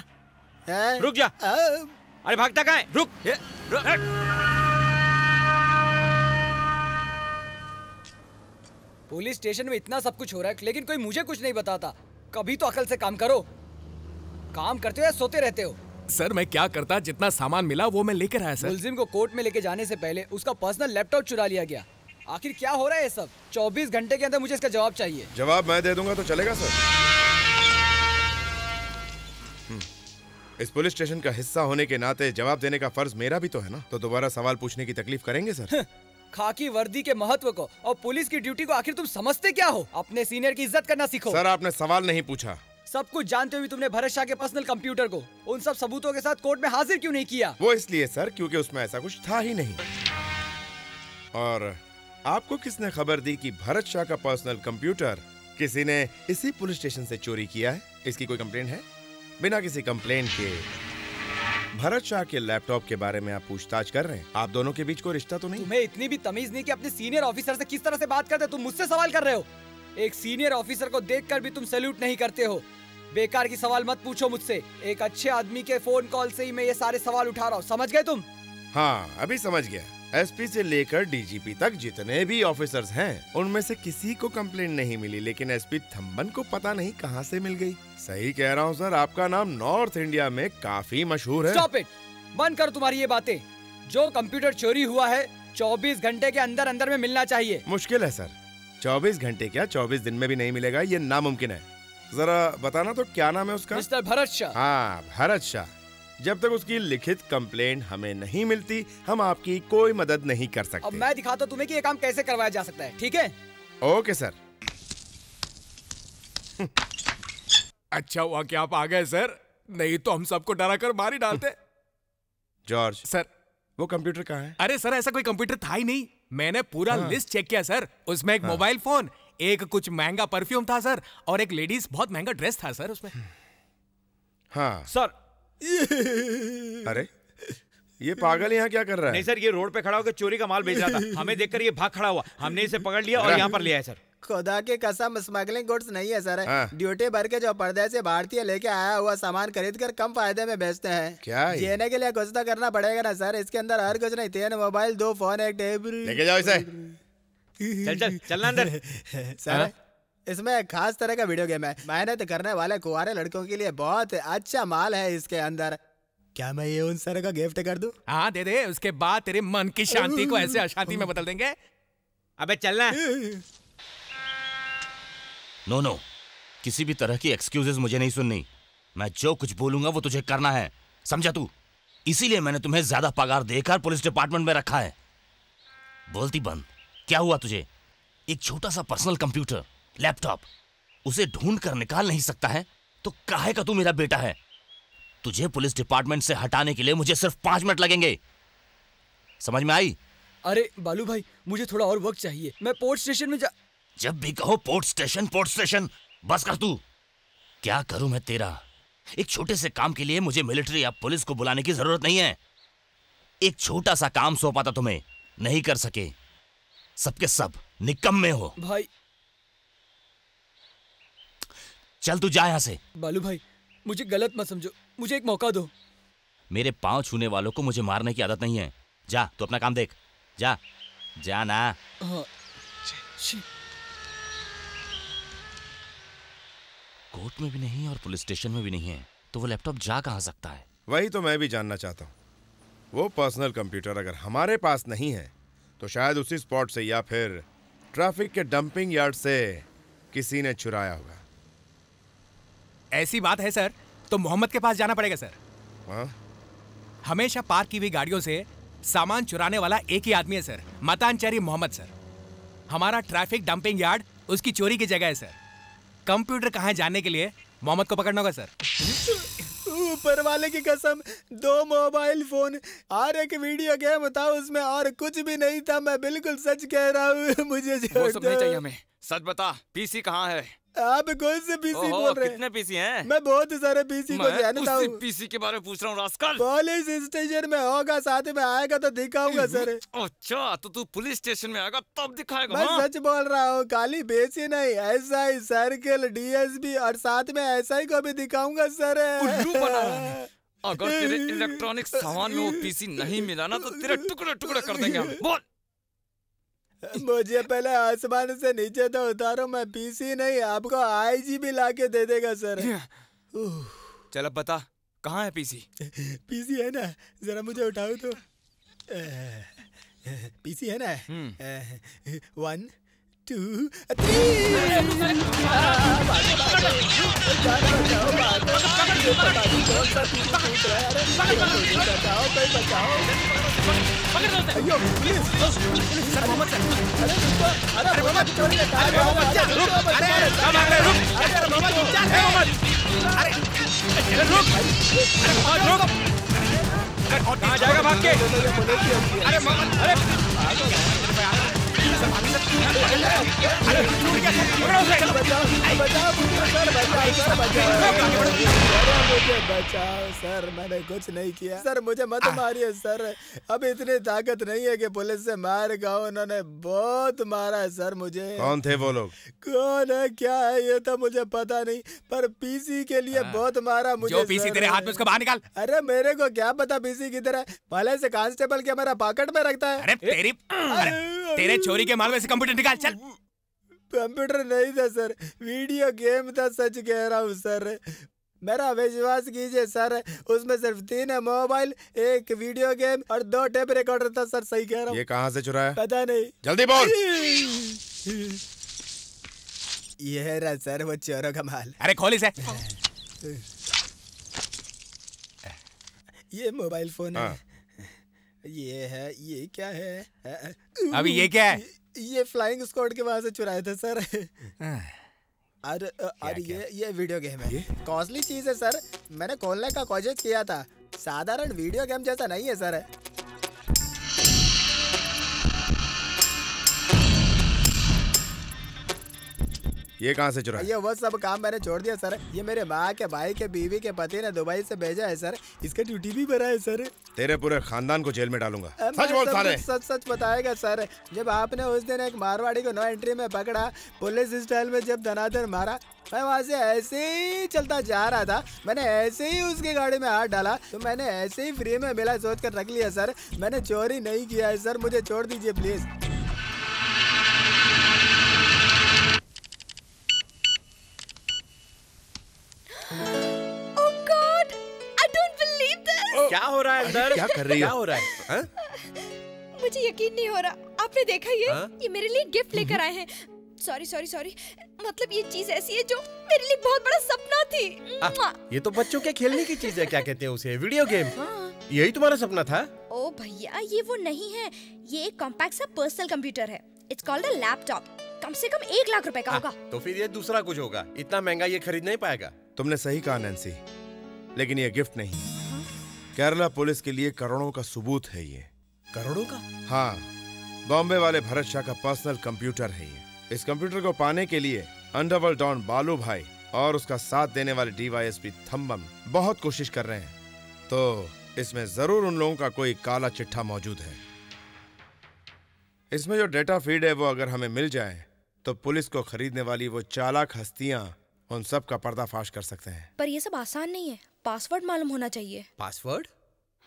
है? रुक जा। आ, अरे भागता कहाँ है? रुक, ये, रुक। पुलिस स्टेशन में इतना सब कुछ हो रहा है, लेकिन कोई मुझे कुछ नहीं बताता। कभी तो अकल से काम करो। काम करते हो या सोते रहते हो? सर, मैं क्या करता, जितना सामान मिला वो मैं लेकर आया सर। मुलजिम को कोर्ट में लेके जाने से पहले उसका पर्सनल लैपटॉप चुरा लिया गया। आखिर क्या हो रहा है सब? चौबीस घंटे के अंदर मुझे इसका जवाब चाहिए। जवाब मैं दे दूंगा तो चलेगा सर? इस पुलिस स्टेशन का हिस्सा होने के नाते जवाब देने का फर्ज मेरा भी तो है ना। तो दोबारा सवाल पूछने की तकलीफ करेंगे सर? खाकी वर्दी के महत्व को और पुलिस की ड्यूटी को आखिर तुम समझते क्या हो? अपने सीनियर की इज्जत करना सीखो। सर, आपने सवाल नहीं पूछा। सब कुछ जानते हुए तुमने भरत शाह के पर्सनल कंप्यूटर को उन सब सबूतों के साथ कोर्ट में हाजिर क्यों नहीं किया? वो इसलिए सर, क्योंकि उसमें ऐसा कुछ था ही नहीं। और आपको किसने खबर दी कि भरत शाह का पर्सनल कंप्यूटर किसी ने इसी पुलिस स्टेशन से चोरी किया है? इसकी कोई कंप्लेंट है? बिना किसी कंप्लेंट के भरत शाह के लैपटॉप के बारे में आप पूछताछ कर रहे हैं। आप दोनों के बीच कोई रिश्ता तो नहीं? तुम्हें इतनी भी तमीज नहीं कि अपने सीनियर ऑफिसर से किस तरह से बात करते हो? तुम मुझसे सवाल कर रहे हो? एक सीनियर ऑफिसर को देखकर भी तुम सैल्यूट नहीं करते हो। बेकार की सवाल मत पूछो मुझसे। एक अच्छे आदमी के फोन कॉल से ही मैं ये सारे सवाल उठा रहा हूँ, समझ गए तुम? हाँ, अभी समझ गया। एसपी से लेकर डीजीपी तक जितने भी ऑफिसर्स हैं, उनमें से किसी को कंप्लेंट नहीं मिली, लेकिन एसपी थंबन को पता नहीं कहाँ से मिल गई। सही कह रहा हूँ सर, आपका नाम नॉर्थ इंडिया में काफी मशहूर है। स्टॉप इट, बंद करो तुम्हारी ये बातें। जो कंप्यूटर चोरी हुआ है चौबीस घंटे के अंदर अंदर में मिलना चाहिए। मुश्किल है सर, चौबीस घंटे क्या चौबीस दिन में भी नहीं मिलेगा, ये नामुमकिन है। जरा बताना तो क्या नाम है उसका? मिस्टर भरत शाह। हाँ, भरत शाह। जब तक उसकी लिखित कंप्लेंट हमें नहीं मिलती, हम आपकी कोई मदद नहीं कर सकते। अब मैं दिखाता हूँ तुम्हें कि ये काम कैसे करवाया जा सकता है, ठीक है? Okay sir. अच्छा हुआ कि आप आ गए सर, नहीं तो हम सबको डरा कर मार ही डालते। जॉर्ज सर, वो कंप्यूटर कहाँ है? अरे सर, ऐसा कोई कंप्यूटर था ही नहीं। मैंने पूरा हाँ। लिस्ट चेक किया सर, उसमें एक हाँ। मोबाइल फोन, एक कुछ महंगा परफ्यूम था सर, और एक लेडीज बहुत महंगा ड्रेस था सर उसमें। हाँ सर। अरे ये पागल यहाँ क्या कर रहा है? नहीं सर, ये रोड पे खड़ा होकर चोरी का माल बेच रहा था, हमें देखकर ये भाग खड़ा हुआ, हमने इसे पकड़ लिया और यहाँ पर ले आए सर। खुदा के कसम स्मगलिंग गुड्स नहीं है सर। हाँ। ड्यूटी भर के जो पर्दे से भारतीय लेके आया हुआ सामान खरीद कर कम फायदे में बेचते हैं। क्या जीने के लिए कुछ तो करना पड़ेगा ना सर। इसके अंदर हर कुछ नहीं, तीन मोबाइल, दो फोन, एक टेबल। लेके जाओ इसे। चल चल चलना अंदर। सर इसमें एक खास तरह का वीडियो गेम है, मेहनत करने वाले कुंवारे लड़कों के लिए बहुत अच्छा माल है इसके अंदर। क्या मैं ये उन सर का गिफ्ट कर दूं? हाँ दे दे, उसके बाद तेरे मन की शांति को ऐसे अशांति में बदल देंगे। अबे चलना। नो नो, किसी भी तरह की एक्सक्यूजेस मुझे नहीं सुननी। मैं जो कुछ बोलूंगा वो तुझे करना है, समझा तू? इसीलिए मैंने तुम्हें ज्यादा पगार देकर पुलिस डिपार्टमेंट में रखा है। बोलती बंद, क्या हुआ तुझे? एक छोटा सा पर्सनल कंप्यूटर, लैपटॉप, उसे ढूंढ कर निकाल नहीं सकता है तो काहे का तू मेरा बेटा है? तुझे पुलिस डिपार्टमेंट से हटाने के लिए मुझे सिर्फ पांच मिनट लगेंगे, समझ में आई? अरे बालू भाई, मुझे थोड़ा और वक्त चाहिए, मैं पोर्ट स्टेशन में जा... जब भी कहो पोर्ट स्टेशन पोर्ट स्टेशन, बस कर तू। क्या करूं मैं तेरा? एक छोटे से काम के लिए मुझे मिलिट्री या पुलिस को बुलाने की जरूरत नहीं है। एक छोटा सा काम सौंपा था तुम्हें, नहीं कर सके, सबके सब निकम्मे हो भाई। चल तू जा यहाँ से। बालू भाई मुझे गलत मत समझो, मुझे एक मौका दो। मेरे पाँव छूने वालों को मुझे मारने की आदत नहीं है। जा तू अपना काम देख, जा जा ना। हाँ। कोर्ट में भी नहीं और पुलिस स्टेशन में भी नहीं है तो वो लैपटॉप जा कहाँ सकता है? वही तो मैं भी जानना चाहता हूँ। वो पर्सनल कंप्यूटर अगर हमारे पास नहीं है तो शायद उसी स्पॉट से या फिर ट्रैफिक के डंपिंग यार्ड से किसी ने चुराया होगा। ऐसी बात है सर तो मोहम्मद के पास जाना पड़ेगा सर। हाँ? हमेशा पार्क की हुई गाड़ियों से सामान चुराने वाला एक ही आदमी है सर, मतानचेरी मोहम्मद सर। हमारा ट्रैफिक डंपिंग यार्ड उसकी चोरी की जगह है सर। कंप्यूटर कहाँ है जानने के लिए मोहम्मद को पकड़ना होगा सर। ऊपर वाले की कसम, दो मोबाइल फोन और एक वीडियो गेम था उसमें, और कुछ भी नहीं था। मैं बिल्कुल सच कह रहा हूँ, मुझे वो सब नहीं चाहिए हमें। सच बता पीसी कहाँ है? आप कौन से पीसी बोल रहे हैं? कितने पीसी हैं? मैं बहुत सारे पीसी को जानता हूँ। पीसी के बारे में पूछ रहा हूँ रास्कल। पुलिस स्टेशन में होगा, साथ में आएगा तो दिखाऊंगा सर। अच्छा तो तू पुलिस स्टेशन में आएगा तब दिखाएगा? मैं सच बोल रहा हूँ, काली बेसी नहीं, एसआई, सर्कल, डीएसपी और साथ में एसआई को भी दिखाऊंगा सर। अगर तेरे इलेक्ट्रॉनिक सामान में वो पीसी नहीं मिला ना तो तेरे टुकड़े टुकड़े कर देंगे हम। बोल। मुझे पहले आसमान से नीचे तो उतारो, मैं पीसी नहीं आपको आईजी भी लाके दे देगा सर। चल अब बता कहाँ है पीसी? पीसी है ना, जरा मुझे उठाओ तो। पीसी है ना, वन टू थ्री। बचाओ सर, मैंने कुछ नहीं किया सर, मुझे मत मारिए सर। अब इतनी ताकत नहीं है कि पुलिस से मार खाओ, उन्होंने बहुत मारा है सर मुझे। कौन थे वो लोग? कौन है क्या है ये तो मुझे पता नहीं, पर पीसी के लिए बहुत मारा मुझे। जो पीसी तेरे हाथ में, उसको बाहर निकाल। अरे मेरे को क्या पता पीसी किधर है? पहले से कांस्टेबल के मेरा पॉकेट में रखता है। अरे तेरी, अरे तेरे चोरी के माल में से कंप्यूटर निकाल। चल। कंप्यूटर नहीं था सर, वीडियो गेम था, सच कह रहा हूँ सर। मेरा विश्वास कीजिए सर, उसमें सिर्फ तीन है मोबाइल, एक वीडियो गेम और दो टेप रिकॉर्डर था सर, सही कह रहा हूँ। ये कहाँ से चुराया? पता नहीं। जल्दी बोल। ये है रहा सर वो चोरों का माल। अरे खोल इसे। ये मोबाइल फोन है। हाँ। ये है, ये क्या है? अभी ये क्या है? ये फ्लाइंग स्क्वाड के वहां से चुराया था सर। और और ये ये वीडियो गेम है, कॉस्टली चीज है सर, मैंने खोलने का कोशिश किया था, साधारण वीडियो गेम जैसा नहीं है सर। ये कहाँ से चुराया? ये वो सब काम मैंने छोड़ दिया सर। ये मेरे माँ के भाई के बीवी के पति ने दुबई से भेजा है सर। इसका ड्यूटी भी भरा है सर। तेरे पूरे खानदान को जेल में डालूंगा। सच बोल साले। सच सच बताएगा सर। जब आपने उस दिन एक मारवाड़ी को नो एंट्री में पकड़ा, पुलिस स्टाइल में जब धनाधन मारा, मैं वहाँ से ऐसे ही चलता जा रहा था, मैंने ऐसे ही उसकी गाड़ी में हाथ डाला तो मैंने ऐसे ही फ्री में मिला सोच कर रख लिया सर। मैंने चोरी नहीं किया है सर, मुझे छोड़ दीजिए प्लीज। क्या हो रहा है अंदर? क्या कर रही है? क्या हो रहा है? हा? मुझे यकीन नहीं हो रहा। आपने देखा ये हा? ये मेरे लिए गिफ्ट लेकर आए हैं। सॉरी सॉरी सॉरी मतलब ये चीज ऐसी है जो मेरे लिए बहुत बड़ा सपना थी। आ, ये तो बच्चों के खेलने की चीज है। क्या कहते हैं उसे, वीडियो गेम? यही तुम्हारा सपना था? ओ भैया ये वो नहीं है, ये एक कॉम्पैक्ट सा पर्सनल कंप्यूटर है। It's called a laptop. कम से कम एक लाख रुपए का होगा। तो फिर ये दूसरा कुछ होगा, इतना महंगा ये खरीद नहीं पाएगा। तुमने सही कहा नैन्सी, लेकिन ये गिफ्ट नहीं, केरला पुलिस के लिए करोड़ों का सबूत है ये। करोड़ों का? हाँ, बॉम्बे वाले भरत शाह का पर्सनल कंप्यूटर है ये। इस कंप्यूटर को पाने के लिए अंडरवर्ल्ड डॉन बालू भाई और उसका साथ देने वाले डीवाईएसपी थम्बम बहुत कोशिश कर रहे हैं, तो इसमें जरूर उन लोगों का कोई काला चिट्ठा मौजूद है। इसमें जो डेटा फीड है वो अगर हमें मिल जाए तो पुलिस को खरीदने वाली वो चालाक हस्तियां उन सब का पर्दाफाश कर सकते हैं। पर ये सब आसान नहीं है, पासवर्ड मालूम होना चाहिए। पासवर्ड?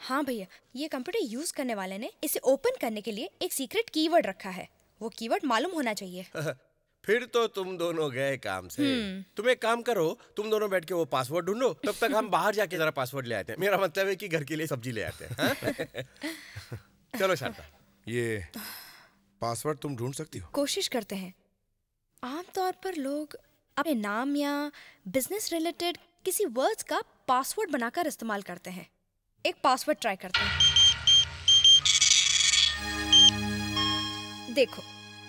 हाँ भैया, ये कंप्यूटर यूज करने वाले ने इसे ओपन करने के लिए एक सीक्रेट कीवर्ड रखा है, वो कीवर्ड मालूम होना चाहिए। फिर तो तुम दोनों गए काम से। तुम एक काम करो, तुम दोनों बैठ के वो पासवर्ड ढूंढो, तब तक हम बाहर जाके जरा पासवर्ड ले आते हैं। मेरा मतलब है कि घर के लिए सब्जी ले आते हैं। चलो शारदा, ये पासवर्ड तुम ढूंढ सकती हो? कोशिश करते हैं। आमतौर पर लोग अपने नाम या बिजनेस रिलेटेड किसी वर्ड्स का पासवर्ड बनाकर इस्तेमाल करते हैं। एक पासवर्ड ट्राई करते हैं। देखो,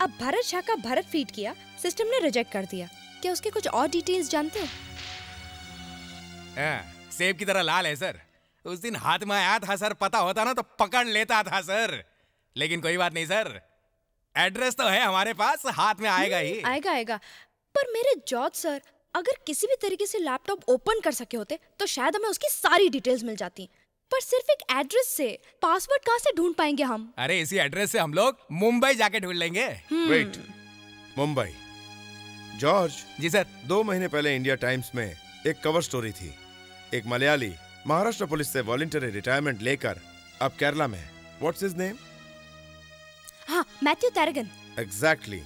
अब भरत शाह का भरत फीड किया, सिस्टम ने रिजेक्ट कर दिया। क्या उसके कुछ और डिटेल्स जानते हो? हाँ, सेब की तरह लाल है सर। उस दिन हाथ में आया था सर, पता होता ना तो पकड़ लेता था सर, लेकिन कोई बात नहीं सर, एड्रेस तो है हमारे पास, हाथ में आएगा ही। आएगा आएगा। पर मेरे जॉर्ज सर, अगर किसी भी तरीके से लैपटॉप ओपन कर सके होते तो शायद हमें उसकी सारी डिटेल्स मिल जाती, पर सिर्फ एक एड्रेस से पासवर्ड कहाँ से ढूंढ पाएंगे हम? अरे इसी एड्रेस से हम लोग मुंबई जाके ढूंढ लेंगे। वेट, मुंबई? जॉर्ज जी सर, दो महीने पहले इंडिया टाइम्स में एक कवर स्टोरी थी, एक मलयाली महाराष्ट्र पुलिस से वॉलंटरी रिटायरमेंट लेकर अब केरला में। What's his name? हाँ, Matthew Tharakan. Exactly,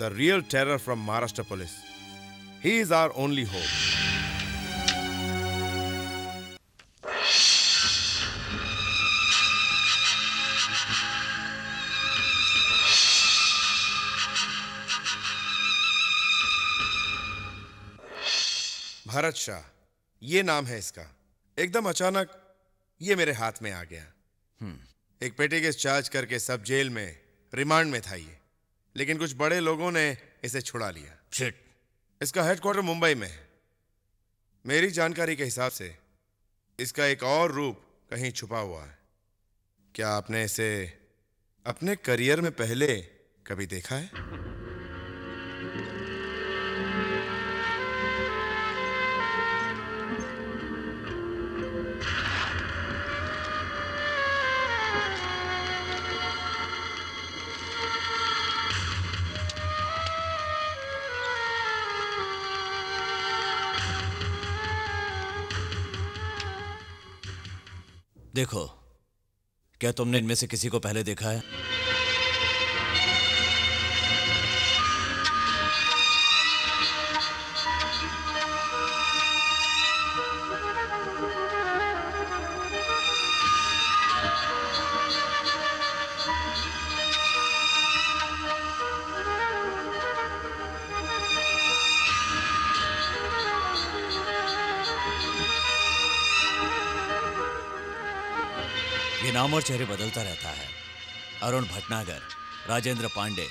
the real terror from Maharashtra police. He is our only hope. Bharat Shah, ये नाम है इसका। एकदम अचानक ये मेरे हाथ में आ गया। hmm. एक पेटी केस चार्ज करके सब जेल में रिमांड में था ये, लेकिन कुछ बड़े लोगों ने इसे छुड़ा लिया। Shit. इसका हेडक्वार्टर मुंबई में है। मेरी जानकारी के हिसाब से इसका एक और रूप कहीं छुपा हुआ है। क्या आपने इसे अपने करियर में पहले कभी देखा है? देखो, क्या तुमने इनमें से किसी को पहले देखा है? नाम और चेहरे बदलता रहता है। अरुण भटनागर, राजेंद्र पांडे,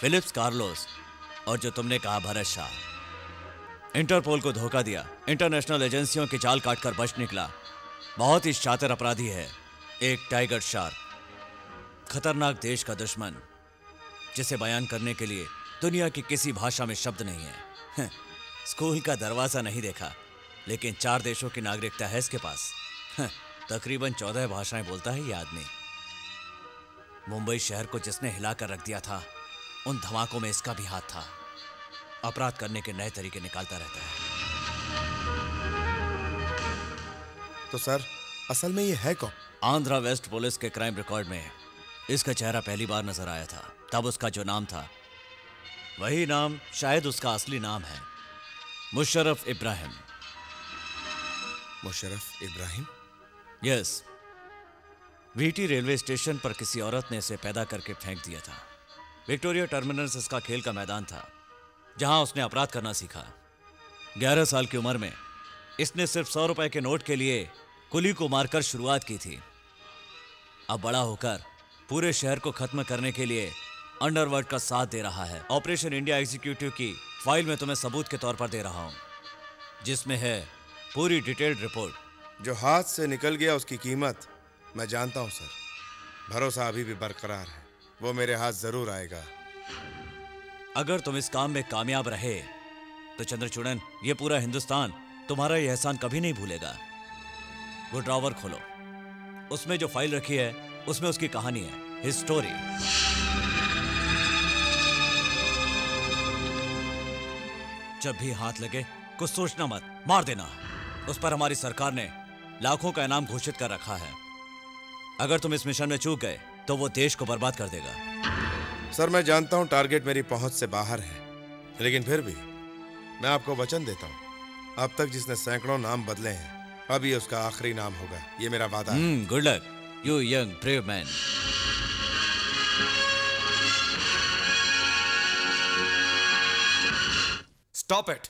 फिलिप्स कार्लोस और जो तुमने कहा भरत शाह। इंटरपोल को धोखा दिया, इंटरनेशनल एजेंसियों की चाल काटकर बच निकला। बहुत ही शातिर अपराधी है, एक टाइगर शार्क, खतरनाक देश का दुश्मन, जिसे बयान करने के लिए दुनिया की किसी भाषा में शब्द नहीं है। स्कूल का दरवाजा नहीं देखा, लेकिन चार देशों की नागरिकता है इसके पास। तकरीबन चौदह भाषाएं बोलता है ये आदमी। मुंबई शहर को जिसने हिलाकर रख दिया था, उन धमाकों में इसका भी हाथ था। अपराध करने के नए तरीके निकालता रहता है। तो सर, असल में ये है कौन? आंध्रा वेस्ट पुलिस के क्राइम रिकॉर्ड में इसका चेहरा पहली बार नजर आया था। तब उसका जो नाम था, वही नाम शायद उसका असली नाम है, Musharraf Ibrahim. Musharraf Ibrahim? Yes. VT railway station पर किसी औरत ने इसे पैदा करके फेंक दिया था। विक्टोरिया टर्मिनस इसका खेल का मैदान था, जहां उसने अपराध करना सीखा। ग्यारह साल की उम्र में इसने सिर्फ सौ रुपए के नोट के लिए कुली को मारकर शुरुआत की थी। अब बड़ा होकर पूरे शहर को खत्म करने के लिए अंडरवर्ल्ड का साथ दे रहा है। ऑपरेशन इंडिया एग्जीक्यूटिव की फाइल में तुम्हें सबूत के तौर पर दे रहा हूँ, जिसमें है पूरी डिटेल्ड रिपोर्ट। जो हाथ से निकल गया उसकी कीमत मैं जानता हूँ सर। भरोसा अभी भी बरकरार है, वो मेरे हाथ जरूर आएगा। अगर तुम इस काम में कामयाब रहे तो चंद्रचूड़न, ये पूरा हिंदुस्तान तुम्हारा ये एहसान कभी नहीं भूलेगा। वो ड्रावर खोलो, उसमें जो फाइल रखी है उसमें उसकी कहानी है, हिज स्टोरी। जब भी हाथ लगे कुछ सोचना मत, मार देना। उस पर हमारी सरकार ने लाखों का इनाम घोषित कर रखा है। अगर तुम इस मिशन में चूक गए तो वो देश को बर्बाद कर देगा। सर, मैं जानता हूँ टारगेट मेरी पहुंच से बाहर है, लेकिन फिर भी मैं आपको वचन देता हूँ, अब तक जिसने सैकड़ों नाम बदले हैं, अब ये उसका आखिरी नाम होगा, ये मेरा वादा है। Good luck you young brave man. Stop it.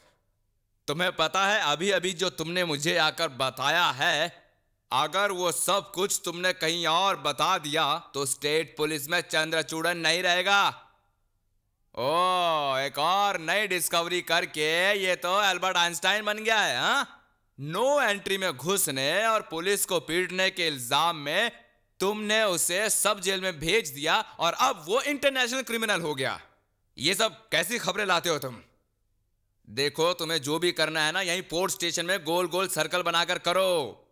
तुम्हें पता है अभी अभी जो तुमने मुझे आकर बताया है, अगर वो सब कुछ तुमने कहीं और बता दिया तो स्टेट पुलिस में चंद्रचूड़न नहीं रहेगा। ओ, एक और नई डिस्कवरी करके ये तो अल्बर्ट आइंस्टाइन बन गया है। हा? नो एंट्री में घुसने और पुलिस को पीटने के इल्जाम में तुमने उसे सब जेल में भेज दिया और अब वो इंटरनेशनल क्रिमिनल हो गया। ये सब कैसी खबरें लाते हो तुम? देखो, तुम्हें जो भी करना है ना, यहीं पोर्ट स्टेशन में गोल गोल सर्कल बनाकर करो।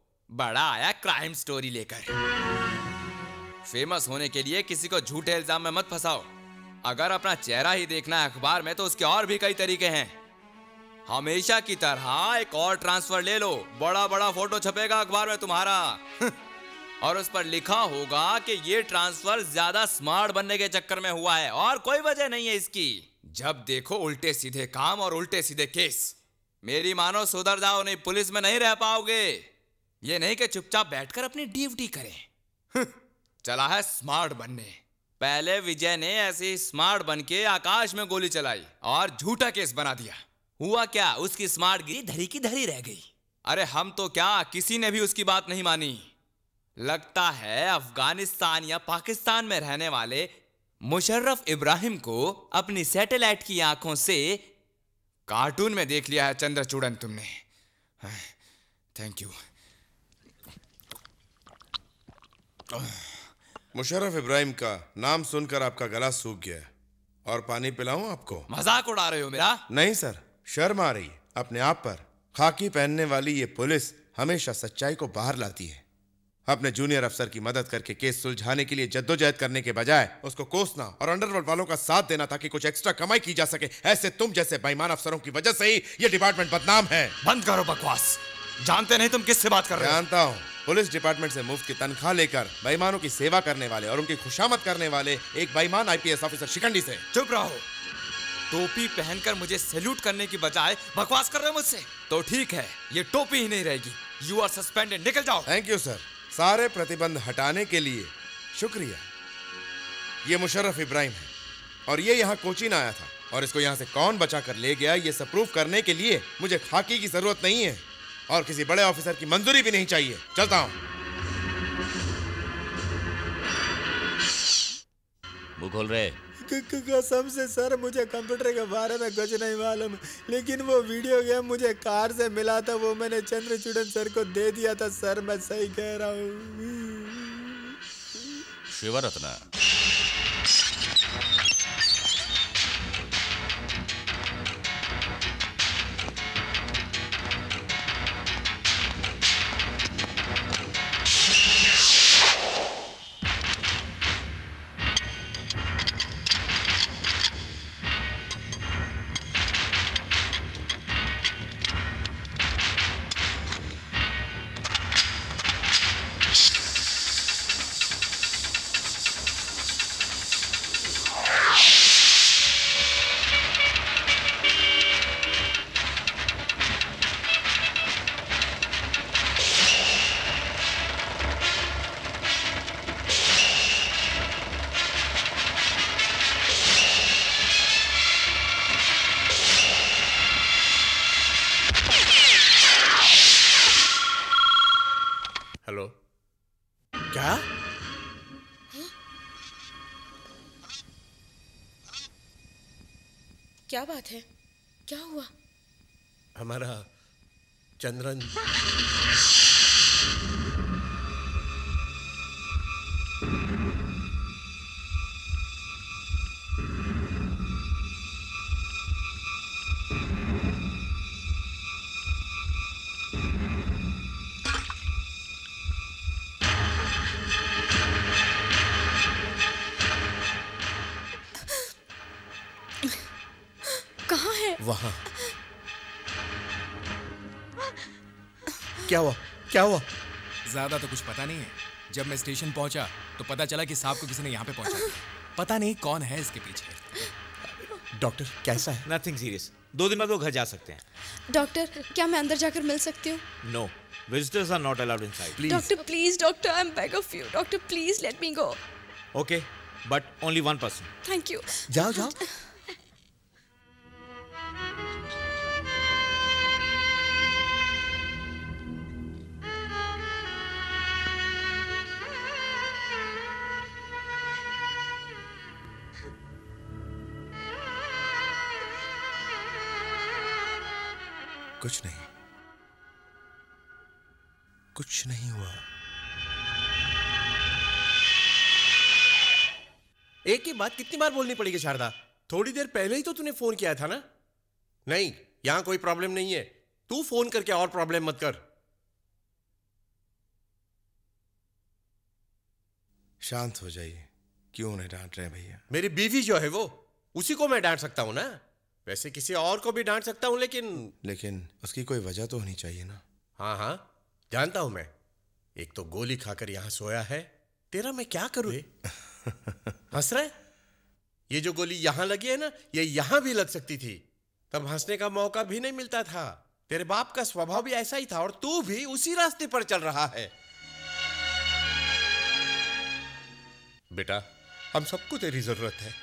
बड़ा आया क्राइम स्टोरी लेकर। फेमस होने के लिए किसी को झूठे इल्जाम में मत फंसाओ। अगर अपना चेहरा ही देखना है अखबार में तो उसके और भी कई तरीके हैं। हमेशा की तरह एक और ट्रांसफर ले लो, बड़ा बड़ा फोटो छपेगा अखबार में तुम्हारा और उस पर लिखा होगा कि ये ट्रांसफर ज्यादा स्मार्ट बनने के चक्कर में हुआ है और कोई वजह नहीं है इसकी। जब देखो उल्टे सीधे काम और उल्टे सीधे केस। मेरी मानो सुधर जाओ, नहीं पुलिस में नहीं रह पाओगे। ये नहीं कि चुपचाप बैठकर अपनी ड्यूटी करें। चला है स्मार्ट बनने। पहले विजय ने ऐसे ही स्मार्ट बनके आकाश में गोली चलाई और झूठा केस बना दिया। हुआ क्या, उसकी स्मार्ट गिरी धरी की धरी रह गई। अरे हम तो क्या, किसी ने भी उसकी बात नहीं मानी। लगता है अफगानिस्तान या पाकिस्तान में रहने वाले मुशर्रफ इब्राहिम को अपनी सैटेलाइट की आंखों से कार्टून में देख लिया है चंद्रचूड़न तुमने। Thank you. मुशर्रफ इब्राहिम का नाम सुनकर आपका गला सूख गया है। और पानी पिलाऊं आपको? मजाक उड़ा रहे हो मेरा? नहीं सर, शर्म आ रही है अपने आप पर। खाकी पहनने वाली ये पुलिस हमेशा सच्चाई को बाहर लाती है। अपने जूनियर अफसर की मदद करके केस सुलझाने के लिए जद्दोजहद करने के बजाय उसको कोसना और अंडरवर्ल्ड वालों का साथ देना ताकि कुछ एक्स्ट्रा कमाई की जा सके, ऐसे तुम जैसे बेईमान अफसरों की वजह से ही ये डिपार्टमेंट बदनाम है। बंद करो बकवास। जानते नहीं तुम किससे बात कर रहे हो? जानता हूँ। पुलिस डिपार्टमेंट से मुफ्त की तनख्वाह लेकर बेईमानों की सेवा करने वाले और उनकी खुशामद करने वाले एक बेईमान आईपीएस ऑफिसर शिकंडी से। चुप रहो। टोपी पहनकर मुझे सैल्यूट करने की बजाय बकवास कर रहे हो मुझसे? तो ठीक है, ये टोपी ही नहीं रहेगी। You are suspended. निकल जाओ। थैंक यू सर, सारे प्रतिबंध हटाने के लिए शुक्रिया। ये मुशर्रफ इब्राहिम है और ये यहाँ कोचीन आया था और इसको यहाँ से कौन बचा कर ले गया ये सब प्रूफ करने के लिए मुझे खाकी की जरूरत नहीं है और किसी बड़े ऑफिसर की मंजूरी भी नहीं चाहिए। चलता हूं। मुगल रे कसम से सर, मुझे कंप्यूटर के बारे में कुछ नहीं मालूम, लेकिन वो वीडियो गेम मुझे कार से मिला था, वो मैंने चंद्रचूड़न सर को दे दिया था। सर मैं सही कह रहा हूँ। शिवा रत्ना, क्या बात है? क्या हुआ? हमारा चंद्रन। वहां क्या हुआ? क्या हुआ? ज्यादा तो कुछ पता नहीं है। जब मैं स्टेशन पहुंचा तो पता चला कि साहब को किसी ने यहाँ पे पहुंचा। पता नहीं कौन है इसके पीछे। डॉक्टर कैसा है? Nothing serious. दो दिन बाद वो घर जा सकते हैं। डॉक्टर क्या मैं अंदर जाकर मिल सकती हूँ? No, visitors are not allowed inside. Doctor please, doctor I am beg of you, doctor please let me go. Okay but only one person. Thank you. जाओ जाओ। कुछ नहीं, कुछ नहीं हुआ। एक ही बात कितनी बार बोलनी पड़ेगी शारदा? थोड़ी देर पहले ही तो तूने फोन किया था ना। नहीं, यहां कोई प्रॉब्लम नहीं है। तू फोन करके और प्रॉब्लम मत कर। शांत हो जाइए। क्यों उन्हें डांट रहे हैं भैया? मेरी बीवी जो है वो, उसी को मैं डांट सकता हूं ना। वैसे किसी और को भी डांट सकता हूं, लेकिन लेकिन उसकी कोई वजह तो होनी चाहिए ना। हाँ हाँ जानता हूं मैं। एक तो गोली खाकर यहां सोया है। तेरा मैं क्या करूं? हंस रहा है? ये जो गोली यहां लगी है ना, ये यहां भी लग सकती थी, तब हंसने का मौका भी नहीं मिलता था। तेरे बाप का स्वभाव भी ऐसा ही था और तू भी उसी रास्ते पर चल रहा है। बेटा हम सबको तेरी जरूरत है।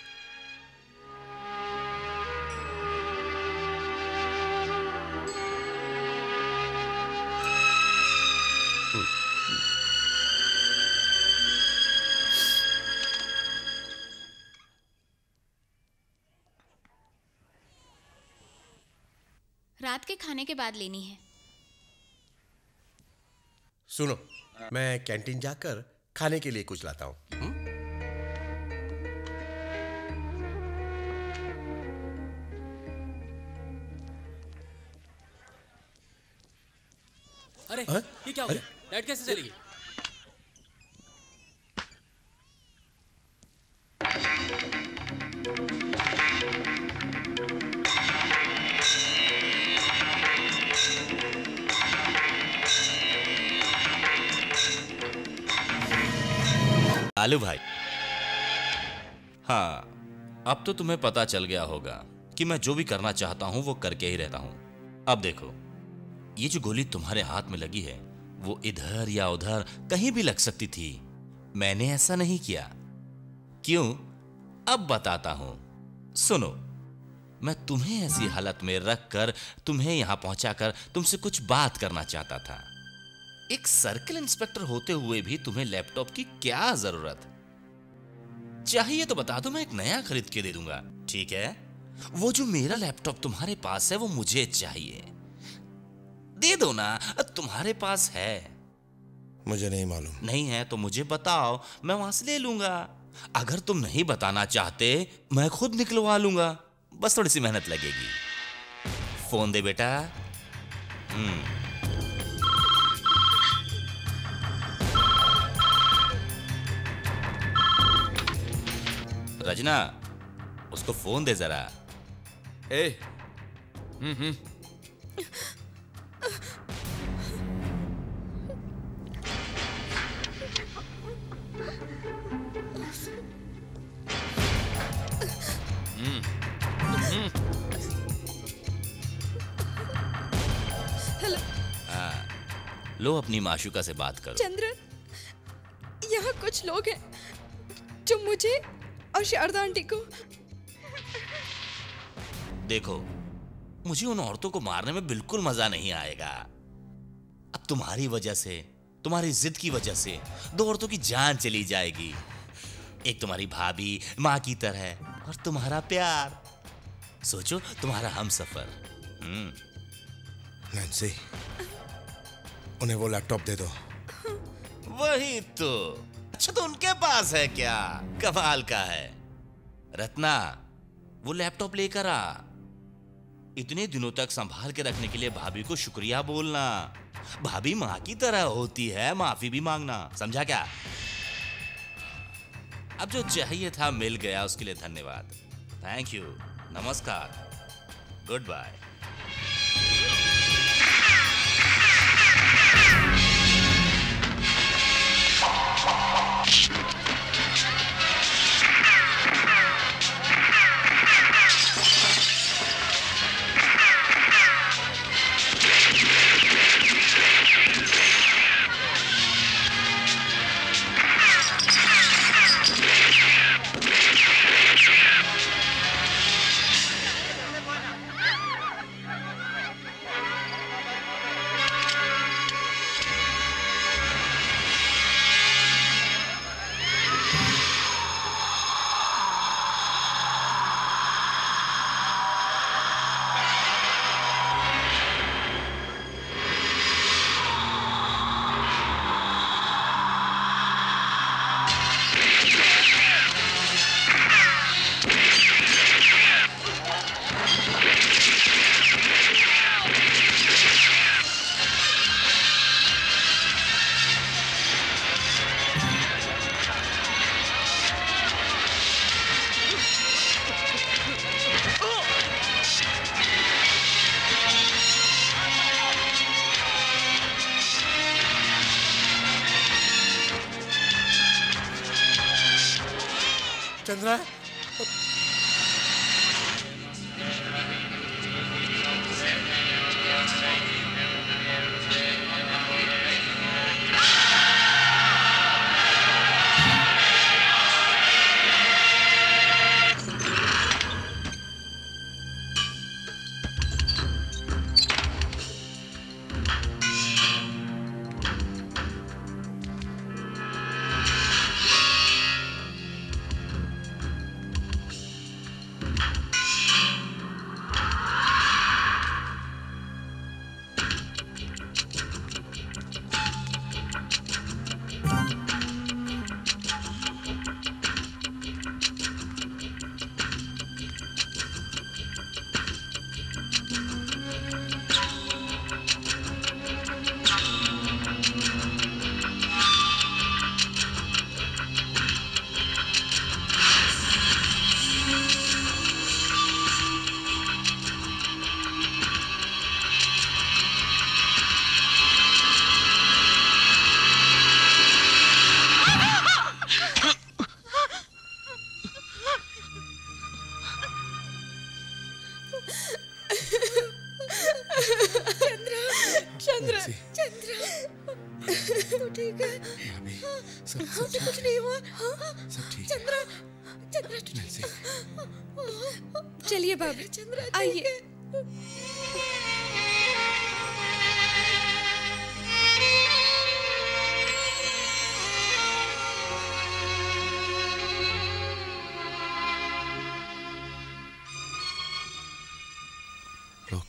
रात के खाने के बाद लेनी है। सुनो, मैं कैंटीन जाकर खाने के लिए कुछ लाता हूं। अरे हा? ये क्या हो गया? लाइट कैसे चली गई? आलू भाई, हाँ अब तो तुम्हें पता चल गया होगा कि मैं जो भी करना चाहता हूं वो करके ही रहता हूं। अब देखो, ये जो गोली तुम्हारे हाथ में लगी है वो इधर या उधर कहीं भी लग सकती थी। मैंने ऐसा नहीं किया। क्यों? अब बताता हूं। सुनो, मैं तुम्हें ऐसी हालत में रखकर तुम्हें यहां पहुंचाकर तुमसे कुछ बात करना चाहता था। एक सर्कल इंस्पेक्टर होते हुए भी तुम्हें लैपटॉप की क्या जरूरत? चाहिए तो बता दो, मैं एक नया खरीद के दे दूंगा। ठीक है, वो जो मेरा लैपटॉप तुम्हारे पास है वो मुझे चाहिए। दे दो ना, तुम्हारे पास है। मुझे नहीं मालूम। नहीं है तो मुझे बताओ, मैं वहां से ले लूंगा। अगर तुम नहीं बताना चाहते मैं खुद निकलवा लूंगा, बस थोड़ी सी मेहनत लगेगी। फोन दे बेटा। हम्म रजना, उसको फोन दे जरा। ए, हम्म हम्म। हाँ, लो अपनी माशुका से बात करो। चंद्र, यहाँ कुछ लोग हैं जो मुझे और शारदा आंटी को। देखो, मुझे उन औरतों को मारने में बिल्कुल मजा नहीं आएगा। अब तुम्हारी वजह से, तुम्हारी जिद की वजह से दो औरतों की जान चली जाएगी। एक तुम्हारी भाभी माँ की तरह और तुम्हारा प्यार। सोचो तुम्हारा हम सफर। नैंसी, उन्हें वो लैपटॉप दे दो। वही तो। अच्छा तो उनके पास है क्या? कमाल का है। रत्ना, वो लैपटॉप लेकर आ। इतने दिनों तक संभाल के रखने के लिए भाभी को शुक्रिया बोलना। भाभी माँ की तरह होती है, माफी भी मांगना, समझा क्या? अब जो चाहिए था मिल गया, उसके लिए धन्यवाद। थैंक यू, नमस्कार, गुड बाय।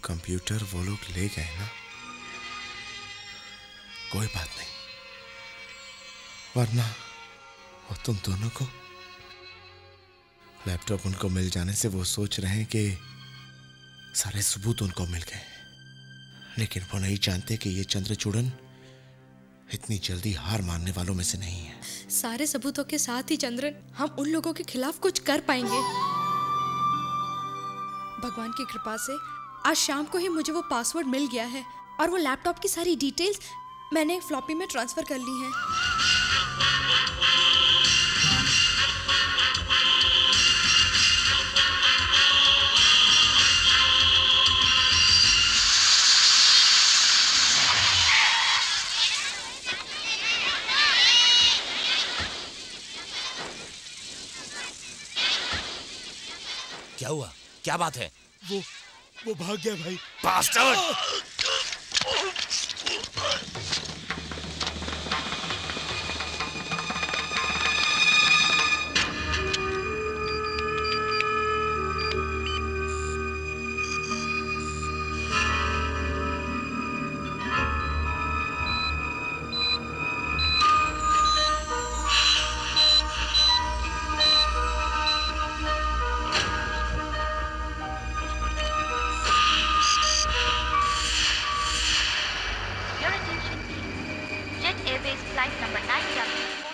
कंप्यूटर वो लोग ले गए ना, कोई बात नहीं, वरना वो तुम दोनों को लैपटॉप उनको मिल जाने से वो सोच रहे हैं कि सारे सबूत उनको मिल गए, लेकिन वो नहीं जानते कि ये चंद्रचूड़न इतनी जल्दी हार मानने वालों में से नहीं है। सारे सबूतों के साथ ही चंद्रन हम उन लोगों के खिलाफ कुछ कर पाएंगे। भगवान की कृपा से आज शाम को ही मुझे वो पासवर्ड मिल गया है और वो लैपटॉप की सारी डिटेल्स मैंने फ्लॉपी में ट्रांसफर कर ली हैं। क्या हुआ? क्या बात है? वो वो भाग गया भाई। बास्टर्ड!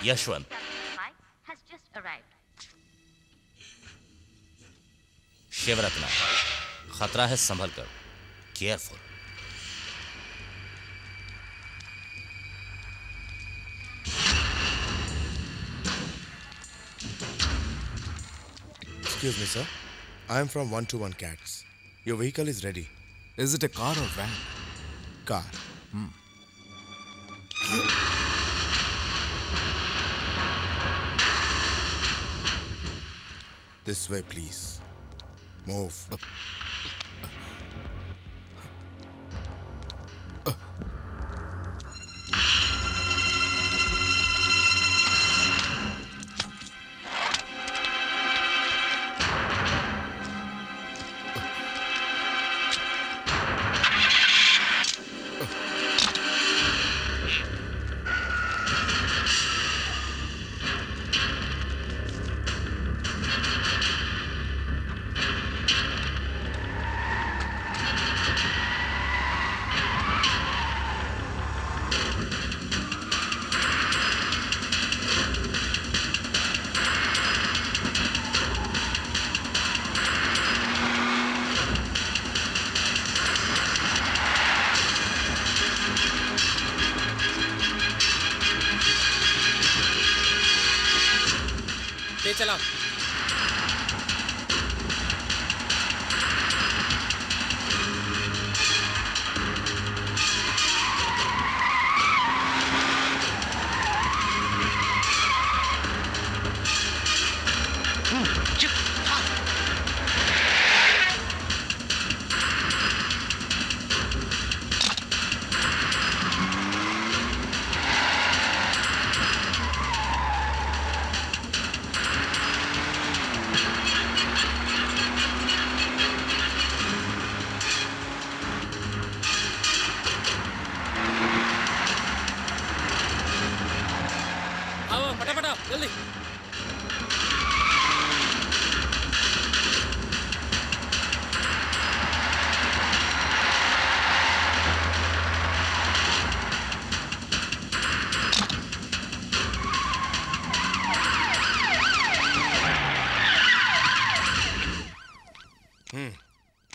Yashwant. शिवरत्ना, खतरा है, संभल कर, careful. Excuse me, sir. I am from one two one Cats. Your vehicle is ready. Is it a car or van? Car. Hmm. This way, please. Move. Uh. Uh.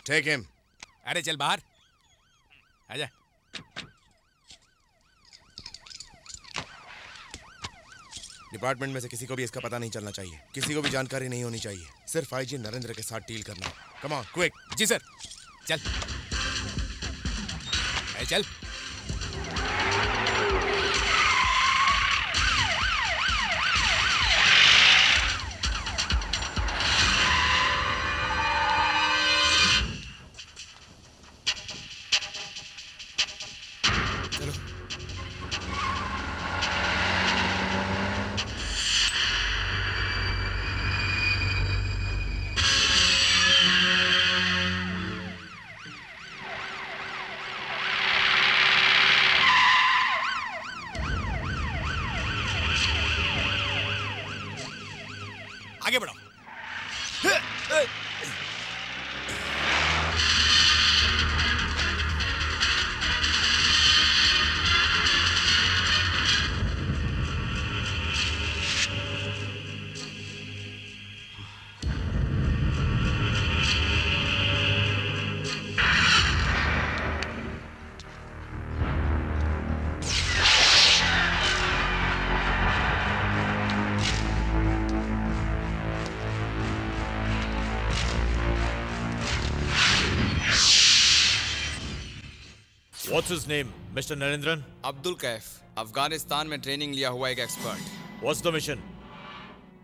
Take him. अरे चल बाहर, आजा। Department में से किसी को भी इसका पता नहीं चलना चाहिए, किसी को भी जानकारी नहीं होनी चाहिए। सिर्फ आईजी नरेंद्र के साथ डील करना। Come on, quick. जी सर। चल, अरे चल। What's his name, Mister Narendran? Abdul Kaif, Afghanistan में ट्रेनिंग लिया हुआ एक expert. What's the mission?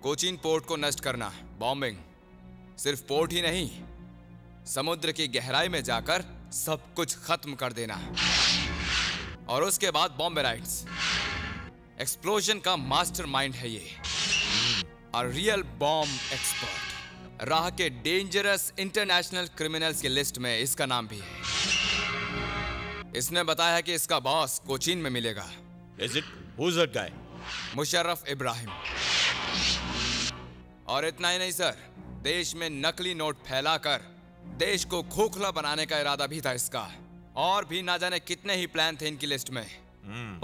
Cochin port को नष्ट करना, बॉम्बिंग। सिर्फ पोर्ट ही नहीं, समुद्र की गहराई में जाकर सब कुछ खत्म कर देना। और उसके बाद बॉम्बे राइट्स। एक्सप्लोजन का मास्टरमाइंड है ये, अ रियल बॉम्ब एक्सपर्ट। राह के डेंजरस इंटरनेशनल क्रिमिनल्स की लिस्ट में इसका नाम भी है। इसने बताया कि इसका बॉस कोचीन में मिलेगा। Is it? Who's that guy? Musharraf Ibrahim. और इतना ही नहीं सर, देश में नकली नोट फैलाकर देश को खोखला बनाने का इरादा भी था इसका। और भी ना जाने कितने ही प्लान थे इनकी लिस्ट में।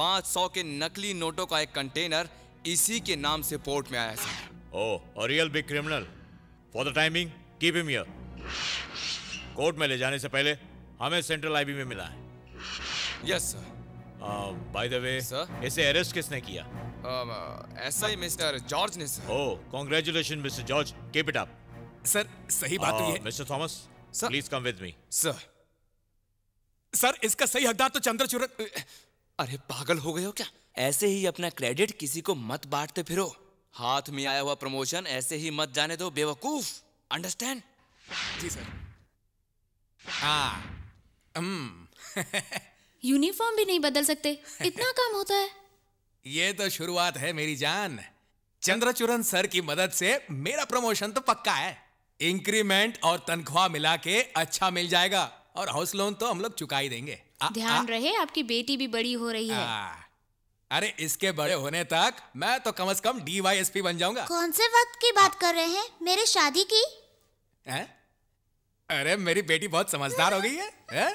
पाँच सौ के नकली नोटों का एक कंटेनर इसी के नाम से पोर्ट में आया है sir. Oh, a real big criminal. For the timing keep him here. Court में ले जाने से पहले हमें सेंट्रल आईबी में मिला है। Yes sir. By the way sir, इसे अरेस्ट किसने किया? ऐसा ही मिस्टर जॉर्ज ने sir. Oh, congratulation mister George, keep it up. Sir सही बात है। Mister Thomas please come with me. Sir sir इसका सही हकदार तो चंद्रचूड़न। अरे पागल हो गए हो क्या? ऐसे ही अपना क्रेडिट किसी को मत बांटते फिरो। हाथ में आया हुआ प्रमोशन ऐसे ही मत जाने दो बेवकूफ। अंडरस्टैंड? जी सर। हाँ। यूनिफॉर्म भी नहीं बदल सकते, इतना काम होता है। ये तो शुरुआत है मेरी जान। चंद्रचूड़न सर की मदद से मेरा प्रमोशन तो पक्का है। इंक्रीमेंट और तनख्वाह मिला के अच्छा मिल जाएगा और हाउस लोन तो हम लोग चुका ही देंगे। आ, ध्यान आ, रहे आपकी बेटी भी बड़ी हो रही है। आ, अरे इसके बड़े होने तक मैं तो कम से कम डी वाई एस पी बन जाऊंगा। कौन से वक्त की बात आ, कर रहे हैं? मेरे शादी की? है? अरे मेरी बेटी बहुत समझदार हो गई है, है?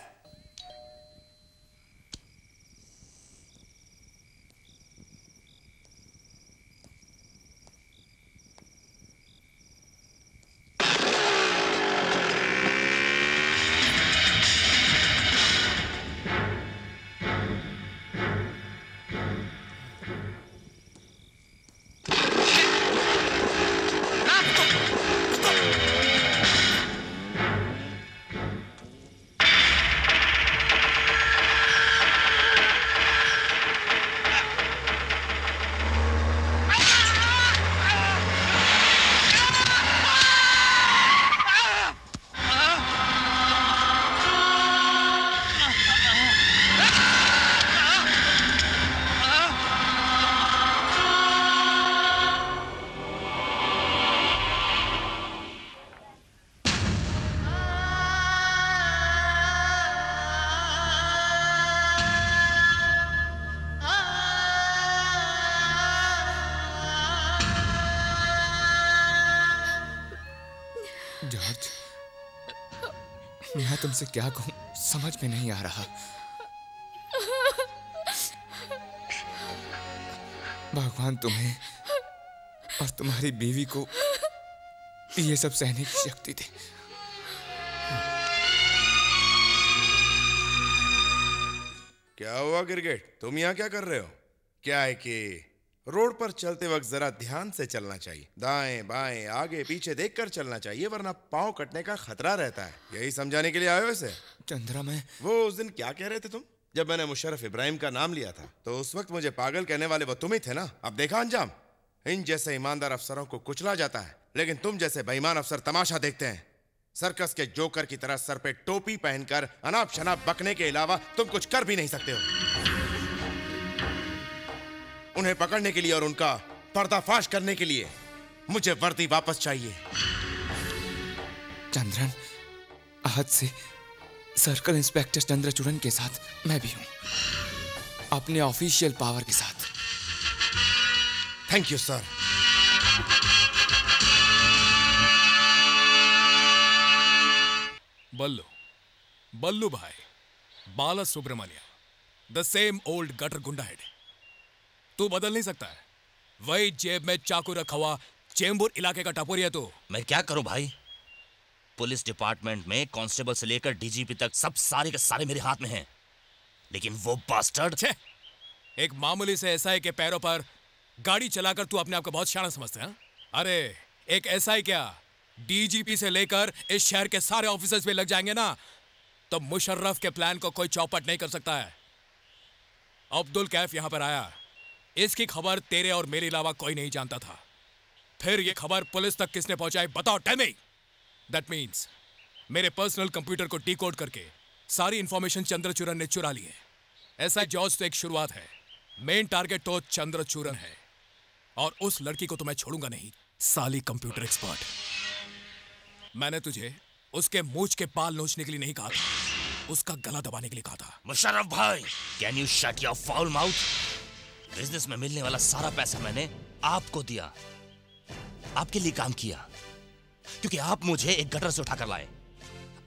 तुमसे क्या कहूँ समझ में नहीं आ रहा। भगवान तुम्हें और तुम्हारी बीवी को ये सब सहने की शक्ति दे। क्या हुआ क्रिकेट, तुम यहाँ क्या कर रहे हो? क्या है कि रोड पर चलते वक्त जरा ध्यान से चलना चाहिए। दाएं बाएं आगे पीछे देखकर चलना चाहिए, वरना पाँव कटने का खतरा रहता है। यही समझाने के लिए आए हो इसे? चंद्रा मैं वो उस दिन क्या कह रहे थे तुम? जब मैंने मुशर्रफ इब्राहिम का नाम लिया था तो उस वक्त मुझे पागल कहने वाले वो तुम ही थे ना। अब देखा अंजाम, इन जैसे ईमानदार अफसरों को कुचला जाता है लेकिन तुम जैसे बेईमान अफसर तमाशा देखते हैं। सर्कस के जोकर की तरह सर पे टोपी पहनकर अनाप शनाप बकने के अलावा तुम कुछ कर भी नहीं सकते हो। उन्हें पकड़ने के लिए और उनका पर्दाफाश करने के लिए मुझे वर्दी वापस चाहिए। चंद्रन, आज से सर्कल इंस्पेक्टर चंद्रचूड़न के साथ मैं भी हूं, अपने ऑफिशियल पावर के साथ। Thank you sir. Ballu, Ballu भाई, Bala Subramaniam, the same old gutter goonda head. तू बदल नहीं सकता है, वही जेब में चाकू रखा हुआ चेंबूर इलाके का टपोरी है तू। मैं क्या करूं भाई, पुलिस डिपार्टमेंट में कांस्टेबल से लेकर डी जी पी तक सब सारे के सारे मेरे हाथ में हैं, लेकिन वो बास्टर्ड। छे, एक मामूली से एस आई के पैरों पर गाड़ी चलाकर तू अपने आप को बहुत शाना समझता है। अरे एक एस आई क्या, डी जी पी से लेकर इस शहर के सारे ऑफिसर्स में लग जाएंगे ना तो मुशर्रफ के प्लान को कोई चौपट नहीं कर सकता है। अब्दुल कैफ यहाँ पर आया, इसकी खबर तेरे और मेरे अलावा कोई नहीं जानता था। फिर ये खबर पुलिस तक किसने पहुंचाई बताओ? टेमी दैट मीन्स मेरे पर्सनल कंप्यूटर को डिकोड करके सारी इंफॉर्मेशन चंद्रचूड़न ने चुरा ली है। ऐसा जॉर्ज तो एक शुरुआत है, मेन टारगेट तो चंद्रचूड़न है और उस लड़की को तो मैं छोड़ूंगा नहीं, साली कंप्यूटर एक्सपर्ट। मैंने तुझे उसके मूंछ के बाल नोचने के लिए नहीं कहा था, उसका गला दबाने के लिए कहा था। मुशर्रफ भाई, can you shut your foul mouth? Business में मिलने वाला सारा पैसा मैंने आपको दिया, आपके लिए काम किया, क्योंकि आप मुझे एक गटर से उठाकर लाए।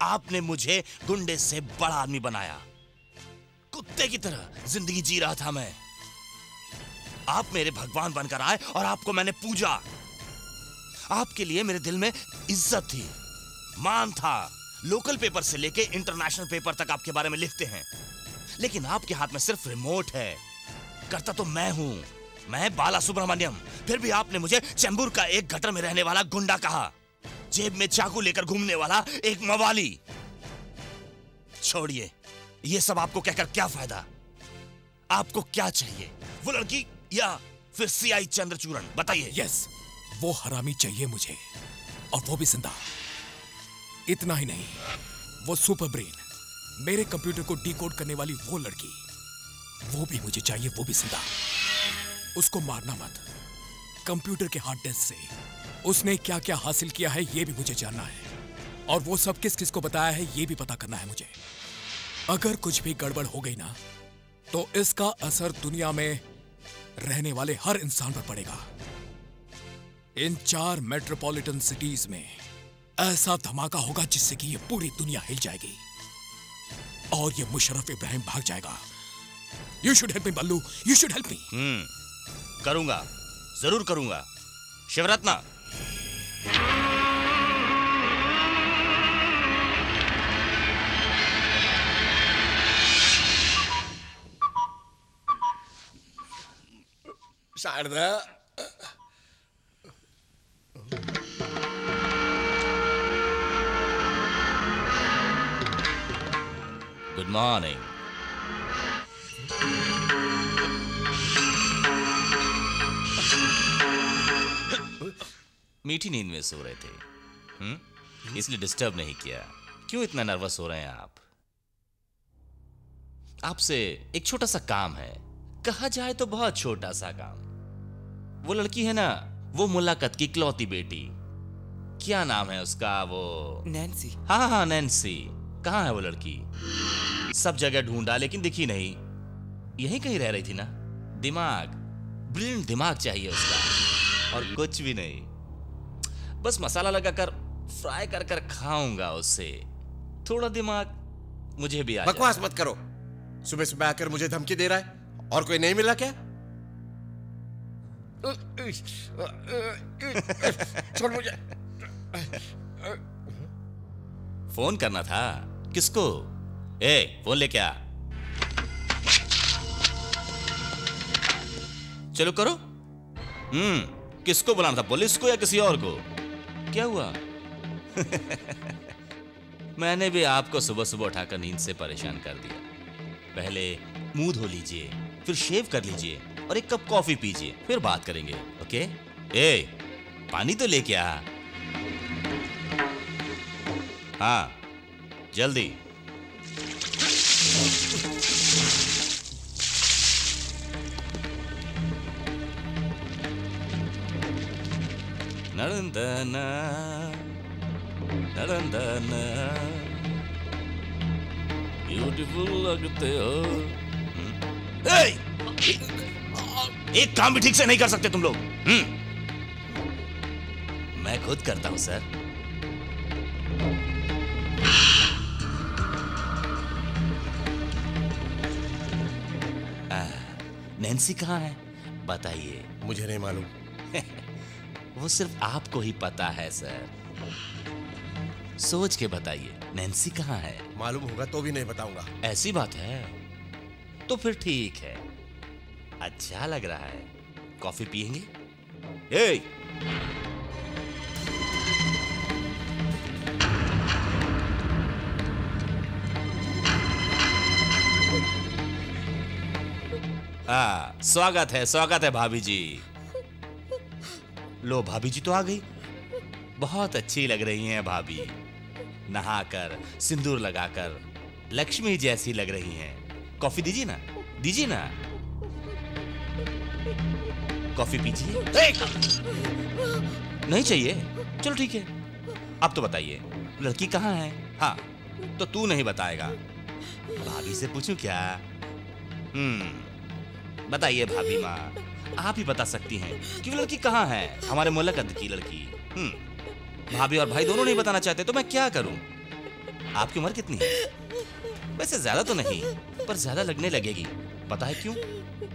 आपने मुझे गुंडे से बड़ा आदमी बनाया, कुत्ते की तरह जिंदगी जी रहा था मैं, आप मेरे भगवान बनकर आए और आपको मैंने पूजा। आपके लिए मेरे दिल में इज्जत थी, मान था। लोकल पेपर से लेके इंटरनेशनल पेपर तक आपके बारे में लिखते हैं, लेकिन आपके हाथ में सिर्फ रिमोट है। करता तो मैं हूं, मैं बाला सुब्रमण्यम, फिर भी आपने मुझे चेंबूर का एक गटर में रहने वाला गुंडा कहा, जेब में चाकू लेकर घूमने वाला एक मवाली। छोड़िए ये सब, आपको कहकर क्या फायदा। आपको क्या चाहिए, वो लड़की या फिर सीआई चंद्रचूड़न, बताइए। यस, वो हरामी चाहिए मुझे, और वो भी जिंदा। इतना ही नहीं, वो सुपर ब्रेन, मेरे कंप्यूटर को डीकोड करने वाली वो लड़की, वो भी मुझे चाहिए, वो भी जिंदा। उसको मारना मत। कंप्यूटर के हार्ड डिस्क से उसने क्या क्या हासिल किया है ये भी मुझे जानना है, और वो सब किस किस को बताया है ये भी पता करना है मुझे। अगर कुछ भी गड़बड़ हो गई ना तो इसका असर दुनिया में रहने वाले हर इंसान पर पड़ेगा। इन चार मेट्रोपॉलिटन सिटीज में ऐसा धमाका होगा जिससे कि ये पूरी दुनिया हिल जाएगी और ये मुशर्रफ इब्राहिम भाग जाएगा। You should help me Ballu, you should help me. Hmm, करूंगा, जरूर करूंगा। Shivratna, Sharda, good morning. मीठी नींद में सो रहे थे, हम्म, इसलिए डिस्टर्ब नहीं किया। क्यों इतना नर्वस हो रहे हैं आप? आपसे एक छोटा सा काम है, कहा जाए तो बहुत छोटा सा काम। वो लड़की है ना, वो मुलाकात की इकलौती बेटी, क्या नाम है उसका? वो नैन्सी। हाँ हाँ नैन्सी। कहाँ है वो लड़की? सब जगह ढूंढा लेकिन दिखी नहीं। यही कहीं रह रही थी ना। दिमाग, ब्रिलियंट दिमाग चाहिए उसका, और कुछ भी नहीं। बस मसाला लगाकर फ्राई कर कर खाऊंगा उसे। थोड़ा दिमाग मुझे भी आ जाए। बकवास मत करो, सुबह सुबह आकर मुझे धमकी दे रहा है। और कोई नहीं मिला क्या? छोड़ मुझे। फोन करना था किसको? ए, फोन लेके आ। चलो करो। हम्म, किसको बुलाना था, पुलिस को या किसी और को? क्या हुआ? मैंने भी आपको सुबह सुबह उठाकर नींद से परेशान कर दिया। पहले मुंह धो लीजिए, फिर शेव कर लीजिए और एक कप कॉफी पीजिए, फिर बात करेंगे। ओके? ए, पानी तो लेके आ। हाँ जल्दी। नरंदना नरंदना, ब्यूटीफुल लगते हो। ए, एक काम भी ठीक से नहीं कर सकते तुम लोग। मैं खुद करता हूं सर। नैन्सी कहाँ है बताइए। मुझे नहीं मालूम। वो सिर्फ आपको ही पता है सर। सोच के बताइए, नैन्सी कहाँ है? मालूम होगा तो भी नहीं बताऊंगा। ऐसी बात है तो फिर ठीक है। अच्छा लग रहा है, कॉफी पियेंगे? ए, आ, स्वागत है, स्वागत है भाभी जी। लो भाभी जी तो आ गई। बहुत अच्छी लग रही हैं भाभी, नहाकर सिंदूर लगाकर लक्ष्मी जैसी लग रही हैं। कॉफी दीजिए ना, दीजिए ना, कॉफी पीजिए। नहीं चाहिए, चलो ठीक है। अब तो बताइए लड़की कहाँ है? हाँ तो तू नहीं बताएगा, भाभी से पूछूं क्या? हम्म, बताइए भाभी माँ, आप ही बता सकती हैं कि वो लड़की कहाँ है, हमारे मुलाकात की लड़की। हम्म, भाभी और भाई दोनों नहीं बताना चाहते तो मैं क्या करूं? आपकी उम्र कितनी है? वैसे ज्यादा तो नहीं, पर ज्यादा लगने लगेगी। पता है क्यों?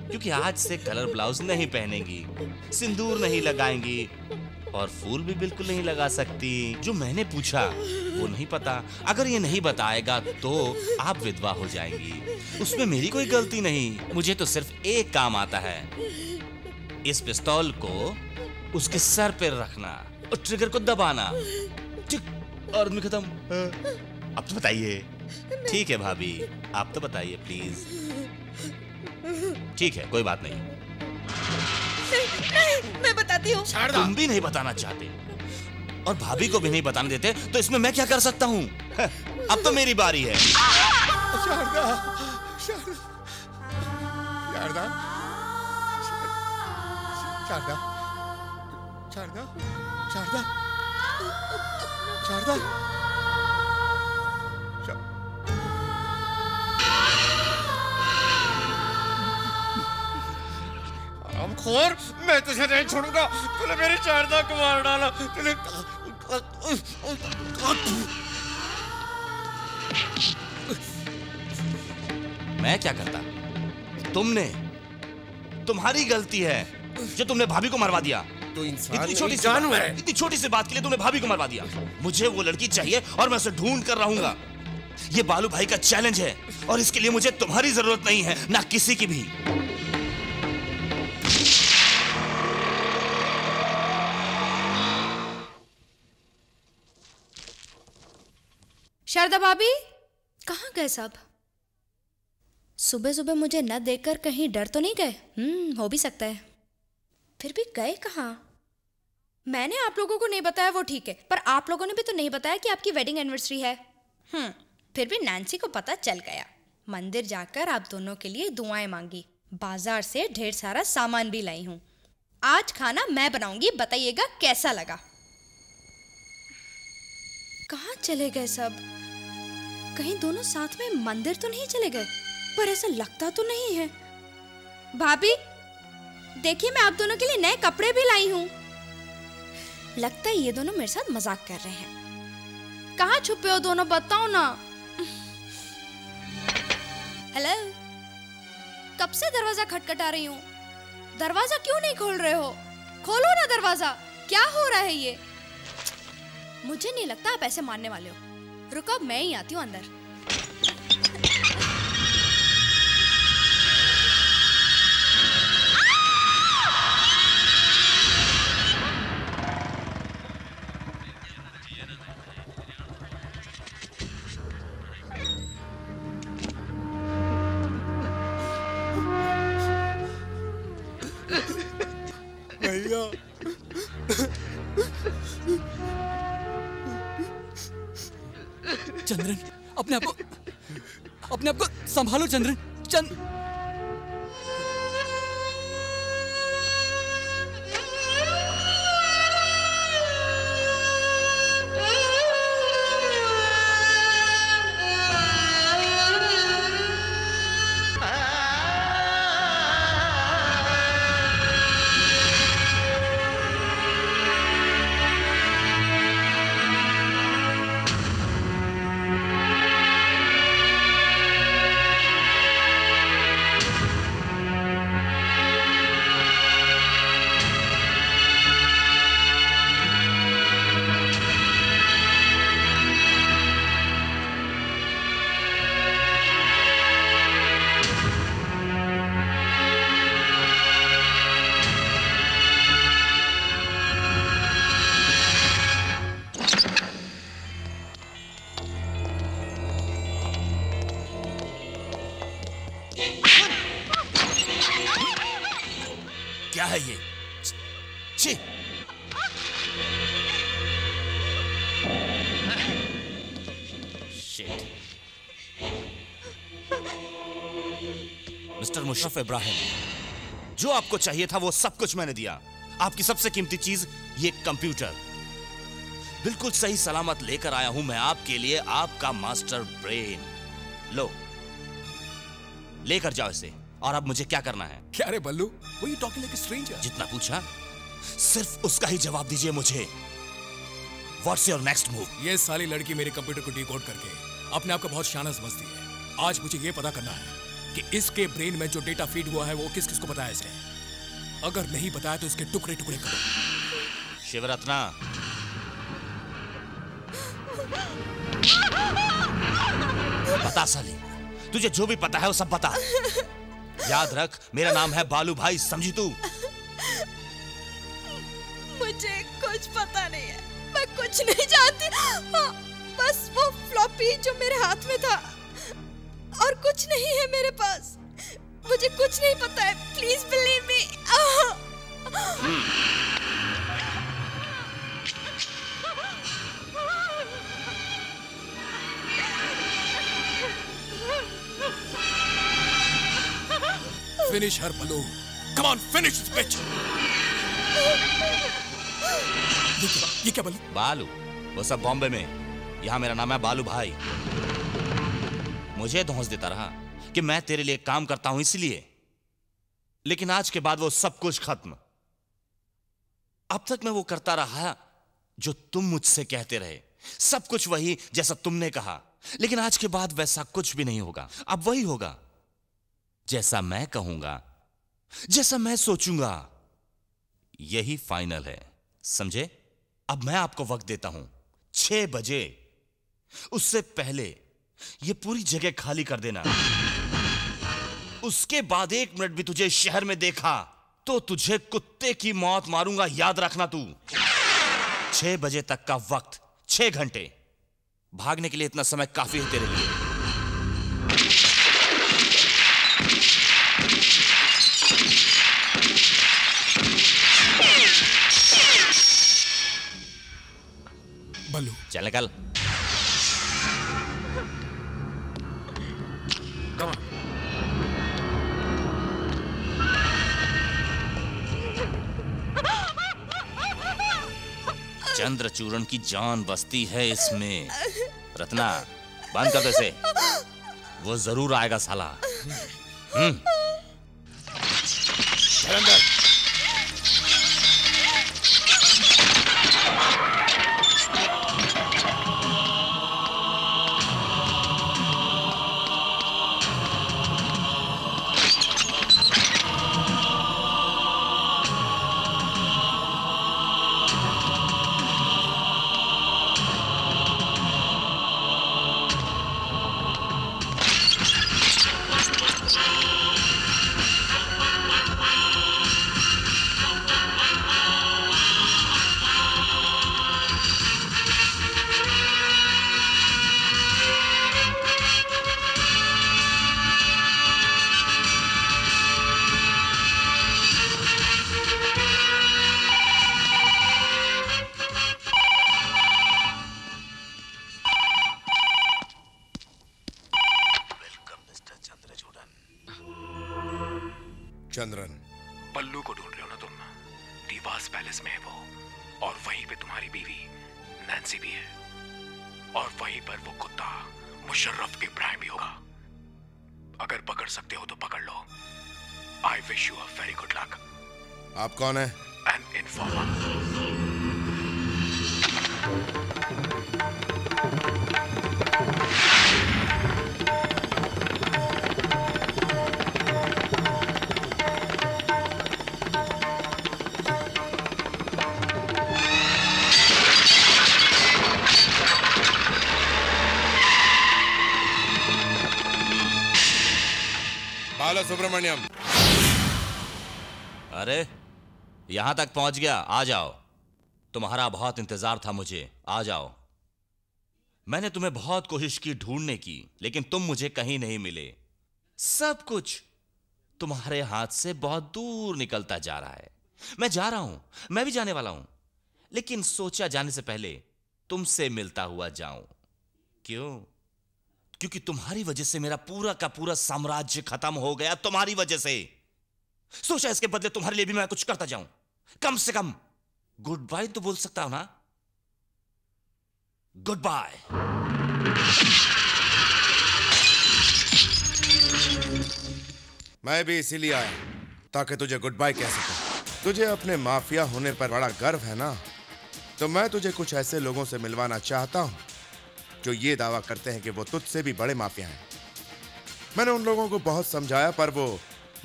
क्योंकि आज से कलर ब्लाउज नहीं पहनेगी, सिंदूर नहीं लगाएंगी और फूल भी बिल्कुल नहीं लगा सकती। जो मैंने पूछा वो नहीं पता, अगर ये नहीं बताएगा तो आप विधवा हो जाएंगी। उसमें मेरी कोई गलती नहीं, मुझे तो सिर्फ एक काम आता है, इस पिस्तौल को उसके सर पर रखना और ट्रिगर को दबाना। और मैं खत्म। अब तो बताइए। ठीक है भाभी, आप तो बताइए प्लीज। ठीक है, कोई बात नहीं। नहीं, नहीं मैं बताती हूँ। तुम भी नहीं बताना चाहते और भाभी को भी नहीं बताने देते, तो इसमें मैं क्या कर सकता हूँ? अब तो मेरी बारी है। शारदा, शारदा, शारदा, शारदा, शारदा, शारदा, शारदा, खोर, मैं तुझे नहीं छोड़ूंगा। तूने मेरी शारदा को मार डाला। तूने मैं क्या करता? तुमने, तुम्हारी गलती है जो तुमने भाभी को मरवा दिया। तो इंसान इतनी छोटी जानू है, इतनी छोटी सी बात के लिए तुमने भाभी को मरवा दिया। मुझे वो लड़की चाहिए और मैं उसे ढूंढ कर रहूंगा। ये बालू भाई का चैलेंज है और इसके लिए मुझे तुम्हारी जरूरत नहीं है, ना किसी की भी। शारदा भाभी कहाँ गए सब? सुबह सुबह मुझे न देखकर कहीं डर तो नहीं गए? हम्म, हो भी सकता है। फिर भी गए कहाँ? मैंने आप लोगों को नहीं बताया वो ठीक है, पर आप लोगों ने भी तो नहीं बताया कि आपकी वेडिंग एनिवर्सरी है। हम्म, फिर भी नैन्सी को पता चल गया। मंदिर जाकर आप दोनों के लिए दुआएं मांगी, बाजार से ढेर सारा सामान भी लाई हूँ। आज खाना मैं बनाऊंगी, बताइएगा कैसा लगा। कहाँ चले गए सब? कहीं दोनों साथ में मंदिर तो नहीं चले गए? पर ऐसा लगता तो नहीं है। भाभी देखिए, मैं आप दोनों के लिए नए कपड़े भी लाई हूँ। लगता है ये दोनों मेरे साथ मजाक कर रहे हैं। कहाँ छुपे हो दोनों, बताओ ना। हेलो, कब से दरवाजा खटखटा रही हूँ? दरवाजा क्यों नहीं खोल रहे हो? खोलो ना दरवाजा, क्या हो रहा है ये? मुझे नहीं लगता आप ऐसे मानने वाले हो। रुको, मैं ही आती हूँ अंदर। अपने आप को, अपने आप को संभालो चंद्रन। चंद मुशर्रफ इब्राहिम, जो आपको चाहिए था वो सब कुछ मैंने दिया। आपकी सबसे कीमती चीज ये कंप्यूटर बिल्कुल सही सलामत लेकर आया हूं मैं आपके लिए। आपका मास्टर ब्रेन लो, लेकर जाओ इसे। और अब मुझे क्या करना है? क्या रे बल्लू, वो टॉकिंग लाइक अ स्ट्रेंजर। जितना पूछा सिर्फ उसका ही जवाब दीजिए मुझे। What's your next move? ये साली लड़की मेरे कंप्यूटर को डीकोड करके अपने आप को बहुत शाना समझती है। आज मुझे ये पता करना है कि इसके ब्रेन में जो डेटा फीड हुआ है वो किस किस को बताया जाए। अगर नहीं बताया तो इसके टुकड़े टुकड़े करो। शिवरत्ना, बता साली, तुझे जो भी पता है वो सब बता। याद रख, मेरा नाम है बालू भाई, समझी तू? मुझे कुछ पता नहीं है, मैं कुछ नहीं जानती। बस वो फ्लॉपी जो मेरे हाथ में था, और कुछ नहीं है मेरे पास। मुझे कुछ नहीं पता है, please believe me. Finish her blue, come on finish this bitch. ये क्या बलू? बालू, वो सब बॉम्बे में। यहाँ मेरा नाम है बालू भाई। मुझे धौंस देता रहा कि मैं तेरे लिए काम करता हूं इसलिए, लेकिन आज के बाद वो सब कुछ खत्म। अब तक मैं वो करता रहा जो तुम मुझसे कहते रहे, सब कुछ वही जैसा तुमने कहा, लेकिन आज के बाद वैसा कुछ भी नहीं होगा। अब वही होगा जैसा मैं कहूंगा, जैसा मैं सोचूंगा, यही फाइनल है, समझे? अब मैं आपको वक्त देता हूं छह बजे, उससे पहले ये पूरी जगह खाली कर देना। उसके बाद एक मिनट भी तुझे शहर में देखा तो तुझे कुत्ते की मौत मारूंगा, याद रखना। तू छह बजे तक का वक्त, छह घंटे। भागने के लिए इतना समय काफी है तेरे लिए। बल्लू, चल निकल। Come on. चंद्रचूरण की जान बसती है इसमें। रत्ना, बंद कर दो इसे, वो जरूर आएगा साला। हम्म। चंद्र, कौन है? An informer. Bala Subramanyam. अरे, यहां तक पहुंच गया, आ जाओ। तुम्हारा बहुत इंतजार था मुझे, आ जाओ। मैंने तुम्हें बहुत कोशिश की ढूंढने की, लेकिन तुम मुझे कहीं नहीं मिले। सब कुछ तुम्हारे हाथ से बहुत दूर निकलता जा रहा है। मैं जा रहा हूं, मैं भी जाने वाला हूं, लेकिन सोचा जाने से पहले तुमसे मिलता हुआ जाऊं। क्यों? क्योंकि तुम्हारी वजह से मेरा पूरा का पूरा साम्राज्य खत्म हो गया, तुम्हारी वजह से। सोचा इसके बदले तुम्हारे लिए भी मैं कुछ करता जाऊं, कम से कम गुड बाय तो बोल सकता हूं ना? Good bye. मैं भी इसीलिए आया ताकि तुझे गुड बाय कह सकूं। तुझे अपने माफिया होने पर बड़ा गर्व है ना, तो मैं तुझे कुछ ऐसे लोगों से मिलवाना चाहता हूं जो ये दावा करते हैं कि वो तुझसे भी बड़े माफिया हैं। मैंने उन लोगों को बहुत समझाया पर वो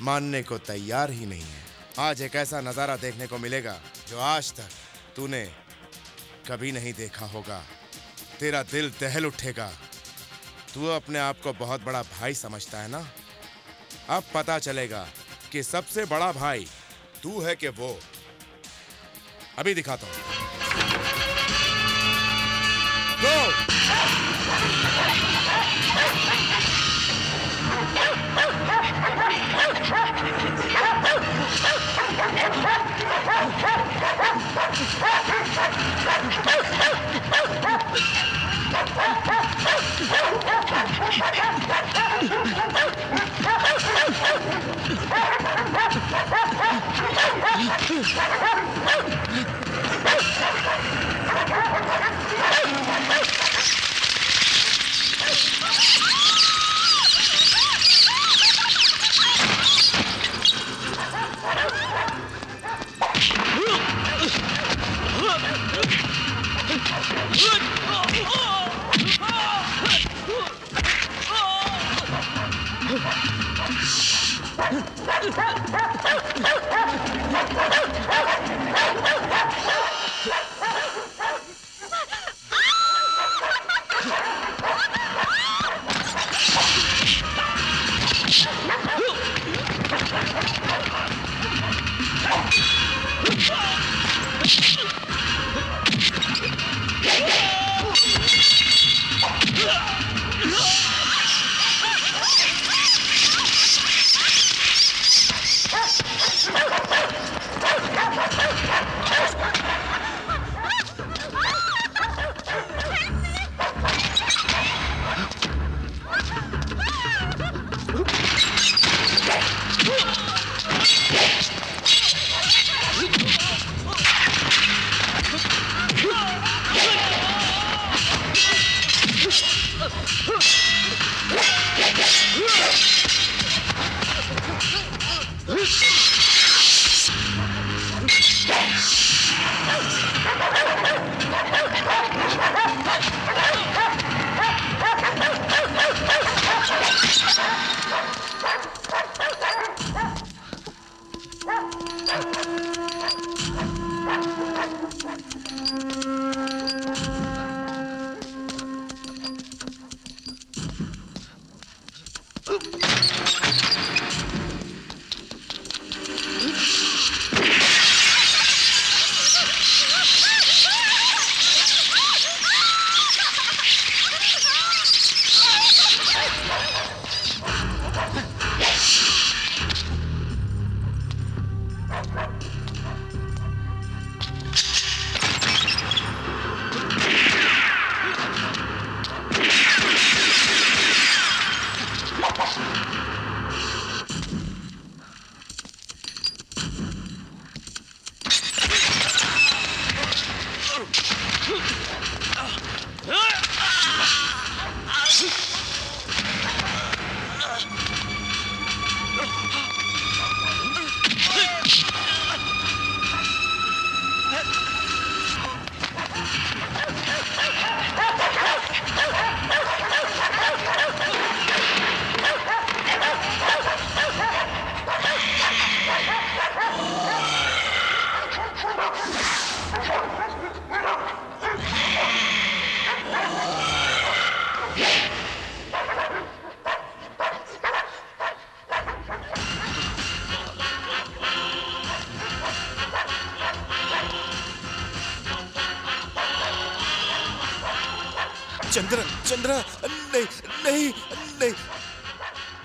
मानने को तैयार ही नहीं है। आज एक ऐसा नज़ारा देखने को मिलेगा जो आज तक तूने कभी नहीं देखा होगा। तेरा दिल दहल उठेगा। तू अपने आप को बहुत बड़ा भाई समझता है ना? अब पता चलेगा कि सबसे बड़ा भाई तू है कि वो। अभी दिखाता हूँ।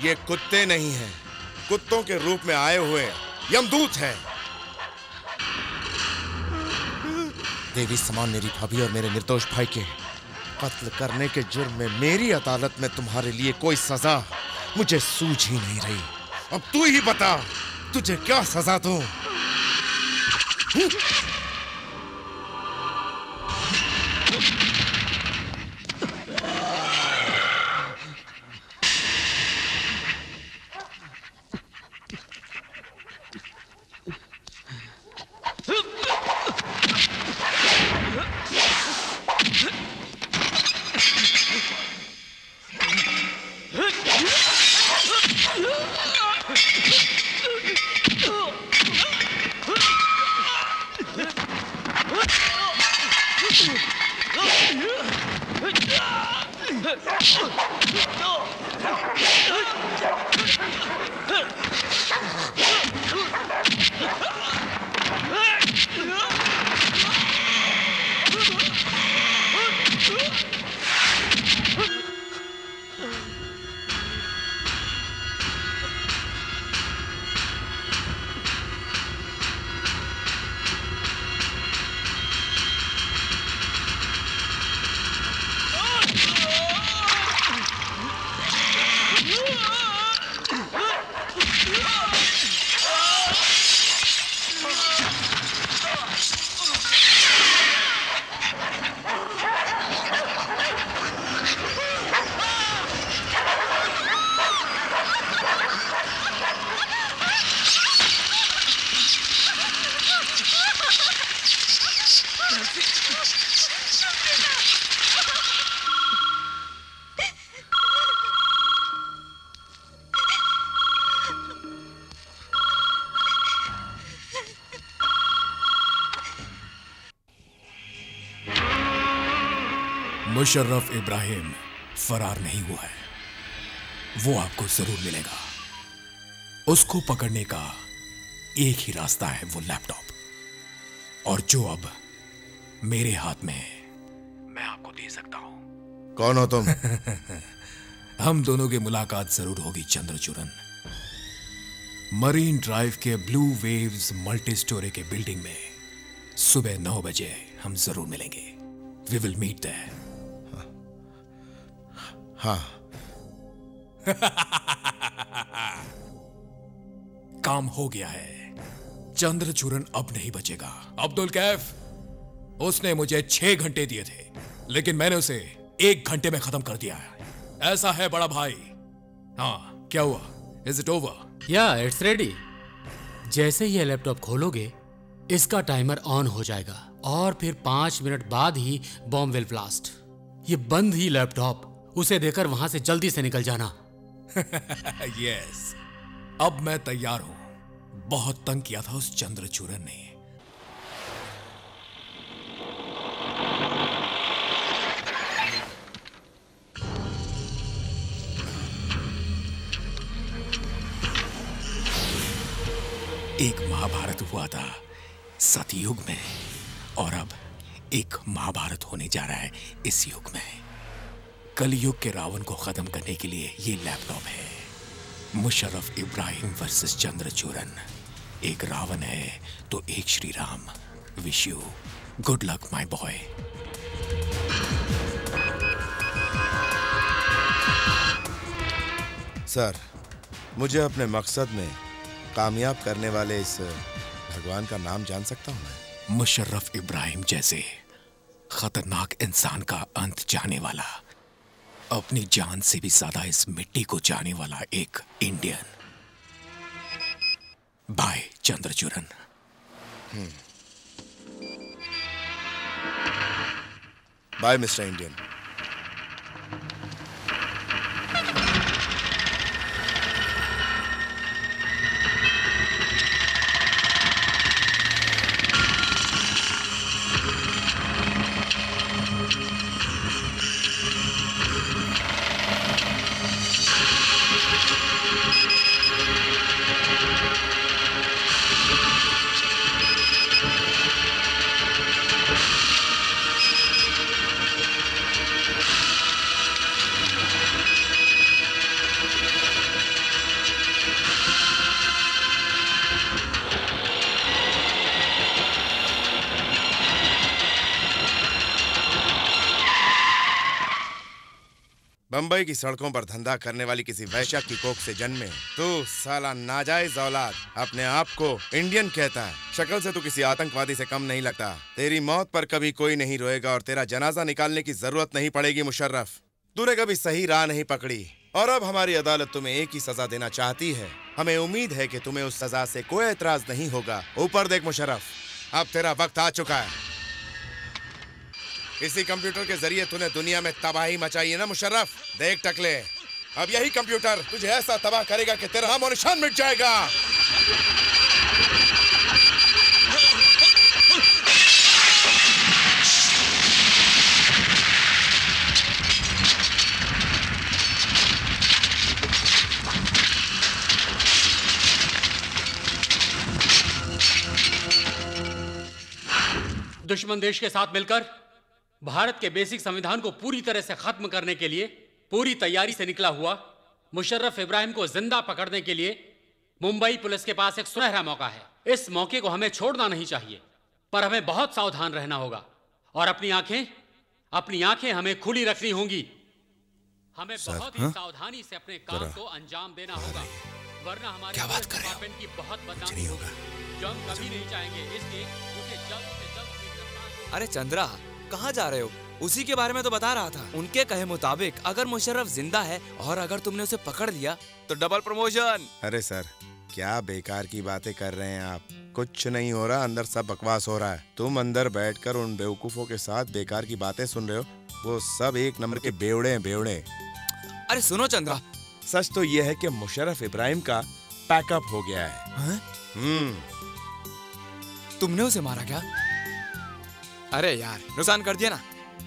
ये कुत्ते नहीं हैं, कुत्तों के रूप में आए हुए यमदूत हैं। देवी समान मेरी भाभी और मेरे निर्दोष भाई के कत्ल करने के जुर्म में मेरी अदालत में तुम्हारे लिए कोई सजा मुझे सूझ ही नहीं रही। अब तू ही बता तुझे क्या सजा दूं? मुशर्रफ इब्राहिम फरार नहीं हुआ है। वो आपको जरूर मिलेगा। उसको पकड़ने का एक ही रास्ता है, वो लैपटॉप, और जो अब मेरे हाथ में है मैं आपको दे सकता हूं। कौन हो तुम? हम दोनों की मुलाकात जरूर होगी चंद्रचूड़न। मरीन ड्राइव के ब्लू वेव्स मल्टी स्टोरी के बिल्डिंग में सुबह नौ बजे हम जरूर मिलेंगे। We will meet there. हाँ। काम हो गया है। चंद्रचूड़न अब नहीं बचेगा। अब्दुल कैफ, उसने मुझे छह घंटे दिए थे लेकिन मैंने उसे एक घंटे में खत्म कर दिया है। ऐसा है बड़ा भाई। हाँ, क्या हुआ? Is it over? या इट्स रेडी। जैसे ही लैपटॉप खोलोगे इसका टाइमर ऑन हो जाएगा और फिर पांच मिनट बाद ही बॉम्ब विल ब्लास्ट। ये बंद ही लैपटॉप, उसे देकर वहां से जल्दी से निकल जाना। यस, अब मैं तैयार हूं। बहुत तंग किया था उस चंद्रचूड़न ने। एक महाभारत हुआ था सतयुग में और अब एक महाभारत होने जा रहा है इस युग में। कलयुग के रावण को खत्म करने के लिए ये लैपटॉप है। मुशर्रफ इब्राहिम वर्सेस चंद्रचूड़न। एक रावण है तो एक Shri Ram. Wish you good luck my boy. Sir, मुझे अपने मकसद में कामयाब करने वाले इस भगवान का नाम जान सकता हूँ मैं? मुशर्रफ इब्राहिम जैसे खतरनाक इंसान का अंत जाने वाला, अपनी जान से भी ज्यादा इस मिट्टी को जाने वाला एक Indian. Bye Chandrachudan. Bye mister Indian. Mumbai की सड़कों पर धंधा करने वाली किसी वैश्या की कोख से जन्मे तू साला नाजायज औलाद। अपने आप को इंडियन कहता है। शक्ल से तू किसी आतंकवादी से कम नहीं लगता। तेरी मौत पर कभी कोई नहीं रोएगा और तेरा जनाजा निकालने की जरूरत नहीं पड़ेगी। मुशर्रफ, तूने कभी सही राह नहीं पकड़ी और अब हमारी अदालत तुम्हें एक ही सजा देना चाहती है। हमें उम्मीद है कि तुम्हें उस सजा से कोई एतराज नहीं होगा। ऊपर देख मुशर्रफ, अब तेरा वक्त आ चुका है। इसी कंप्यूटर के जरिए तूने दुनिया में तबाही मचाई है ना मुशर्रफ? देख टकले, अब यही कंप्यूटर तुझे ऐसा तबाह करेगा कि तेरा हम और निशान मिट जाएगा। दुश्मन देश के साथ मिलकर भारत के बेसिक संविधान को पूरी तरह से खत्म करने के लिए पूरी तैयारी से निकला हुआ मुशर्रफ इब्राहिम को जिंदा पकड़ने के लिए मुंबई पुलिस के पास एक सुनहरा मौका है। इस मौके को हमें छोड़ना नहीं चाहिए, पर हमें बहुत सावधान रहना होगा और अपनी आंखें अपनी आंखें हमें खुली रखनी होंगी। हमें बहुत ही सावधानी से अपने काम को अंजाम देना होगा, वरना हमारे डिपार्टमेंट की बहुत बदनामी होगी जो हम कभी नहीं चाहेंगे। इसलिए उसे जल्द से जल्द। अरे चंद्रा, कहाँ जा रहे हो? उसी के बारे में तो बता रहा था। उनके कहे मुताबिक अगर मुशर्रफ जिंदा है और अगर तुमने उसे पकड़ लिया तो डबल प्रमोशन। अरे सर, क्या बेकार की बातें कर रहे हैं आप। कुछ नहीं हो रहा, अंदर सब बकवास हो रहा है। तुम अंदर बैठकर उन बेवकूफों के साथ बेकार की बातें सुन रहे हो। वो सब एक नंबर के बेवड़े हैं, बेवड़े। अरे सुनो चंद्रा, सच तो ये है कि मुशर्रफ इब्राहिम का पैकअप हो गया है। हम्म, तुमने उसे मारा क्या? अरे यार, नुकसान कर दिया ना।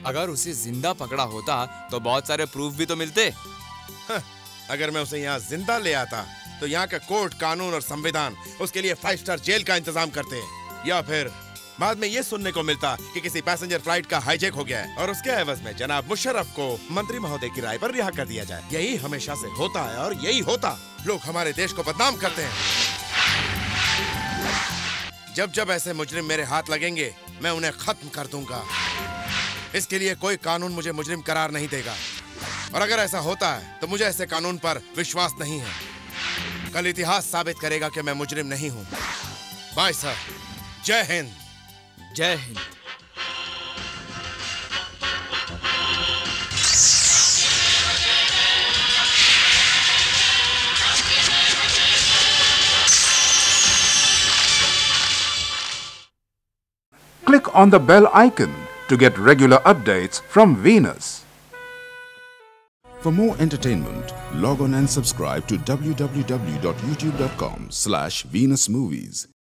अगर उसे जिंदा पकड़ा होता तो बहुत सारे प्रूफ भी तो मिलते। हाँ, अगर मैं उसे यहाँ जिंदा ले आता तो यहाँ का कोर्ट, कानून और संविधान उसके लिए फाइव स्टार जेल का इंतजाम करते, या फिर बाद में ये सुनने को मिलता कि किसी पैसेंजर फ्लाइट का हाईजेक हो गया है और उसके एवज में जनाब मुशर्रफ को मंत्री महोदय की राय पर रिहा कर दिया जाए। यही हमेशा से होता है और यही होता। लोग हमारे देश को बदनाम करते हैं। जब जब ऐसे मुजरिम मेरे हाथ लगेंगे मैं उन्हें खत्म कर दूंगा। इसके लिए कोई कानून मुझे मुजरिम करार नहीं देगा, और अगर ऐसा होता है तो मुझे ऐसे कानून पर विश्वास नहीं है। कल इतिहास साबित करेगा कि मैं मुजरिम नहीं हूँ। बाय सर, जय हिंद। जय Hind. Click on the bell icon to get regular updates from Venus. For more entertainment, log on and subscribe to w w w dot youtube dot com slash Venus Movies.